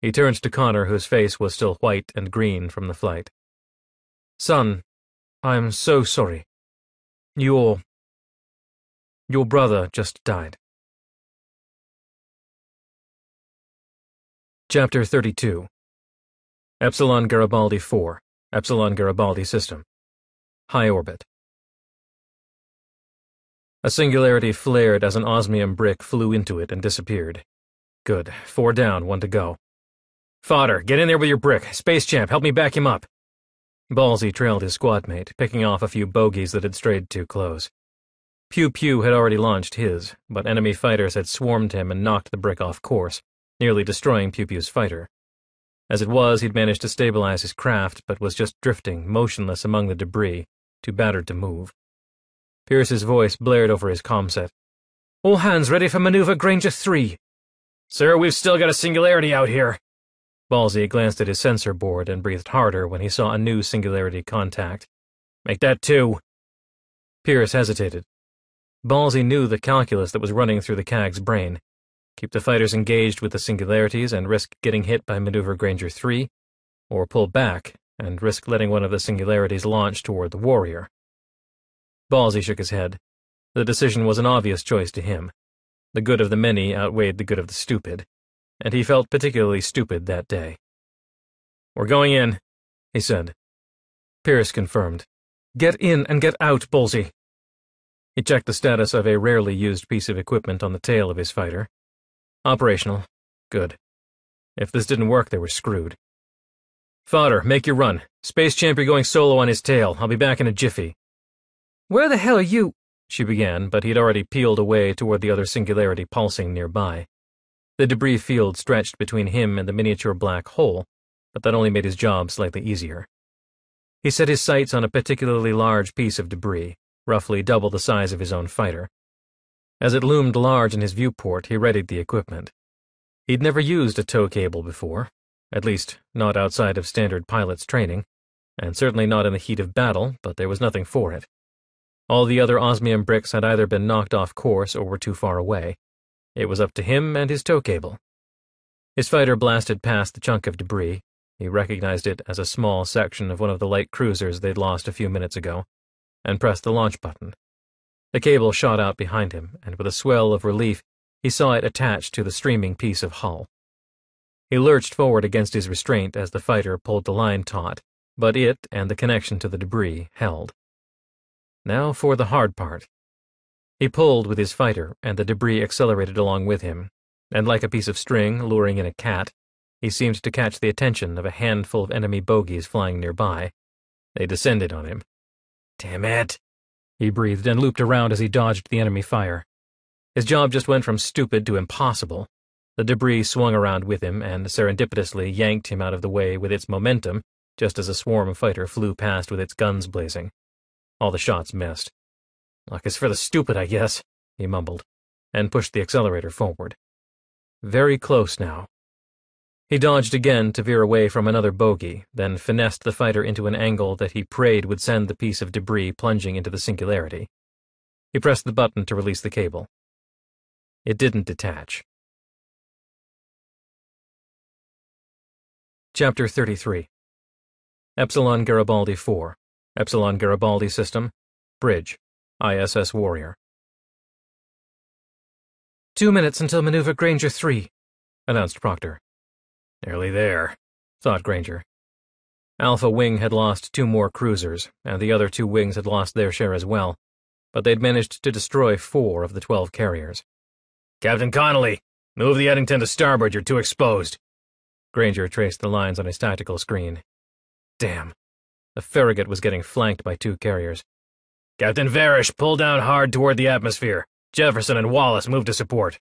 He turned to Connor, whose face was still white and green from the flight. Son, I'm so sorry. Your brother just died. Chapter 32. Epsilon Garibaldi 4, Epsilon Garibaldi System. High Orbit. A singularity flared as an osmium brick flew into it and disappeared. Good. 4 down, 1 to go. Fodder, get in there with your brick. Space Champ, help me back him up. Ballsy trailed his squadmate, picking off a few bogies that had strayed too close. Pew Pew had already launched his, but enemy fighters had swarmed him and knocked the brick off course, nearly destroying Pew Pew's fighter. As it was, he'd managed to stabilize his craft, but was just drifting, motionless among the debris, too battered to move. Pierce's voice blared over his commset. All hands ready for maneuver Granger 3. Sir, we've still got a singularity out here. Ballsy glanced at his sensor board and breathed harder when he saw a new singularity contact. Make that 2. Pierce hesitated. Ballsy knew the calculus that was running through the CAG's brain. Keep the fighters engaged with the singularities and risk getting hit by maneuver Granger 3, or pull back and risk letting one of the singularities launch toward the Warrior. Ballsy shook his head. The decision was an obvious choice to him. The good of the many outweighed the good of the stupid. And he felt particularly stupid that day. We're going in, he said. Pierce confirmed. Get in and get out, Ballsy. He checked the status of a rarely used piece of equipment on the tail of his fighter. Operational. Good. If this didn't work, they were screwed. Fodder, make your run. Space Champ, you're going solo on his tail. I'll be back in a jiffy. Where the hell are you? She began, but he'd already peeled away toward the other singularity pulsing nearby. The debris field stretched between him and the miniature black hole, but that only made his job slightly easier. He set his sights on a particularly large piece of debris, roughly double the size of his own fighter. As it loomed large in his viewport, he readied the equipment. He'd never used a tow cable before, at least not outside of standard pilot's training, and certainly not in the heat of battle, but there was nothing for it. All the other osmium bricks had either been knocked off course or were too far away. It was up to him and his tow cable. His fighter blasted past the chunk of debris. He recognized it as a small section of one of the light cruisers they'd lost a few minutes ago, and pressed the launch button. The cable shot out behind him, and with a swell of relief, he saw it attached to the streaming piece of hull. He lurched forward against his restraint as the fighter pulled the line taut, but it and the connection to the debris held. Now for the hard part. He pulled with his fighter, and the debris accelerated along with him, and like a piece of string luring in a cat, he seemed to catch the attention of a handful of enemy bogies flying nearby. They descended on him. Damn it, he breathed and looped around as he dodged the enemy fire. His job just went from stupid to impossible. The debris swung around with him and serendipitously yanked him out of the way with its momentum, just as a swarm fighter flew past with its guns blazing. All the shots missed. Luck is for the stupid, I guess, he mumbled, and pushed the accelerator forward. Very close now. He dodged again to veer away from another bogey, then finessed the fighter into an angle that he prayed would send the piece of debris plunging into the singularity. He pressed the button to release the cable. It didn't detach. Chapter 33. Epsilon Garibaldi 4, Epsilon Garibaldi System, Bridge. ISS Warrior. 2 minutes until maneuver Granger 3, announced Proctor. Nearly there, thought Granger. Alpha Wing had lost 2 more cruisers, and the other 2 wings had lost their share as well, but they'd managed to destroy 4 of the 12 carriers. Captain Connolly, move the Eddington to starboard, you're too exposed. Granger traced the lines on his tactical screen. Damn, the Farragut was getting flanked by 2 carriers. Captain Varish, pull down hard toward the atmosphere. Jefferson and Wallace, move to support.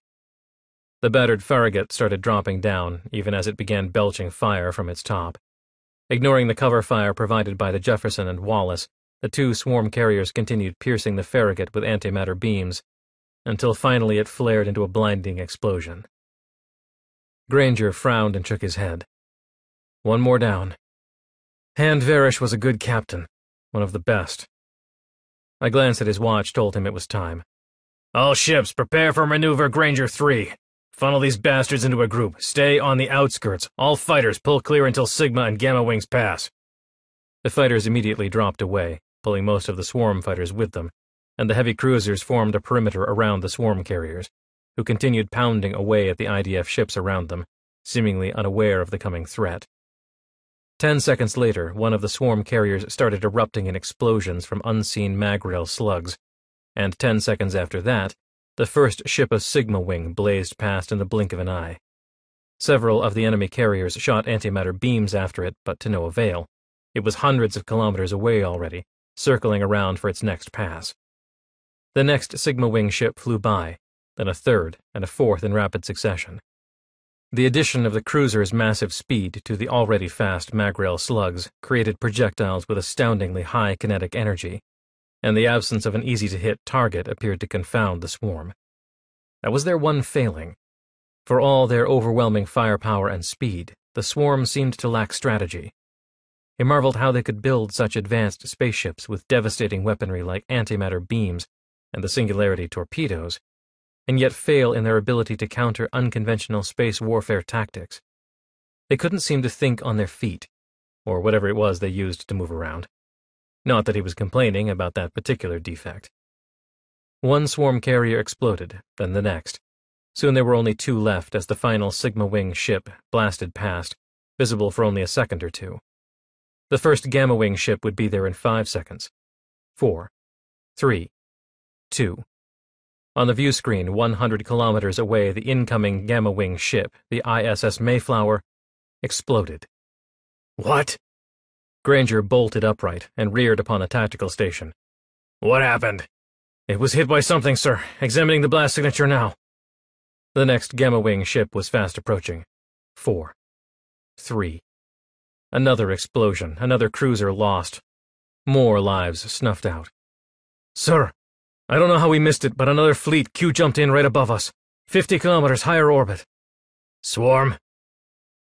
The battered Farragut started dropping down, even as it began belching fire from its top. Ignoring the cover fire provided by the Jefferson and Wallace, the two swarm carriers continued piercing the Farragut with antimatter beams, until finally it flared into a blinding explosion. Granger frowned and shook his head. One more down. Hand Varish was a good captain, one of the best. A glance at his watch told him it was time. All ships, prepare for maneuver Granger 3. Funnel these bastards into a group. Stay on the outskirts. All fighters pull clear until Sigma and Gamma Wings pass. The fighters immediately dropped away, pulling most of the swarm fighters with them, and the heavy cruisers formed a perimeter around the swarm carriers, who continued pounding away at the IDF ships around them, seemingly unaware of the coming threat. 10 seconds later, one of the swarm carriers started erupting in explosions from unseen mag-rail slugs, and 10 seconds after that, the first ship of Sigma Wing blazed past in the blink of an eye. Several of the enemy carriers shot antimatter beams after it, but to no avail. It was hundreds of kilometers away already, circling around for its next pass. The next Sigma Wing ship flew by, then a third and a fourth in rapid succession. The addition of the cruiser's massive speed to the already fast mag-rail slugs created projectiles with astoundingly high kinetic energy, and the absence of an easy-to-hit target appeared to confound the swarm. That was their one failing. For all their overwhelming firepower and speed, the swarm seemed to lack strategy. He marveled how they could build such advanced spaceships with devastating weaponry like antimatter beams and the Singularity torpedoes, and yet fail in their ability to counter unconventional space warfare tactics. They couldn't seem to think on their feet, or whatever it was they used to move around. Not that he was complaining about that particular defect. One swarm carrier exploded, then the next. Soon there were only two left as the final Sigma Wing ship blasted past, visible for only a second or two. The first Gamma Wing ship would be there in 5 seconds. 4, 3, 2. On the view screen, 100 kilometers away, the incoming Gamma Wing ship, the ISS Mayflower, exploded. What? Granger bolted upright and reared upon the tactical station. What happened? It was hit by something, sir. Examining the blast signature now. The next Gamma Wing ship was fast approaching. 4, 3. Another explosion, another cruiser lost. More lives snuffed out. Sir, I don't know how we missed it, but another fleet Q jumped in right above us. 50 kilometers higher orbit. Swarm?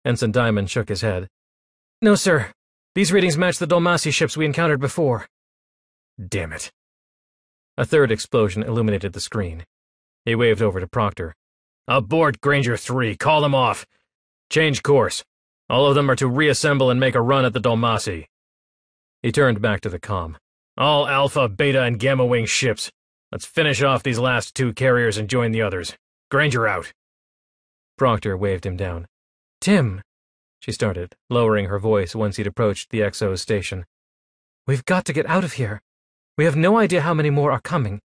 Ensign Diamond shook his head. No, sir. These readings match the Dolmasi ships we encountered before. Damn it. A third explosion illuminated the screen. He waved over to Proctor. Abort Granger 3. Call them off. Change course. All of them are to reassemble and make a run at the Dolmasi. He turned back to the comm. All Alpha, Beta, and Gamma Wing ships. Let's finish off these last two carriers and join the others. Granger out. Proctor waved him down. Tim, she started, lowering her voice once he'd approached the XO's station. We've got to get out of here. We have no idea how many more are coming.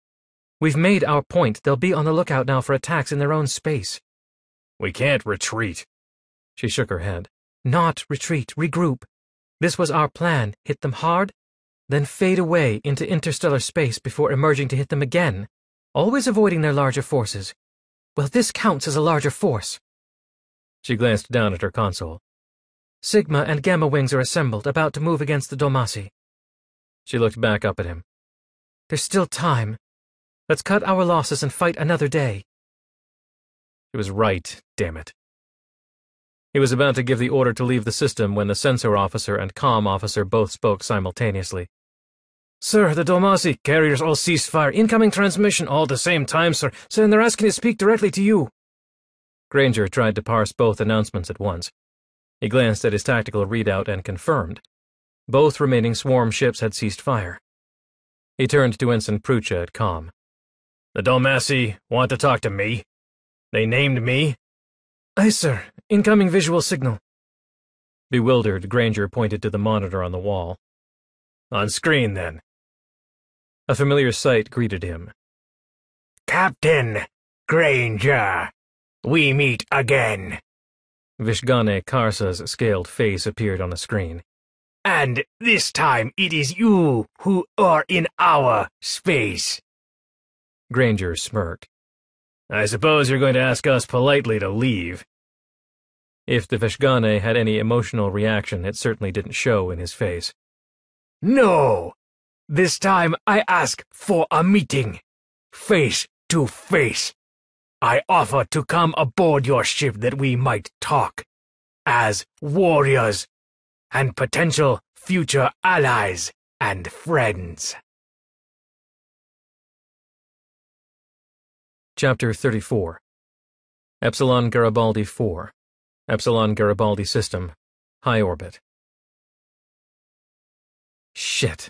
We've made our point. They'll be on the lookout now for attacks in their own space. We can't retreat. She shook her head. Not retreat, regroup. This was our plan. Hit them hard, then fade away into interstellar space before emerging to hit them again, always avoiding their larger forces. Well, this counts as a larger force. She glanced down at her console. Sigma and Gamma Wings are assembled, about to move against the Dolmasi. She looked back up at him. There's still time. Let's cut our losses and fight another day. She was right, damn it. He was about to give the order to leave the system when the sensor officer and comm officer both spoke simultaneously. Sir, the Dolmasi carriers all ceased fire. Incoming transmission all at the same time, sir. Sir, and they're asking to speak directly to you. Granger tried to parse both announcements at once. He glanced at his tactical readout and confirmed. Both remaining swarm ships had ceased fire. He turned to Ensign Prucha at comm. The Dolmasi want to talk to me? They named me? Aye, sir. Incoming visual signal. Bewildered, Granger pointed to the monitor on the wall. On screen, then. A familiar sight greeted him. Captain Granger, we meet again. Vishgane Karsa's scaled face appeared on the screen. And this time it is you who are in our space. Granger smirked. I suppose you're going to ask us politely to leave. If the Vishgane had any emotional reaction, it certainly didn't show in his face. No! This time I ask for a meeting. Face to face. I offer to come aboard your ship that we might talk. As warriors. And potential future allies and friends. Chapter 34. Epsilon Garibaldi 4. Epsilon Garibaldi System. High Orbit. Shit.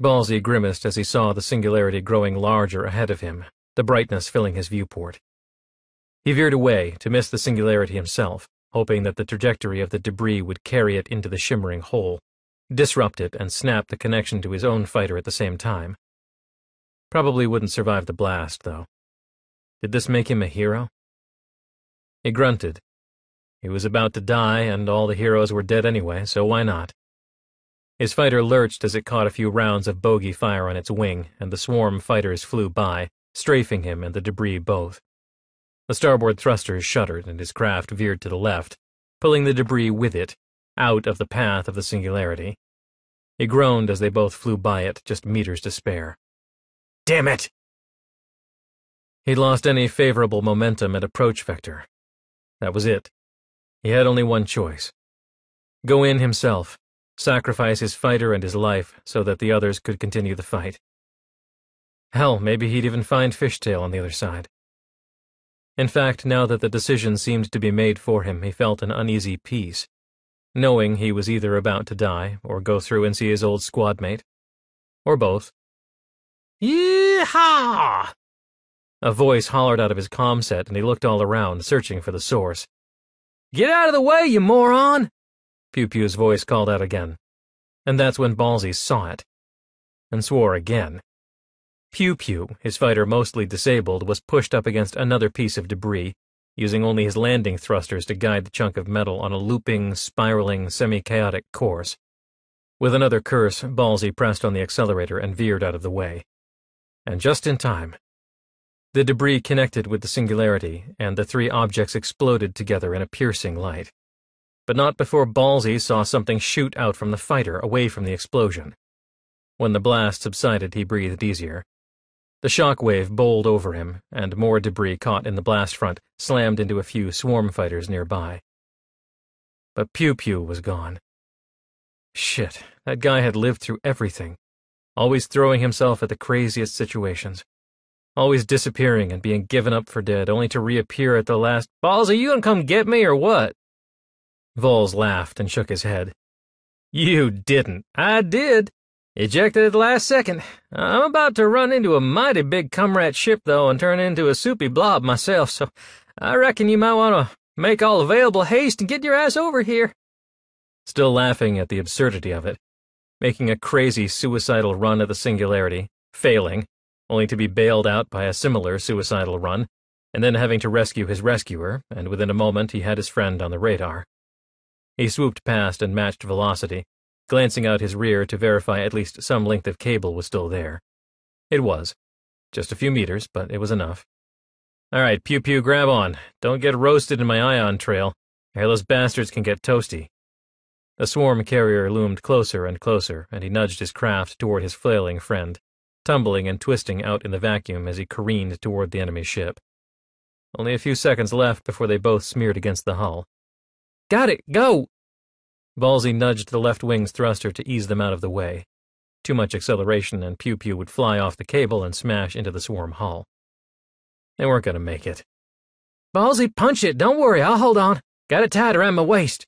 Ballsy grimaced as he saw the singularity growing larger ahead of him, the brightness filling his viewport. He veered away to miss the singularity himself, hoping that the trajectory of the debris would carry it into the shimmering hole, disrupt it, and snap the connection to his own fighter at the same time. Probably wouldn't survive the blast, though. Did this make him a hero? He grunted. He was about to die, and all the heroes were dead anyway, so why not? His fighter lurched as it caught a few rounds of bogey fire on its wing, and the swarm fighters flew by, strafing him and the debris both. The starboard thrusters shuddered, and his craft veered to the left, pulling the debris with it, out of the path of the singularity. He groaned as they both flew by it, just meters to spare. Damn it! He'd lost any favorable momentum at approach vector. That was it. He had only one choice. Go in himself, sacrifice his fighter and his life so that the others could continue the fight. Hell, maybe he'd even find Fishtail on the other side. In fact, now that the decision seemed to be made for him, he felt an uneasy peace, knowing he was either about to die or go through and see his old squadmate, or both. Yee-haw! A voice hollered out of his comm set, and he looked all around, searching for the source. Get out of the way, you moron! Pew Pew's voice called out again, and that's when Ballsy saw it, and swore again. Pew Pew, his fighter mostly disabled, was pushed up against another piece of debris, using only his landing thrusters to guide the chunk of metal on a looping, spiraling, semi-chaotic course. With another curse, Ballsy pressed on the accelerator and veered out of the way. And just in time. The debris connected with the singularity, and the three objects exploded together in a piercing light. But not before Ballsy saw something shoot out from the fighter, away from the explosion. When the blast subsided, he breathed easier. The shockwave bowled over him, and more debris caught in the blast front slammed into a few swarm fighters nearby. But Pew Pew was gone. Shit, that guy had lived through everything, always throwing himself at the craziest situations, always disappearing and being given up for dead, only to reappear at the last. Balls, are you gonna come get me or what? Vols laughed and shook his head. You didn't. I did. Ejected at the last second. I'm about to run into a mighty big comrat ship, though, and turn into a soupy blob myself, so I reckon you might want to make all available haste and get your ass over here. Still laughing at the absurdity of it, making a crazy suicidal run at the singularity, failing, only to be bailed out by a similar suicidal run, and then having to rescue his rescuer, and within a moment he had his friend on the radar. He swooped past and matched velocity, glancing out his rear to verify at least some length of cable was still there. It was. Just a few meters, but it was enough. All right, Pew Pew, grab on. Don't get roasted in my ion trail. Hairless bastards can get toasty. The swarm carrier loomed closer and closer, and he nudged his craft toward his flailing friend, tumbling and twisting out in the vacuum as he careened toward the enemy ship. Only a few seconds left before they both smeared against the hull. Got it! Go! Ballsy nudged the left wing's thruster to ease them out of the way. Too much acceleration and Pew Pew would fly off the cable and smash into the swarm hull. They weren't going to make it. Ballsy, punch it! Don't worry, I'll hold on. Got it tied around my waist.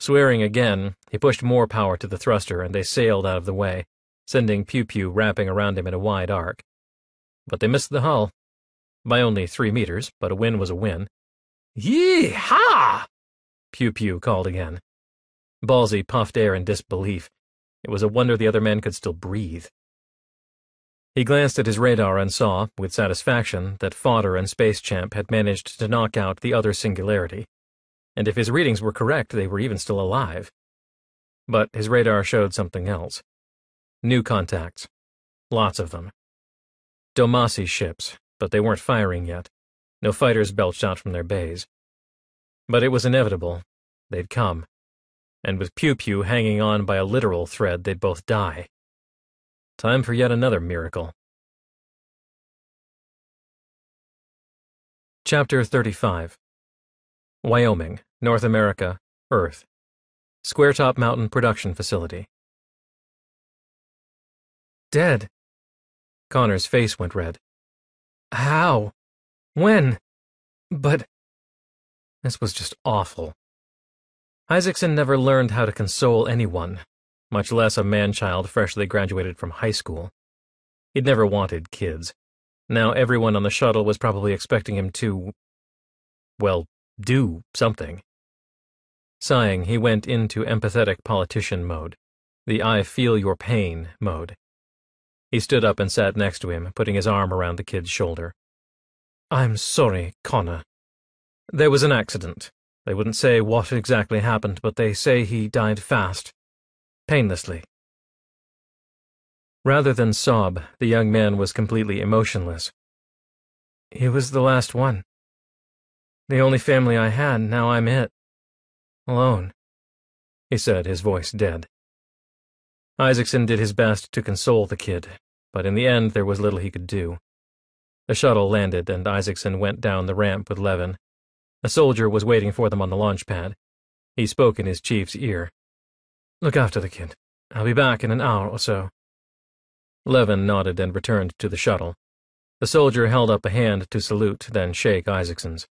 Swearing again, he pushed more power to the thruster and they sailed out of the way, sending Pew Pew wrapping around him in a wide arc. But they missed the hull. By only 3 meters, but a win was a win. Yee-haw! Pew Pew called again. Ballsy puffed air in disbelief. It was a wonder the other man could still breathe. He glanced at his radar and saw, with satisfaction, that Fodder and Space Champ had managed to knock out the other singularity. And if his readings were correct, they were even still alive. but his radar showed something else. New contacts. Lots of them. Dolmasi ships, but they weren't firing yet. No fighters belched out from their bays. But it was inevitable. They'd come. And with Pew Pew hanging on by a literal thread, they'd both die. Time for yet another miracle. Chapter 35. Wyoming, North America, Earth. Square Top Mountain Production Facility. Dead. Connor's face went red. How? When? But... This was just awful. Isaacson never learned how to console anyone, much less a man-child freshly graduated from high school. He'd never wanted kids. Now everyone on the shuttle was probably expecting him to, well, do something. Sighing, he went into empathetic politician mode, the I-feel-your-pain mode. He stood up and sat next to him, putting his arm around the kid's shoulder. I'm sorry, Connor. There was an accident. They wouldn't say what exactly happened, but they say he died fast. Painlessly. Rather than sob, the young man was completely emotionless. He was the last one. The only family I had, now I'm it. Alone. He said, his voice dead. Isaacson did his best to console the kid, but in the end there was little he could do. The shuttle landed and Isaacson went down the ramp with Levin. A soldier was waiting for them on the launch pad. He spoke in his chief's ear. Look after the kid. I'll be back in an hour or so. Levin nodded and returned to the shuttle. The soldier held up a hand to salute, then shake Isaacson's.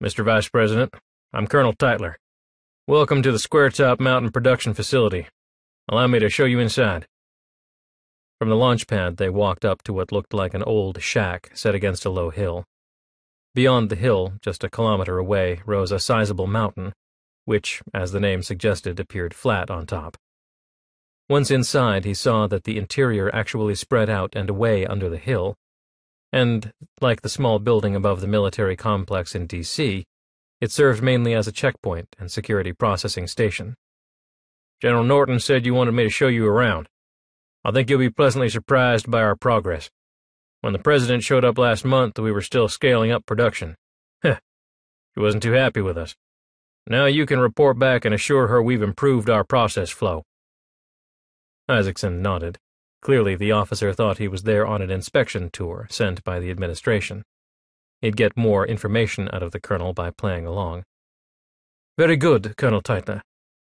Mr. Vice President, I'm Colonel Teitler. Welcome to the Square Top Mountain Production Facility. Allow me to show you inside. From the launch pad, they walked up to what looked like an old shack set against a low hill. Beyond the hill, just a kilometer away, rose a sizable mountain, which, as the name suggested, appeared flat on top. Once inside, he saw that the interior actually spread out and away under the hill, and, like the small building above the military complex in D.C., it served mainly as a checkpoint and security processing station. General Norton said you wanted me to show you around. I think you'll be pleasantly surprised by our progress. When the president showed up last month, we were still scaling up production. She wasn't too happy with us. Now you can report back and assure her we've improved our process flow. Isaacson nodded. Clearly, the officer thought he was there on an inspection tour sent by the administration. He'd get more information out of the colonel by playing along. Very good, Colonel Teitler.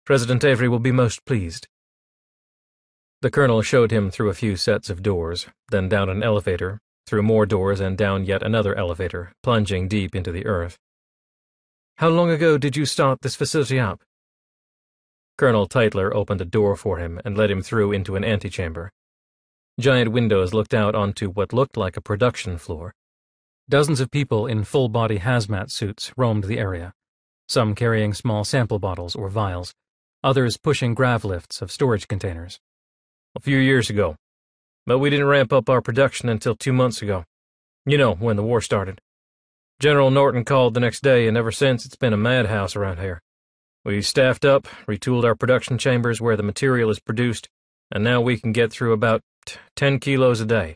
President Avery will be most pleased. The colonel showed him through a few sets of doors, then down an elevator, through more doors and down yet another elevator, plunging deep into the earth. How long ago did you start this facility up? Colonel Teitler opened a door for him and led him through into an antechamber. Giant windows looked out onto what looked like a production floor. Dozens of people in full-body hazmat suits roamed the area, some carrying small sample bottles or vials, others pushing grav lifts of storage containers. A few years ago, but we didn't ramp up our production until 2 months ago. You know, when the war started. General Norton called the next day, and ever since it's been a madhouse around here. We staffed up, retooled our production chambers where the material is produced, and now we can get through about 10 kilos a day.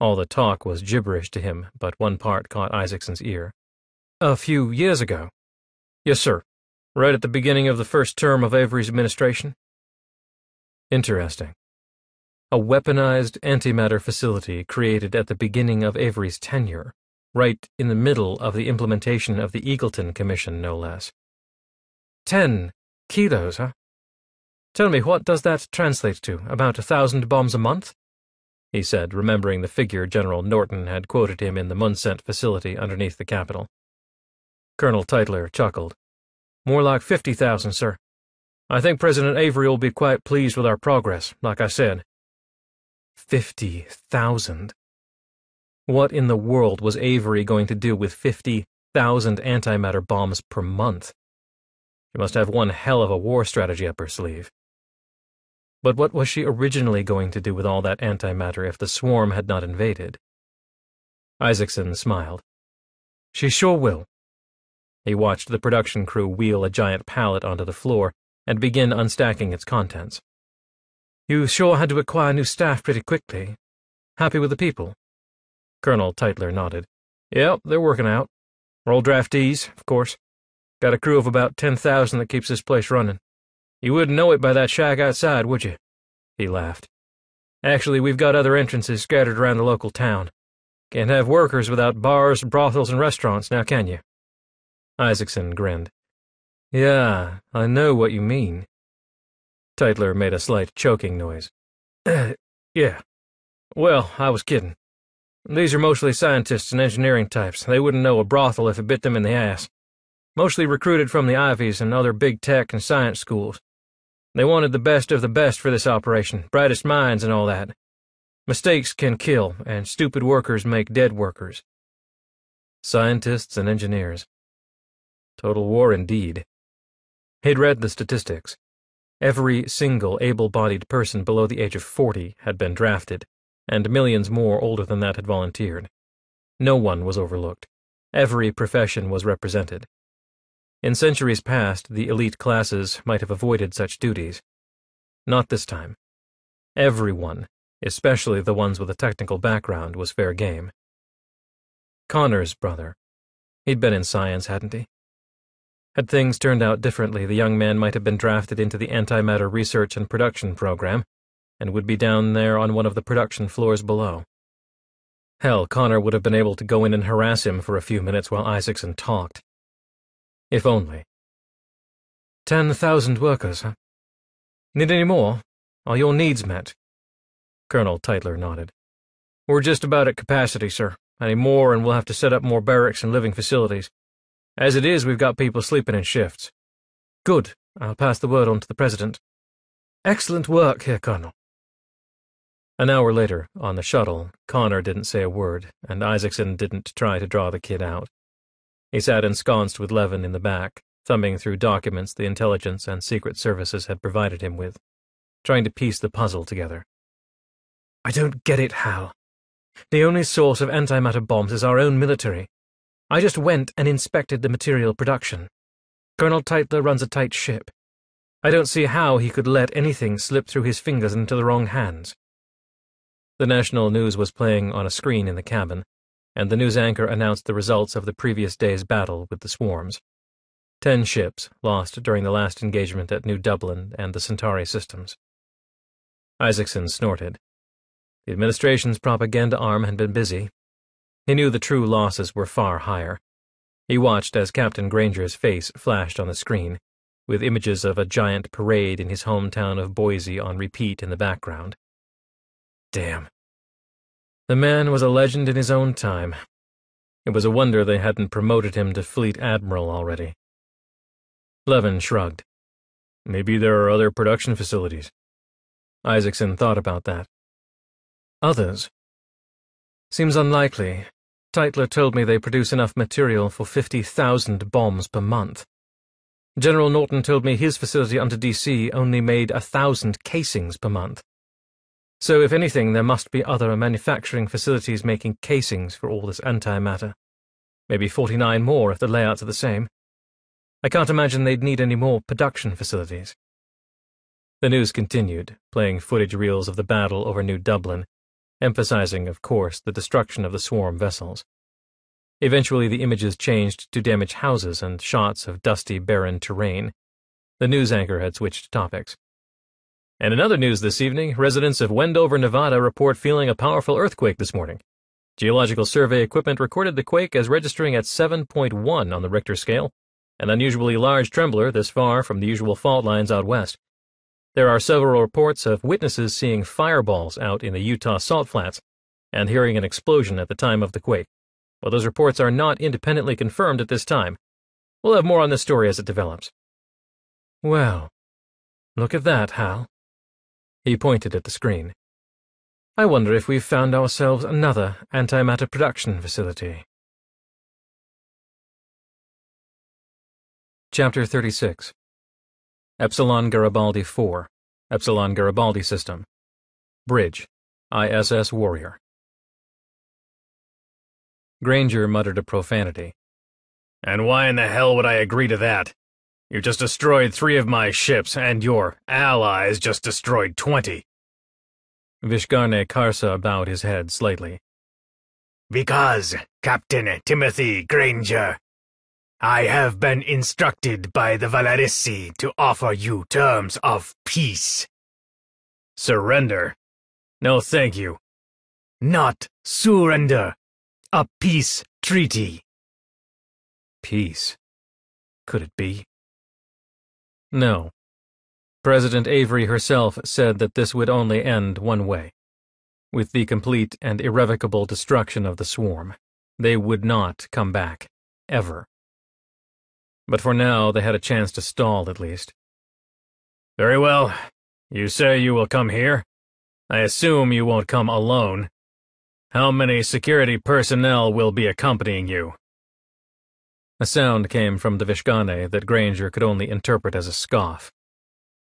All the talk was gibberish to him, but one part caught Isaacson's ear. A few years ago? Yes, sir. Right at the beginning of the first term of Avery's administration. Interesting. A weaponized antimatter facility created at the beginning of Avery's tenure, right in the middle of the implementation of the Eagleton Commission, no less. 10 kilos, huh? Tell me, what does that translate to? About 1,000 bombs a month? He said, remembering the figure General Norton had quoted him in the Munsent facility underneath the Capitol. Colonel Teitler chuckled. More like 50,000, sir. I think President Avery will be quite pleased with our progress, like I said. 50,000. What in the world was Avery going to do with 50,000 antimatter bombs per month? She must have one hell of a war strategy up her sleeve. But what was she originally going to do with all that antimatter if the swarm had not invaded? Isaacson smiled. She sure will. He watched the production crew wheel a giant pallet onto the floor and begin unstacking its contents. You sure had to acquire new staff pretty quickly. Happy with the people? Colonel Teitler nodded. Yep, they're working out. We're all draftees, of course. Got a crew of about 10,000 that keeps this place running. You wouldn't know it by that shack outside, would you? He laughed. Actually, we've got other entrances scattered around the local town. Can't have workers without bars, brothels, and restaurants, now can you? Isaacson grinned. Yeah, I know what you mean. Teitler made a slight choking noise. Yeah. Well, I was kidding. These are mostly scientists and engineering types. They wouldn't know a brothel if it bit them in the ass. Mostly recruited from the Ivies and other big tech and science schools. They wanted the best of the best for this operation, brightest minds and all that. Mistakes can kill, and stupid workers make dead workers. Scientists and engineers. Total war indeed. He'd read the statistics. Every single able-bodied person below the age of 40 had been drafted, and millions more older than that had volunteered. No one was overlooked. Every profession was represented. In centuries past, the elite classes might have avoided such duties. Not this time. Everyone, especially the ones with a technical background, was fair game. Connor's brother. He'd been in science, hadn't he? Had things turned out differently, the young man might have been drafted into the antimatter research and production program, and would be down there on one of the production floors below. Hell, Connor would have been able to go in and harass him for a few minutes while Isaacson talked. If only. 10,000 workers, huh? Need any more? Are your needs met? Colonel Teitler nodded. We're just about at capacity, sir. Any more and we'll have to set up more barracks and living facilities. As it is, we've got people sleeping in shifts. Good. I'll pass the word on to the President. Excellent work here, Colonel. An hour later, on the shuttle, Connor didn't say a word, and Isaacson didn't try to draw the kid out. He sat ensconced with Levin in the back, thumbing through documents the intelligence and secret services had provided him with, trying to piece the puzzle together. I don't get it, Hal. The only source of antimatter bombs is our own military. I just went and inspected the material production. Colonel Teitler runs a tight ship. I don't see how he could let anything slip through his fingers into the wrong hands. The national news was playing on a screen in the cabin, and the news anchor announced the results of the previous day's battle with the swarms. 10 ships lost during the last engagement at New Dublin and the Centauri systems. Isaacson snorted. The administration's propaganda arm had been busy. He knew the true losses were far higher. He watched as Captain Granger's face flashed on the screen, with images of a giant parade in his hometown of Boise on repeat in the background. Damn. The man was a legend in his own time. It was a wonder they hadn't promoted him to Fleet Admiral already. Levin shrugged. Maybe there are other production facilities. Isaacson thought about that. Others? Seems unlikely. Teitler told me they produce enough material for 50,000 bombs per month. General Norton told me his facility under DC only made 1,000 casings per month. So if anything, there must be other manufacturing facilities making casings for all this antimatter. Maybe 49 more if the layouts are the same. I can't imagine they'd need any more production facilities. The news continued, playing footage reels of the battle over New Dublin, emphasizing, of course, the destruction of the swarm vessels. Eventually the images changed to damaged houses and shots of dusty, barren terrain. The news anchor had switched topics. And in other news this evening, residents of Wendover, Nevada report feeling a powerful earthquake this morning. Geological survey equipment recorded the quake as registering at 7.1 on the Richter scale, an unusually large trembler this far from the usual fault lines out west. There are several reports of witnesses seeing fireballs out in the Utah salt flats and hearing an explosion at the time of the quake. Well, those reports are not independently confirmed at this time. We'll have more on this story as it develops. Well, look at that, Hal. He pointed at the screen. I wonder if we've found ourselves another antimatter production facility. Chapter 36. Epsilon Garibaldi 4. Epsilon Garibaldi System. Bridge. ISS Warrior. Granger muttered a profanity. And why in the hell would I agree to that? You just destroyed 3 of my ships, and your allies just destroyed 20. Vishgane Karsa bowed his head slightly. Because, Captain Timothy Granger, I have been instructed by the Valarisi to offer you terms of peace. Surrender? No, thank you. Not surrender. A peace treaty. Peace. Could it be? No. President Avery herself said that this would only end one way. With the complete and irrevocable destruction of the swarm, they would not come back. Ever. But for now, they had a chance to stall, at least. Very well. You say you will come here? I assume you won't come alone. How many security personnel will be accompanying you? A sound came from the Vishgane that Granger could only interpret as a scoff.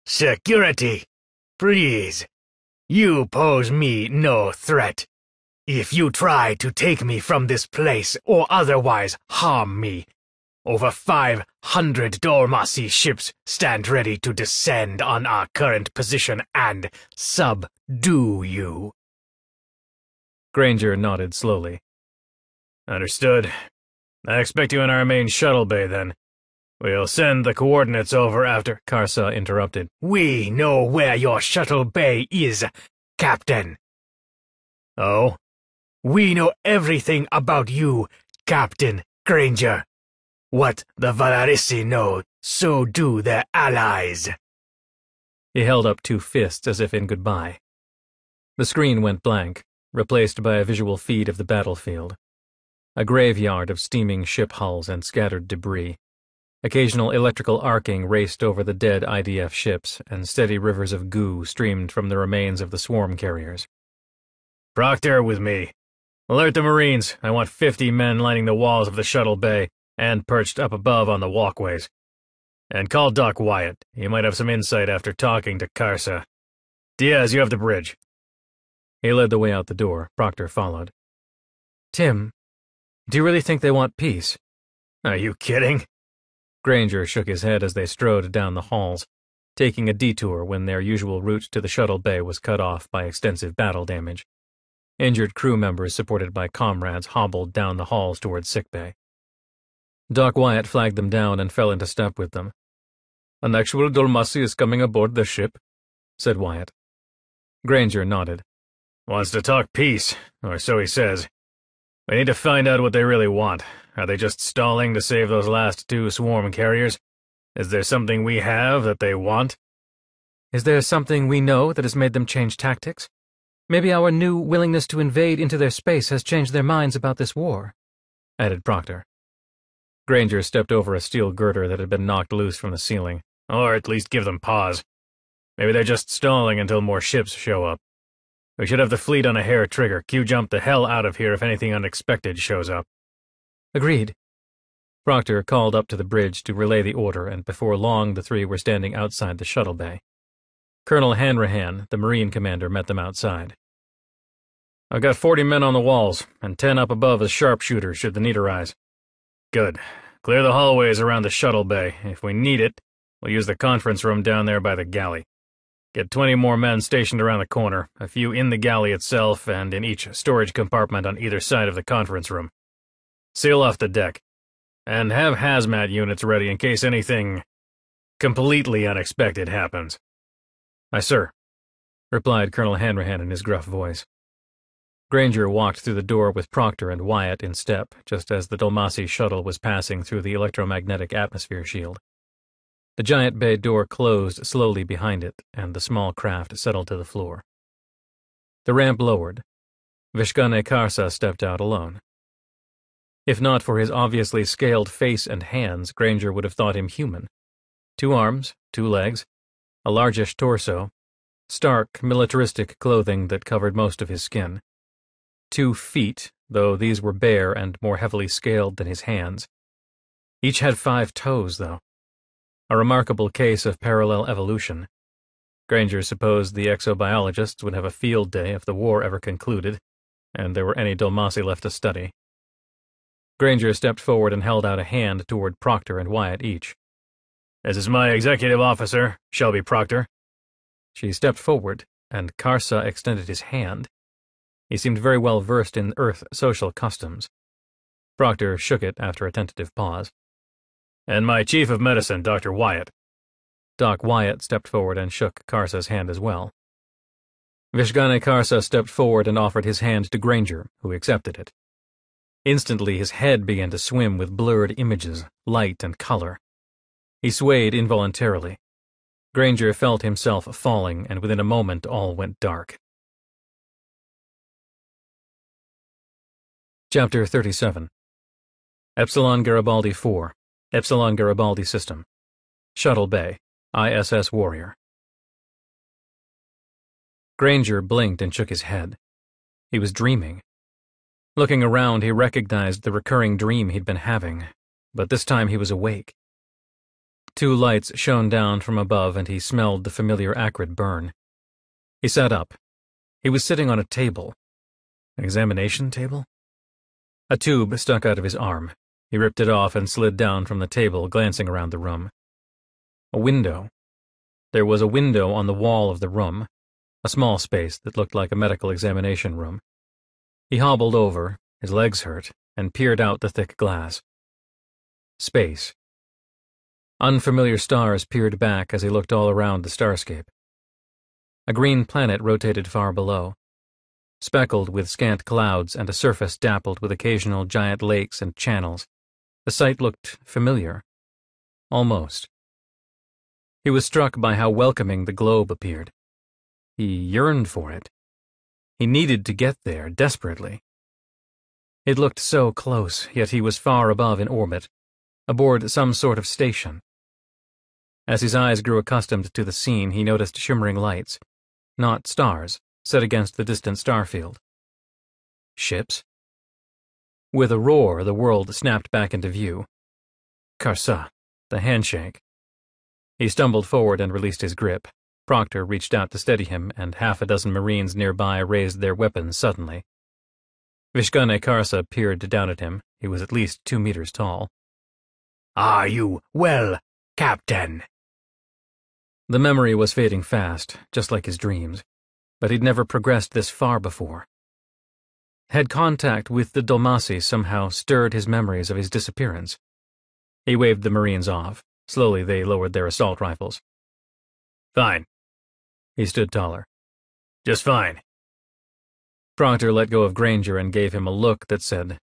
Security? Please. You pose me no threat. If you try to take me from this place or otherwise harm me, over 500 Dolmasi ships stand ready to descend on our current position and subdue you. Granger nodded slowly. Understood. I expect you in our main shuttle bay, then. We'll send the coordinates over after... Karsa interrupted. We know where your shuttle bay is, Captain. Oh? We know everything about you, Captain Granger. What the Valarisi know, so do their allies. He held up 2 fists as if in goodbye. The screen went blank, replaced by a visual feed of the battlefield. A graveyard of steaming ship hulls and scattered debris. Occasional electrical arcing raced over the dead IDF ships, and steady rivers of goo streamed from the remains of the swarm carriers. Proctor with me. Alert the Marines. I want 50 men lining the walls of the shuttle bay and perched up above on the walkways. And call Doc Wyatt. He might have some insight after talking to Karsa. Diaz, you have the bridge. He led the way out the door. Proctor followed. Tim, do you really think they want peace? Are you kidding? Granger shook his head as they strode down the halls, taking a detour when their usual route to the shuttle bay was cut off by extensive battle damage. Injured crew members supported by comrades hobbled down the halls toward sickbay. Doc Wyatt flagged them down and fell into step with them. An actual Dolmasi is coming aboard the ship, said Wyatt. Granger nodded. Wants to talk peace, or so he says. We need to find out what they really want. Are they just stalling to save those last 2 swarm carriers? Is there something we have that they want? Is there something we know that has made them change tactics? Maybe our new willingness to invade into their space has changed their minds about this war, added Proctor. Granger stepped over a steel girder that had been knocked loose from the ceiling. Or at least give them pause. Maybe they're just stalling until more ships show up. We should have the fleet on a hair trigger. Q-jump the hell out of here if anything unexpected shows up. Agreed. Proctor called up to the bridge to relay the order, and before long the 3 were standing outside the shuttle bay. Colonel Hanrahan, the Marine commander, met them outside. I've got 40 men on the walls, and 10 up above as sharpshooters should the need arise. Good. Clear the hallways around the shuttle bay. If we need it, we'll use the conference room down there by the galley. Get 20 more men stationed around the corner, a few in the galley itself and in each storage compartment on either side of the conference room. Seal off the deck. And have hazmat units ready in case anything completely unexpected happens. Aye, sir, replied Colonel Hanrahan in his gruff voice. Granger walked through the door with Proctor and Wyatt in step, just as the Dolmasi shuttle was passing through the electromagnetic atmosphere shield. The giant bay door closed slowly behind it, and the small craft settled to the floor. The ramp lowered. Vishgane Karsa stepped out alone. If not for his obviously scaled face and hands, Granger would have thought him human. 2 arms, 2 legs, a largish torso, stark, militaristic clothing that covered most of his skin. 2 feet, though these were bare and more heavily scaled than his hands. Each had 5 toes, though. A remarkable case of parallel evolution. Granger supposed the exobiologists would have a field day if the war ever concluded, and there were any Dolmasi left to study. Granger stepped forward and held out a hand toward Proctor and Wyatt each. This is my executive officer, Shelby Proctor. She stepped forward, and Karsa extended his hand. He seemed very well versed in Earth social customs. Proctor shook it after a tentative pause. And my chief of medicine, Dr. Wyatt. Doc Wyatt stepped forward and shook Karsa's hand as well. Vishgane Karsa stepped forward and offered his hand to Granger, who accepted it. Instantly his head began to swim with blurred images, light and color. He swayed involuntarily. Granger felt himself falling, and within a moment all went dark. Chapter 37. Epsilon Garibaldi 4, Epsilon Garibaldi System, Shuttle Bay, ISS Warrior. Granger blinked and shook his head. He was dreaming. Looking around, he recognized the recurring dream he'd been having, but this time he was awake. Two lights shone down from above, and he smelled the familiar acrid burn. He sat up. He was sitting on a table. An examination table? A tube stuck out of his arm. He ripped it off and slid down from the table, glancing around the room. A window. There was a window on the wall of the room, a small space that looked like a medical examination room. He hobbled over, his legs hurt, and peered out the thick glass. Space. Unfamiliar stars peered back as he looked all around the starscape. A green planet rotated far below, speckled with scant clouds and a surface dappled with occasional giant lakes and channels. The sight looked familiar. Almost. He was struck by how welcoming the globe appeared. He yearned for it. He needed to get there, desperately. It looked so close, yet he was far above in orbit, aboard some sort of station. As his eyes grew accustomed to the scene, he noticed shimmering lights, not stars, set against the distant starfield. Ships? With a roar, the world snapped back into view. Karsa, the handshake. He stumbled forward and released his grip. Proctor reached out to steady him, and half a dozen Marines nearby raised their weapons suddenly. Vishgane Karsa peered down at him. He was at least 2 meters tall. Are you well, Captain? The memory was fading fast, just like his dreams, but he'd never progressed this far before. Had contact with the Dolmasi somehow stirred his memories of his disappearance? He waved the Marines off. Slowly they lowered their assault rifles. Fine. He stood taller. Just fine. Proctor let go of Granger and gave him a look that said,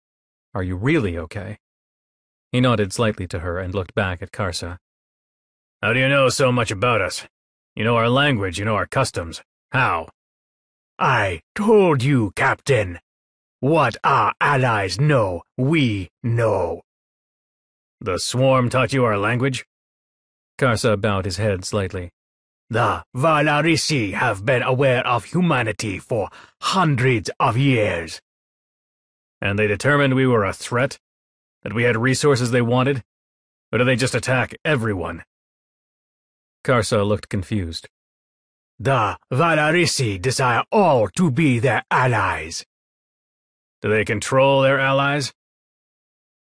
Are you really okay? He nodded slightly to her and looked back at Karsa. How do you know so much about us? You know our language, you know our customs. How? I told you, Captain. What our allies know, we know. The swarm taught you our language? Karsa bowed his head slightly. The Valarisi have been aware of humanity for hundreds of years. And they determined we were a threat? That we had resources they wanted? Or do they just attack everyone? Karsa looked confused. The Valarisi desire all to be their allies. Do they control their allies?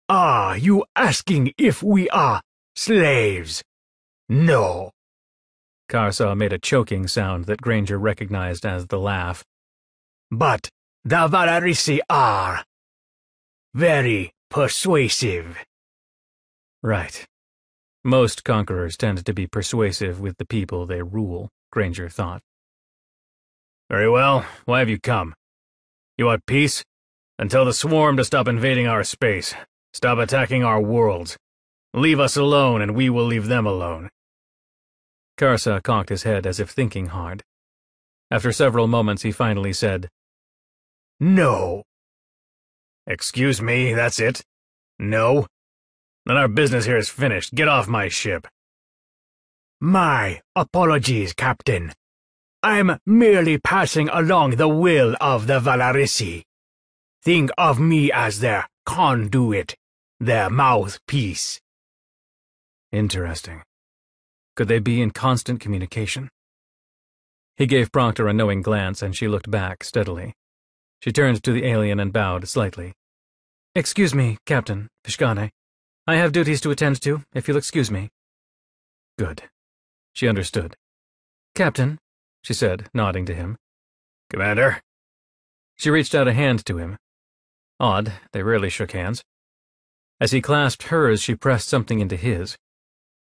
Are you asking if we are slaves? No. Karsa made a choking sound that Granger recognized as the laugh. But the Valarisi are very persuasive. Right. Most conquerors tend to be persuasive with the people they rule, Granger thought. Very well, why have you come? You want peace? Then tell the swarm to stop invading our space, stop attacking our worlds. Leave us alone and we will leave them alone. Karsa cocked his head as if thinking hard. After several moments he finally said, No. Excuse me, that's it? No? Then our business here is finished. Get off my ship. My apologies, Captain. I'm merely passing along the will of the Valarisi. Think of me as their conduit, their mouthpiece. Interesting. Could they be in constant communication? He gave Proctor a knowing glance, and she looked back steadily. She turned to the alien and bowed slightly. Excuse me, Captain Vishgane. I have duties to attend to, if you'll excuse me. Good. She understood. Captain, she said, nodding to him. Commander. She reached out a hand to him. Odd, they rarely shook hands. As he clasped hers, she pressed something into his.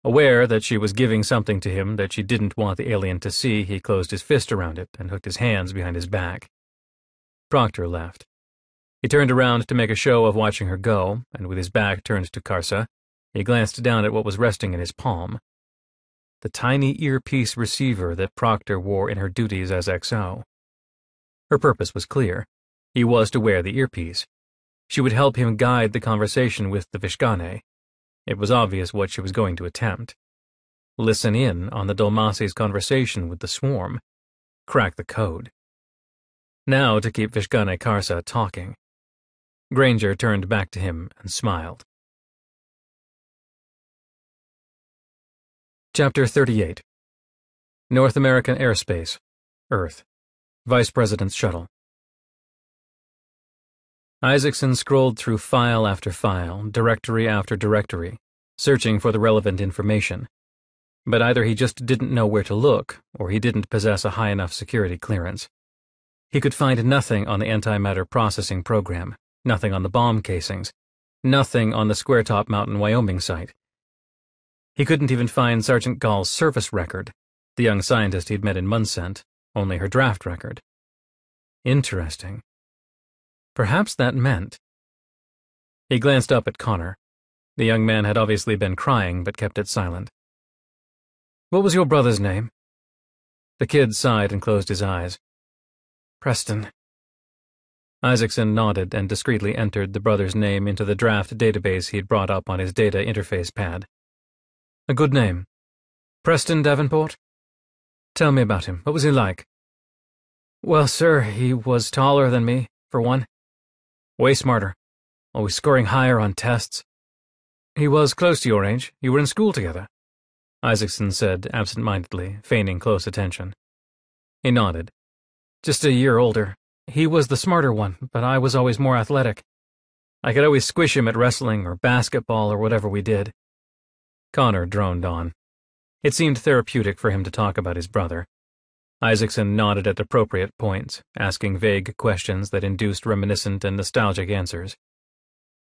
Aware that she was giving something to him that she didn't want the alien to see, he closed his fist around it and hooked his hands behind his back. Proctor laughed. He turned around to make a show of watching her go, and with his back turned to Karsa, he glanced down at what was resting in his palm. The tiny earpiece receiver that Proctor wore in her duties as XO. Her purpose was clear. He was to wear the earpiece. She would help him guide the conversation with the Vishgane. It was obvious what she was going to attempt. Listen in on the Dolmasi's conversation with the swarm. Crack the code. Now to keep Vishgane Karsa talking. Granger turned back to him and smiled. Chapter 38. North American Airspace, Earth, Vice President's Shuttle. Isaacson scrolled through file after file, directory after directory, searching for the relevant information. But either he just didn't know where to look, or he didn't possess a high enough security clearance. He could find nothing on the antimatter processing program, nothing on the bomb casings, nothing on the Squaretop Mountain, Wyoming site. He couldn't even find Sergeant Gall's service record, the young scientist he'd met in Munsent, only her draft record. Interesting. Perhaps that meant... He glanced up at Connor. The young man had obviously been crying, but kept it silent. What was your brother's name? The kid sighed and closed his eyes. Preston. Isaacson nodded and discreetly entered the brother's name into the draft database he'd brought up on his data interface pad. A good name. Preston Davenport? Tell me about him. What was he like? Well, sir, he was taller than me, for one. Way smarter. Always scoring higher on tests. He was close to your age. You were in school together, Isaacson said absent-mindedly, feigning close attention. He nodded. Just a year older. He was the smarter one, but I was always more athletic. I could always squish him at wrestling or basketball or whatever we did. Connor droned on. It seemed therapeutic for him to talk about his brother. Isaacson nodded at appropriate points, asking vague questions that induced reminiscent and nostalgic answers.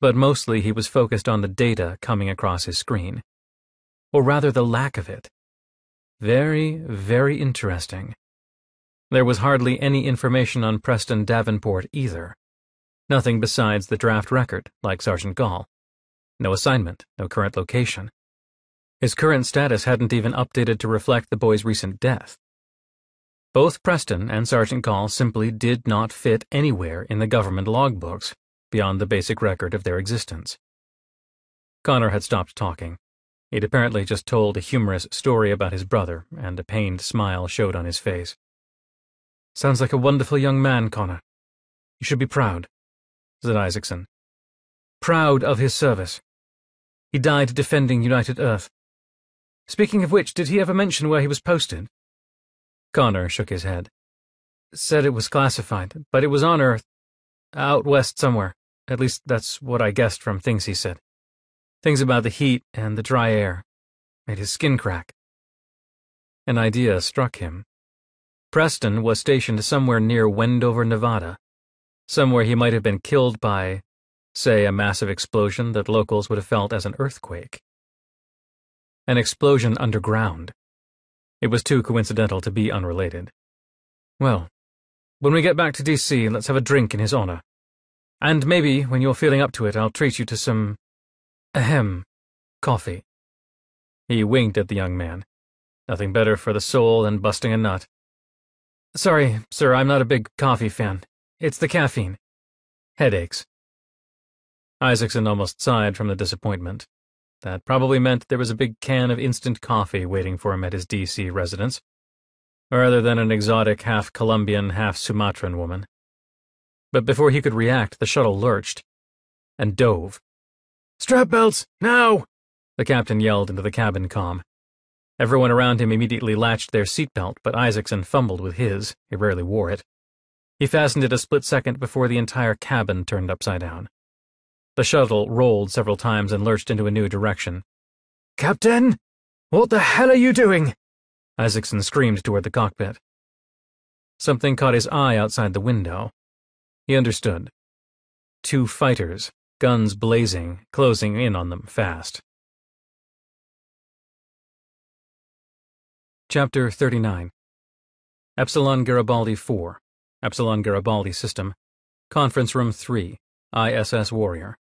But mostly he was focused on the data coming across his screen. Or rather, the lack of it. Very, very interesting. There was hardly any information on Preston Davenport either. Nothing besides the draft record, like Sergeant Gall. No assignment, no current location. His current status hadn't even updated to reflect the boy's recent death. Both Preston and Sergeant Gall simply did not fit anywhere in the government logbooks beyond the basic record of their existence. Connor had stopped talking. He'd apparently just told a humorous story about his brother, and a pained smile showed on his face. Sounds like a wonderful young man, Connor. You should be proud, said Isaacson. Proud of his service. He died defending United Earth. Speaking of which, did he ever mention where he was posted? Connor shook his head. Said it was classified, but it was on Earth, out west somewhere. At least that's what I guessed from things he said. Things about the heat and the dry air. Made his skin crack. An idea struck him. Preston was stationed somewhere near Wendover, Nevada. Somewhere he might have been killed by, say, a massive explosion that locals would have felt as an earthquake. An explosion underground. It was too coincidental to be unrelated. Well, when we get back to D.C., let's have a drink in his honor. And maybe, when you're feeling up to it, I'll treat you to some... ahem... coffee. He winked at the young man. Nothing better for the soul than busting a nut. Sorry, sir, I'm not a big coffee fan. It's the caffeine. Headaches. Isaacson almost sighed from the disappointment. That probably meant there was a big can of instant coffee waiting for him at his D.C. residence, rather than an exotic half-Colombian, half-Sumatran woman. But before he could react, the shuttle lurched and dove. "Strap belts, now!" the captain yelled into the cabin comm. Everyone around him immediately latched their seatbelt, but Isaacson fumbled with his. He rarely wore it. He fastened it a split second before the entire cabin turned upside down. The shuttle rolled several times and lurched into a new direction. "Captain!" What the hell are you doing? Isaacson screamed toward the cockpit. Something caught his eye outside the window. He understood. Two fighters, guns blazing, closing in on them fast. Chapter 39. Epsilon Garibaldi 4, Epsilon Garibaldi System, Conference Room 3, ISS Warrior.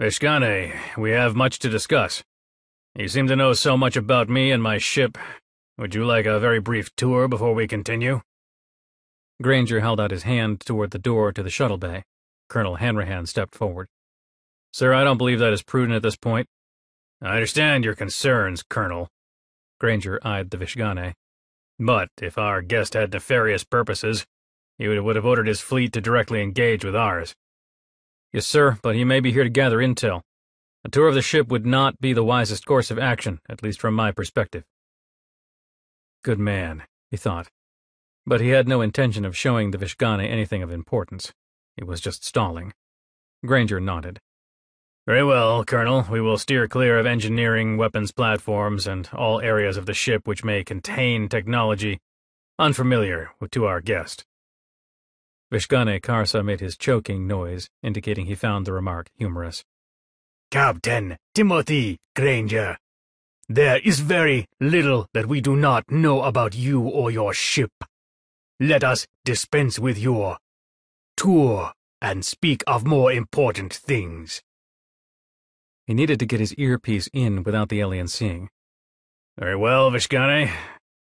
Vishgane, we have much to discuss. You seem to know so much about me and my ship. Would you like a very brief tour before we continue? Granger held out his hand toward the door to the shuttle bay. Colonel Hanrahan stepped forward. Sir, I don't believe that is prudent at this point. I understand your concerns, Colonel. Granger eyed the Vishgane. But if our guest had nefarious purposes, he would have ordered his fleet to directly engage with ours. Yes, sir, but he may be here to gather intel. A tour of the ship would not be the wisest course of action, at least from my perspective. Good man, he thought. But he had no intention of showing the Vishgane anything of importance. He was just stalling. Granger nodded. Very well, Colonel. We will steer clear of engineering, weapons platforms, and all areas of the ship which may contain technology unfamiliar to our guest. Vishgane Karsa made his choking noise, indicating he found the remark humorous. Captain Timothy Granger, there is very little that we do not know about you or your ship. Let us dispense with your tour and speak of more important things. He needed to get his earpiece in without the alien seeing. Very well, Vishgane.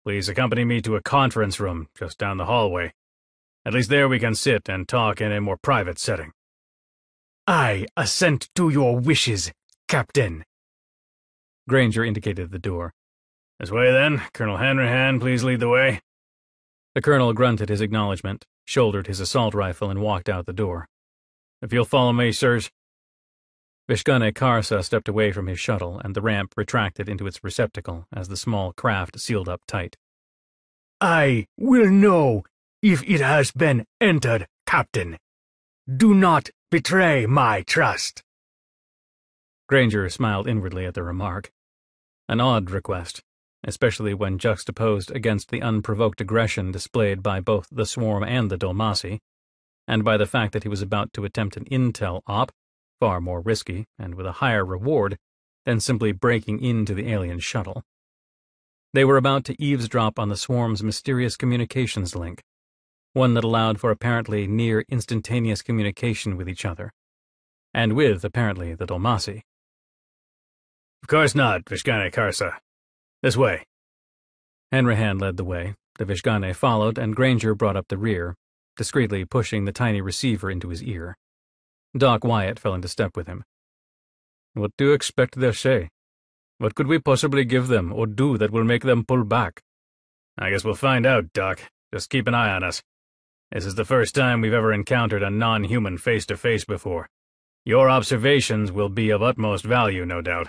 Please accompany me to a conference room just down the hallway. At least there we can sit and talk in a more private setting. I assent to your wishes, Captain. Granger indicated the door. This way, then. Colonel Hanrahan, please lead the way. The colonel grunted his acknowledgment, shouldered his assault rifle, and walked out the door. If you'll follow me, sirs. Vishgane Karsa stepped away from his shuttle, and the ramp retracted into its receptacle as the small craft sealed up tight. I will know if it has been entered, Captain. Do not betray my trust. Granger smiled inwardly at the remark. An odd request, especially when juxtaposed against the unprovoked aggression displayed by both the Swarm and the Dolmasi, and by the fact that he was about to attempt an intel op, far more risky and with a higher reward than simply breaking into the alien shuttle. They were about to eavesdrop on the Swarm's mysterious communications link, one that allowed for apparently near-instantaneous communication with each other, and with, apparently, the Dolmasi. Of course not, Vishgane Karsa. This way. Hanrahan led the way, the Vishgane followed, and Granger brought up the rear, discreetly pushing the tiny receiver into his ear. Doc Wyatt fell into step with him. What do you expect they'll say? What could we possibly give them or do that will make them pull back? I guess we'll find out, Doc. Just keep an eye on us. This is the first time we've ever encountered a non-human face-to-face before. Your observations will be of utmost value, no doubt.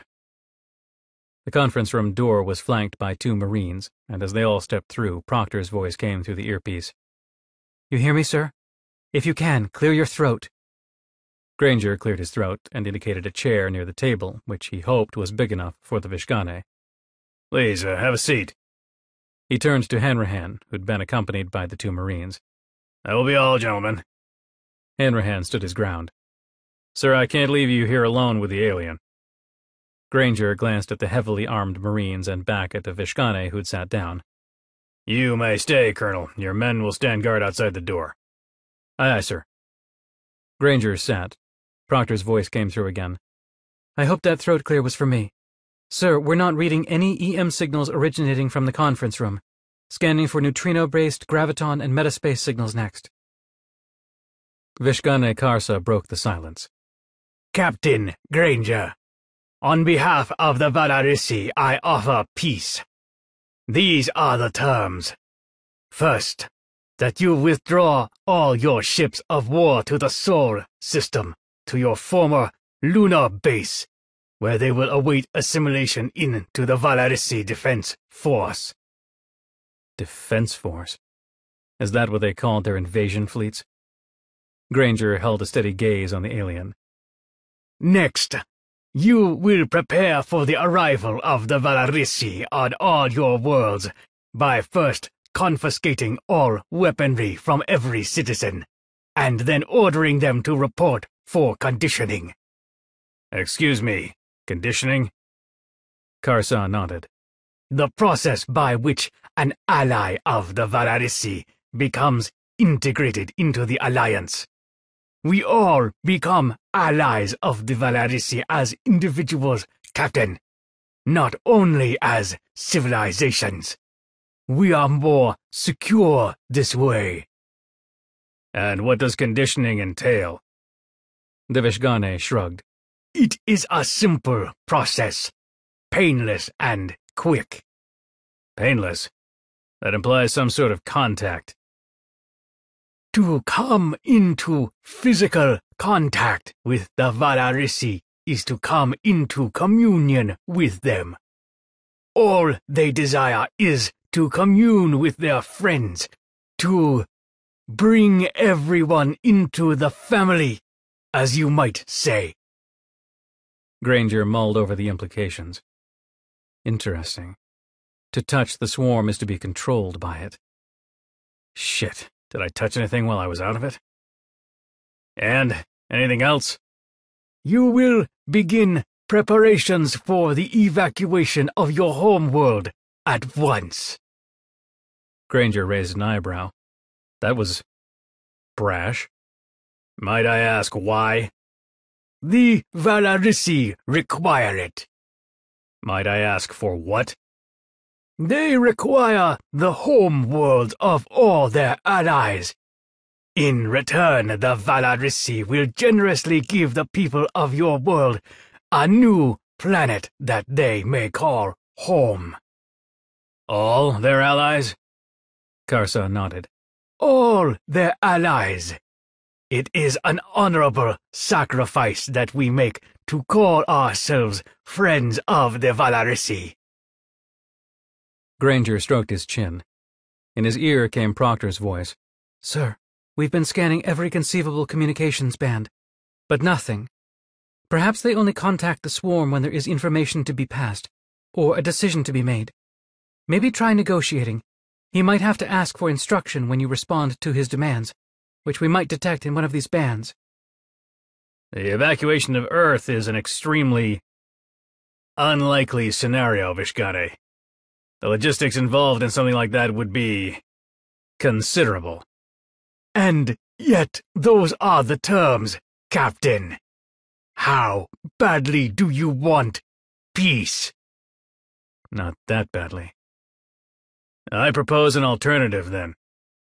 The conference room door was flanked by two Marines, and as they all stepped through, Proctor's voice came through the earpiece. You hear me, sir? If you can, clear your throat. Granger cleared his throat and indicated a chair near the table, which he hoped was big enough for the Vishgane. Please, have a seat. He turned to Hanrahan, who'd been accompanied by the two Marines. That will be all, gentlemen. Hanrahan stood his ground. Sir, I can't leave you here alone with the alien. Granger glanced at the heavily armed Marines and back at the Vishgane, who'd sat down. You may stay, Colonel. Your men will stand guard outside the door. Aye, aye, sir. Granger sat. Proctor's voice came through again. I hope that throat clear was for me. Sir, we're not reading any EM signals originating from the conference room. Scanning for neutrino-based graviton and metaspace signals next. Vishgane Karsa broke the silence. Captain Granger, on behalf of the Valarisi, I offer peace. These are the terms. First, that you withdraw all your ships of war to the Sol system, to your former lunar base, where they will await assimilation into the Valarisi Defense Force. Defense Force? Is that what they called their invasion fleets? Granger held a steady gaze on the alien. Next, You will prepare for the arrival of the Valarisi on all your worlds by first confiscating all weaponry from every citizen, and then ordering them to report for conditioning." "Excuse me, conditioning?" Karsa nodded. "The process by which an ally of the Valarisi becomes integrated into the Alliance. We all become allies of the Valarisi as individuals, Captain, not only as civilizations. We are more secure this way." "And what does conditioning entail?" The Vishgane shrugged. "It is a simple process, painless and quick." "Painless? That implies some sort of contact." "To come into physical contact with the Valarisi is to come into communion with them. All they desire is to commune with their friends, to bring everyone into the family, as you might say." Granger mulled over the implications. Interesting. To touch the swarm is to be controlled by it. Shit. Did I touch anything while I was out of it? "And anything else?" "You will begin preparations for the evacuation of your homeworld at once." Granger raised an eyebrow. That was brash. "Might I ask why?" "The Valarisi require it." "Might I ask for what?" "They require the home world of all their allies. In return, the Valarisi will generously give the people of your world a new planet that they may call home." "All their allies?" Karsa nodded. "All their allies. It is an honorable sacrifice that we make to call ourselves friends of the Valarisi." Granger stroked his chin. In his ear came Proctor's voice. "Sir, we've been scanning every conceivable communications band, but nothing. Perhaps they only contact the swarm when there is information to be passed, or a decision to be made. Maybe try negotiating. He might have to ask for instruction when you respond to his demands, which we might detect in one of these bands." "The evacuation of Earth is an extremely unlikely scenario, Vishgane. The logistics involved in something like that would be considerable." "And yet those are the terms, Captain. How badly do you want peace?" "Not that badly." "I propose an alternative, then,"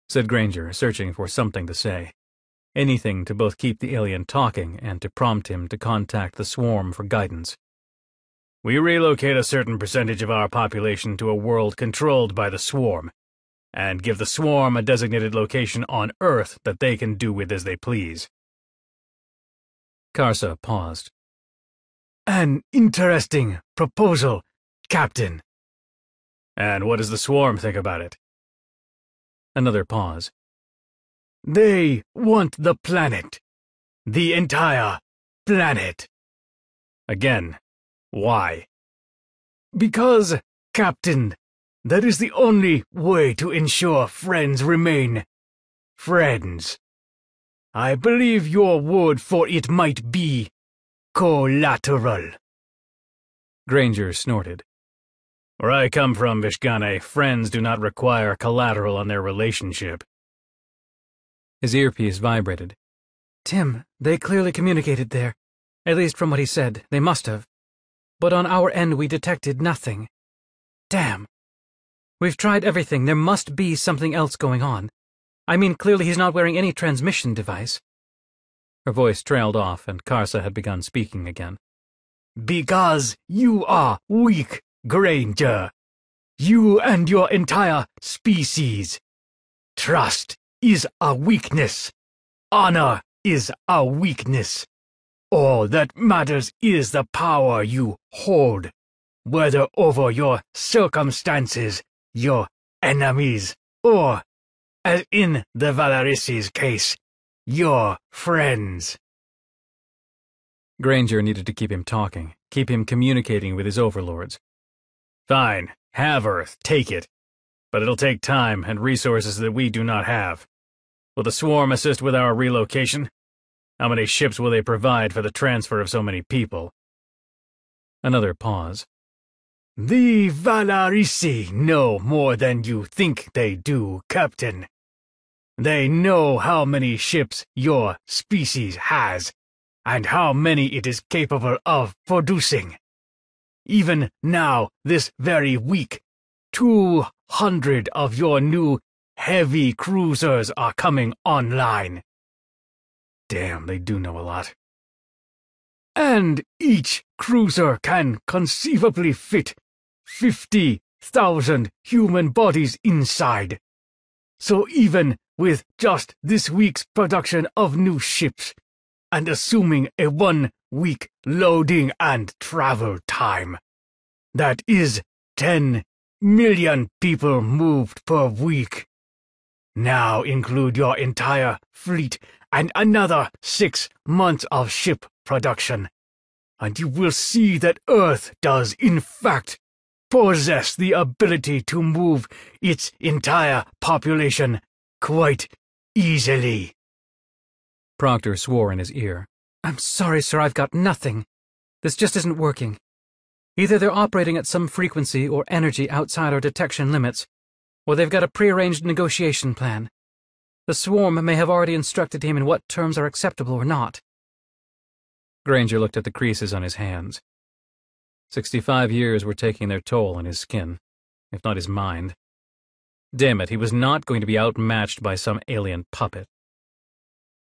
said Granger, searching for something to say. Anything to both keep the alien talking and to prompt him to contact the swarm for guidance. "We relocate a certain percentage of our population to a world controlled by the swarm, and give the swarm a designated location on Earth that they can do with as they please." Karsa paused. "An interesting proposal, Captain." "And what does the swarm think about it?" Another pause. "They want the planet. The entire planet." Again. "Why?" "Because, Captain, that is the only way to ensure friends remain friends. I believe your word for it might be collateral." Granger snorted. "Where I come from, Vishgane, friends do not require collateral on their relationship." His earpiece vibrated. "Tim, they clearly communicated there. At least from what he said, they must have. But on our end we detected nothing. Damn. We've tried everything. There must be something else going on. I mean, clearly he's not wearing any transmission device." Her voice trailed off, and Karsa had begun speaking again. "Because you are weak, Granger. You and your entire species. Trust is a weakness. Honor is a weakness. All that matters is the power you hold, whether over your circumstances, your enemies, or, as in the Valarisi's case, your friends." Granger needed to keep him talking, keep him communicating with his overlords. Fine, have Earth, take it. But it'll take time and resources that we do not have. Will the swarm assist with our relocation? How many ships will they provide for the transfer of so many people? Another pause. The Valarisi know more than you think they do, Captain. They know how many ships your species has, and how many it is capable of producing. Even now, this very week, 200 of your new heavy cruisers are coming online. Damn, they do know a lot. And each cruiser can conceivably fit 50,000 human bodies inside. So even with just this week's production of new ships, and assuming a 1-week loading and travel time, that is 10 million people moved per week. Now include your entire fleet and another 6 months of ship production, and you will see that Earth does, in fact, possess the ability to move its entire population quite easily. Proctor swore in his ear. I'm sorry, sir, I've got nothing. This just isn't working. Either they're operating at some frequency or energy outside our detection limits, or they've got a prearranged negotiation plan. The swarm may have already instructed him in what terms are acceptable or not. Granger looked at the creases on his hands. 65 years were taking their toll on his skin, if not his mind. Damn it, he was not going to be outmatched by some alien puppet.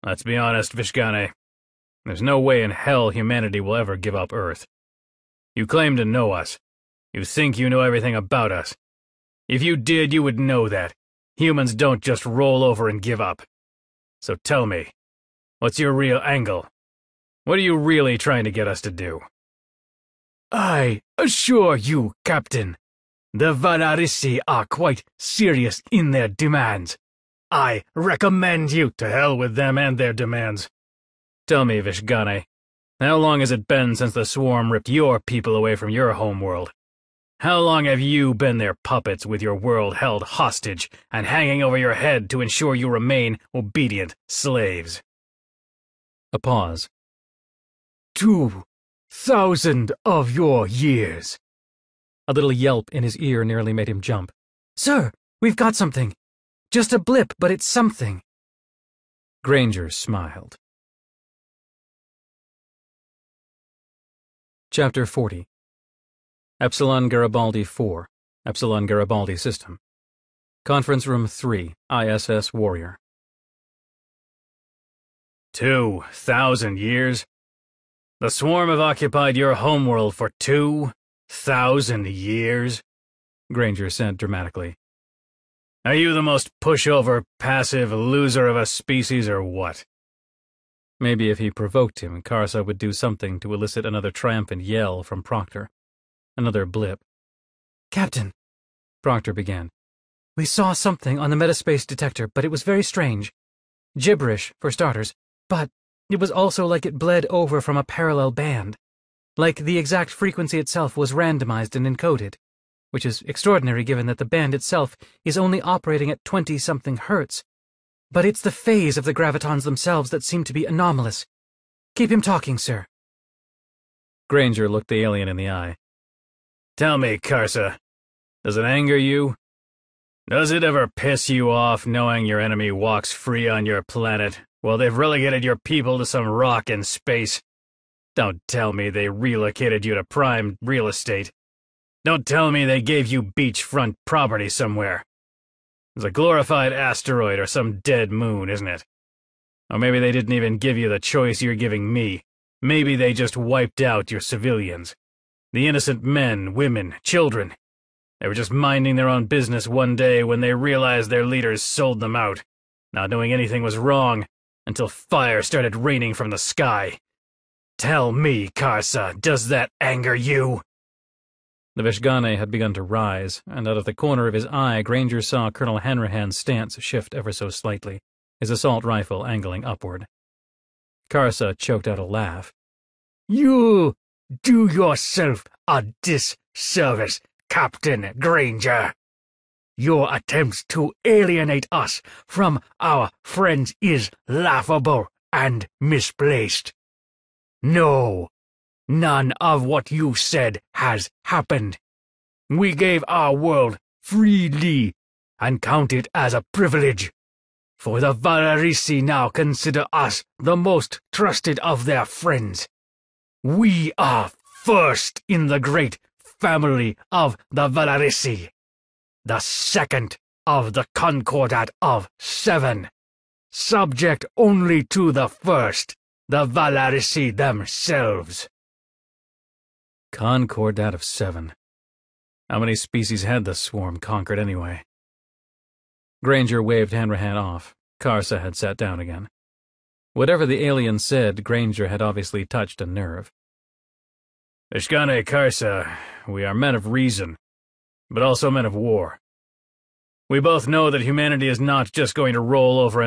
Let's be honest, Vishgane. There's no way in hell humanity will ever give up Earth. You claim to know us. You think you know everything about us. If you did, you would know that. Humans don't just roll over and give up. So tell me, what's your real angle? What are you really trying to get us to do? I assure you, Captain, the Valarisi are quite serious in their demands. I recommend you to hell with them and their demands. Tell me, Vishgane, how long has it been since the swarm ripped your people away from your homeworld? How long have you been their puppets with your world held hostage and hanging over your head to ensure you remain obedient slaves? A pause. 2,000 of your years. A little yelp in his ear nearly made him jump. Sir, we've got something. Just a blip, but it's something. Granger smiled. Chapter 40. Epsilon Garibaldi 4, Epsilon Garibaldi System. Conference Room 3, ISS Warrior. 2,000 years? The swarm have occupied your homeworld for 2,000 years? Granger said dramatically. Are you the most pushover, passive loser of a species or what? Maybe if he provoked him, Karsa would do something to elicit another triumphant yell from Proctor. Another blip. Captain, Proctor began, we saw something on the metaspace detector, but it was very strange. Gibberish, for starters, but it was also like it bled over from a parallel band. Like the exact frequency itself was randomized and encoded, which is extraordinary given that the band itself is only operating at 20-something hertz. But it's the phase of the gravitons themselves that seem to be anomalous. Keep him talking, sir. Granger looked the alien in the eye. Tell me, Karsa, does it anger you? Does it ever piss you off knowing your enemy walks free on your planet while they've relegated your people to some rock in space? Don't tell me they relocated you to prime real estate. Don't tell me they gave you beachfront property somewhere. It's a glorified asteroid or some dead moon, isn't it? Or maybe they didn't even give you the choice you're giving me. Maybe they just wiped out your civilians. The innocent men, women, children. They were just minding their own business one day when they realized their leaders sold them out, not knowing anything was wrong, until fire started raining from the sky. Tell me, Karsa, does that anger you? The Vishgane had begun to rise, and out of the corner of his eye, Granger saw Colonel Hanrahan's stance shift ever so slightly, his assault rifle angling upward. Karsa choked out a laugh. You do yourself a disservice, Captain Granger. Your attempts to alienate us from our friends is laughable and misplaced. No, none of what you said has happened. We gave our world freely and count it as a privilege, for the Valarisi now consider us the most trusted of their friends. We are first in the great family of the Valarisi, the second of the Concordat of 7, subject only to the first, the Valarisi themselves. Concordat of 7. How many species had the swarm conquered anyway? Granger waved Hanrahan off. Karsa had sat down again. Whatever the alien said, Granger had obviously touched a nerve. Vishgane Karsa, we are men of reason, but also men of war. We both know that humanity is not just going to roll over and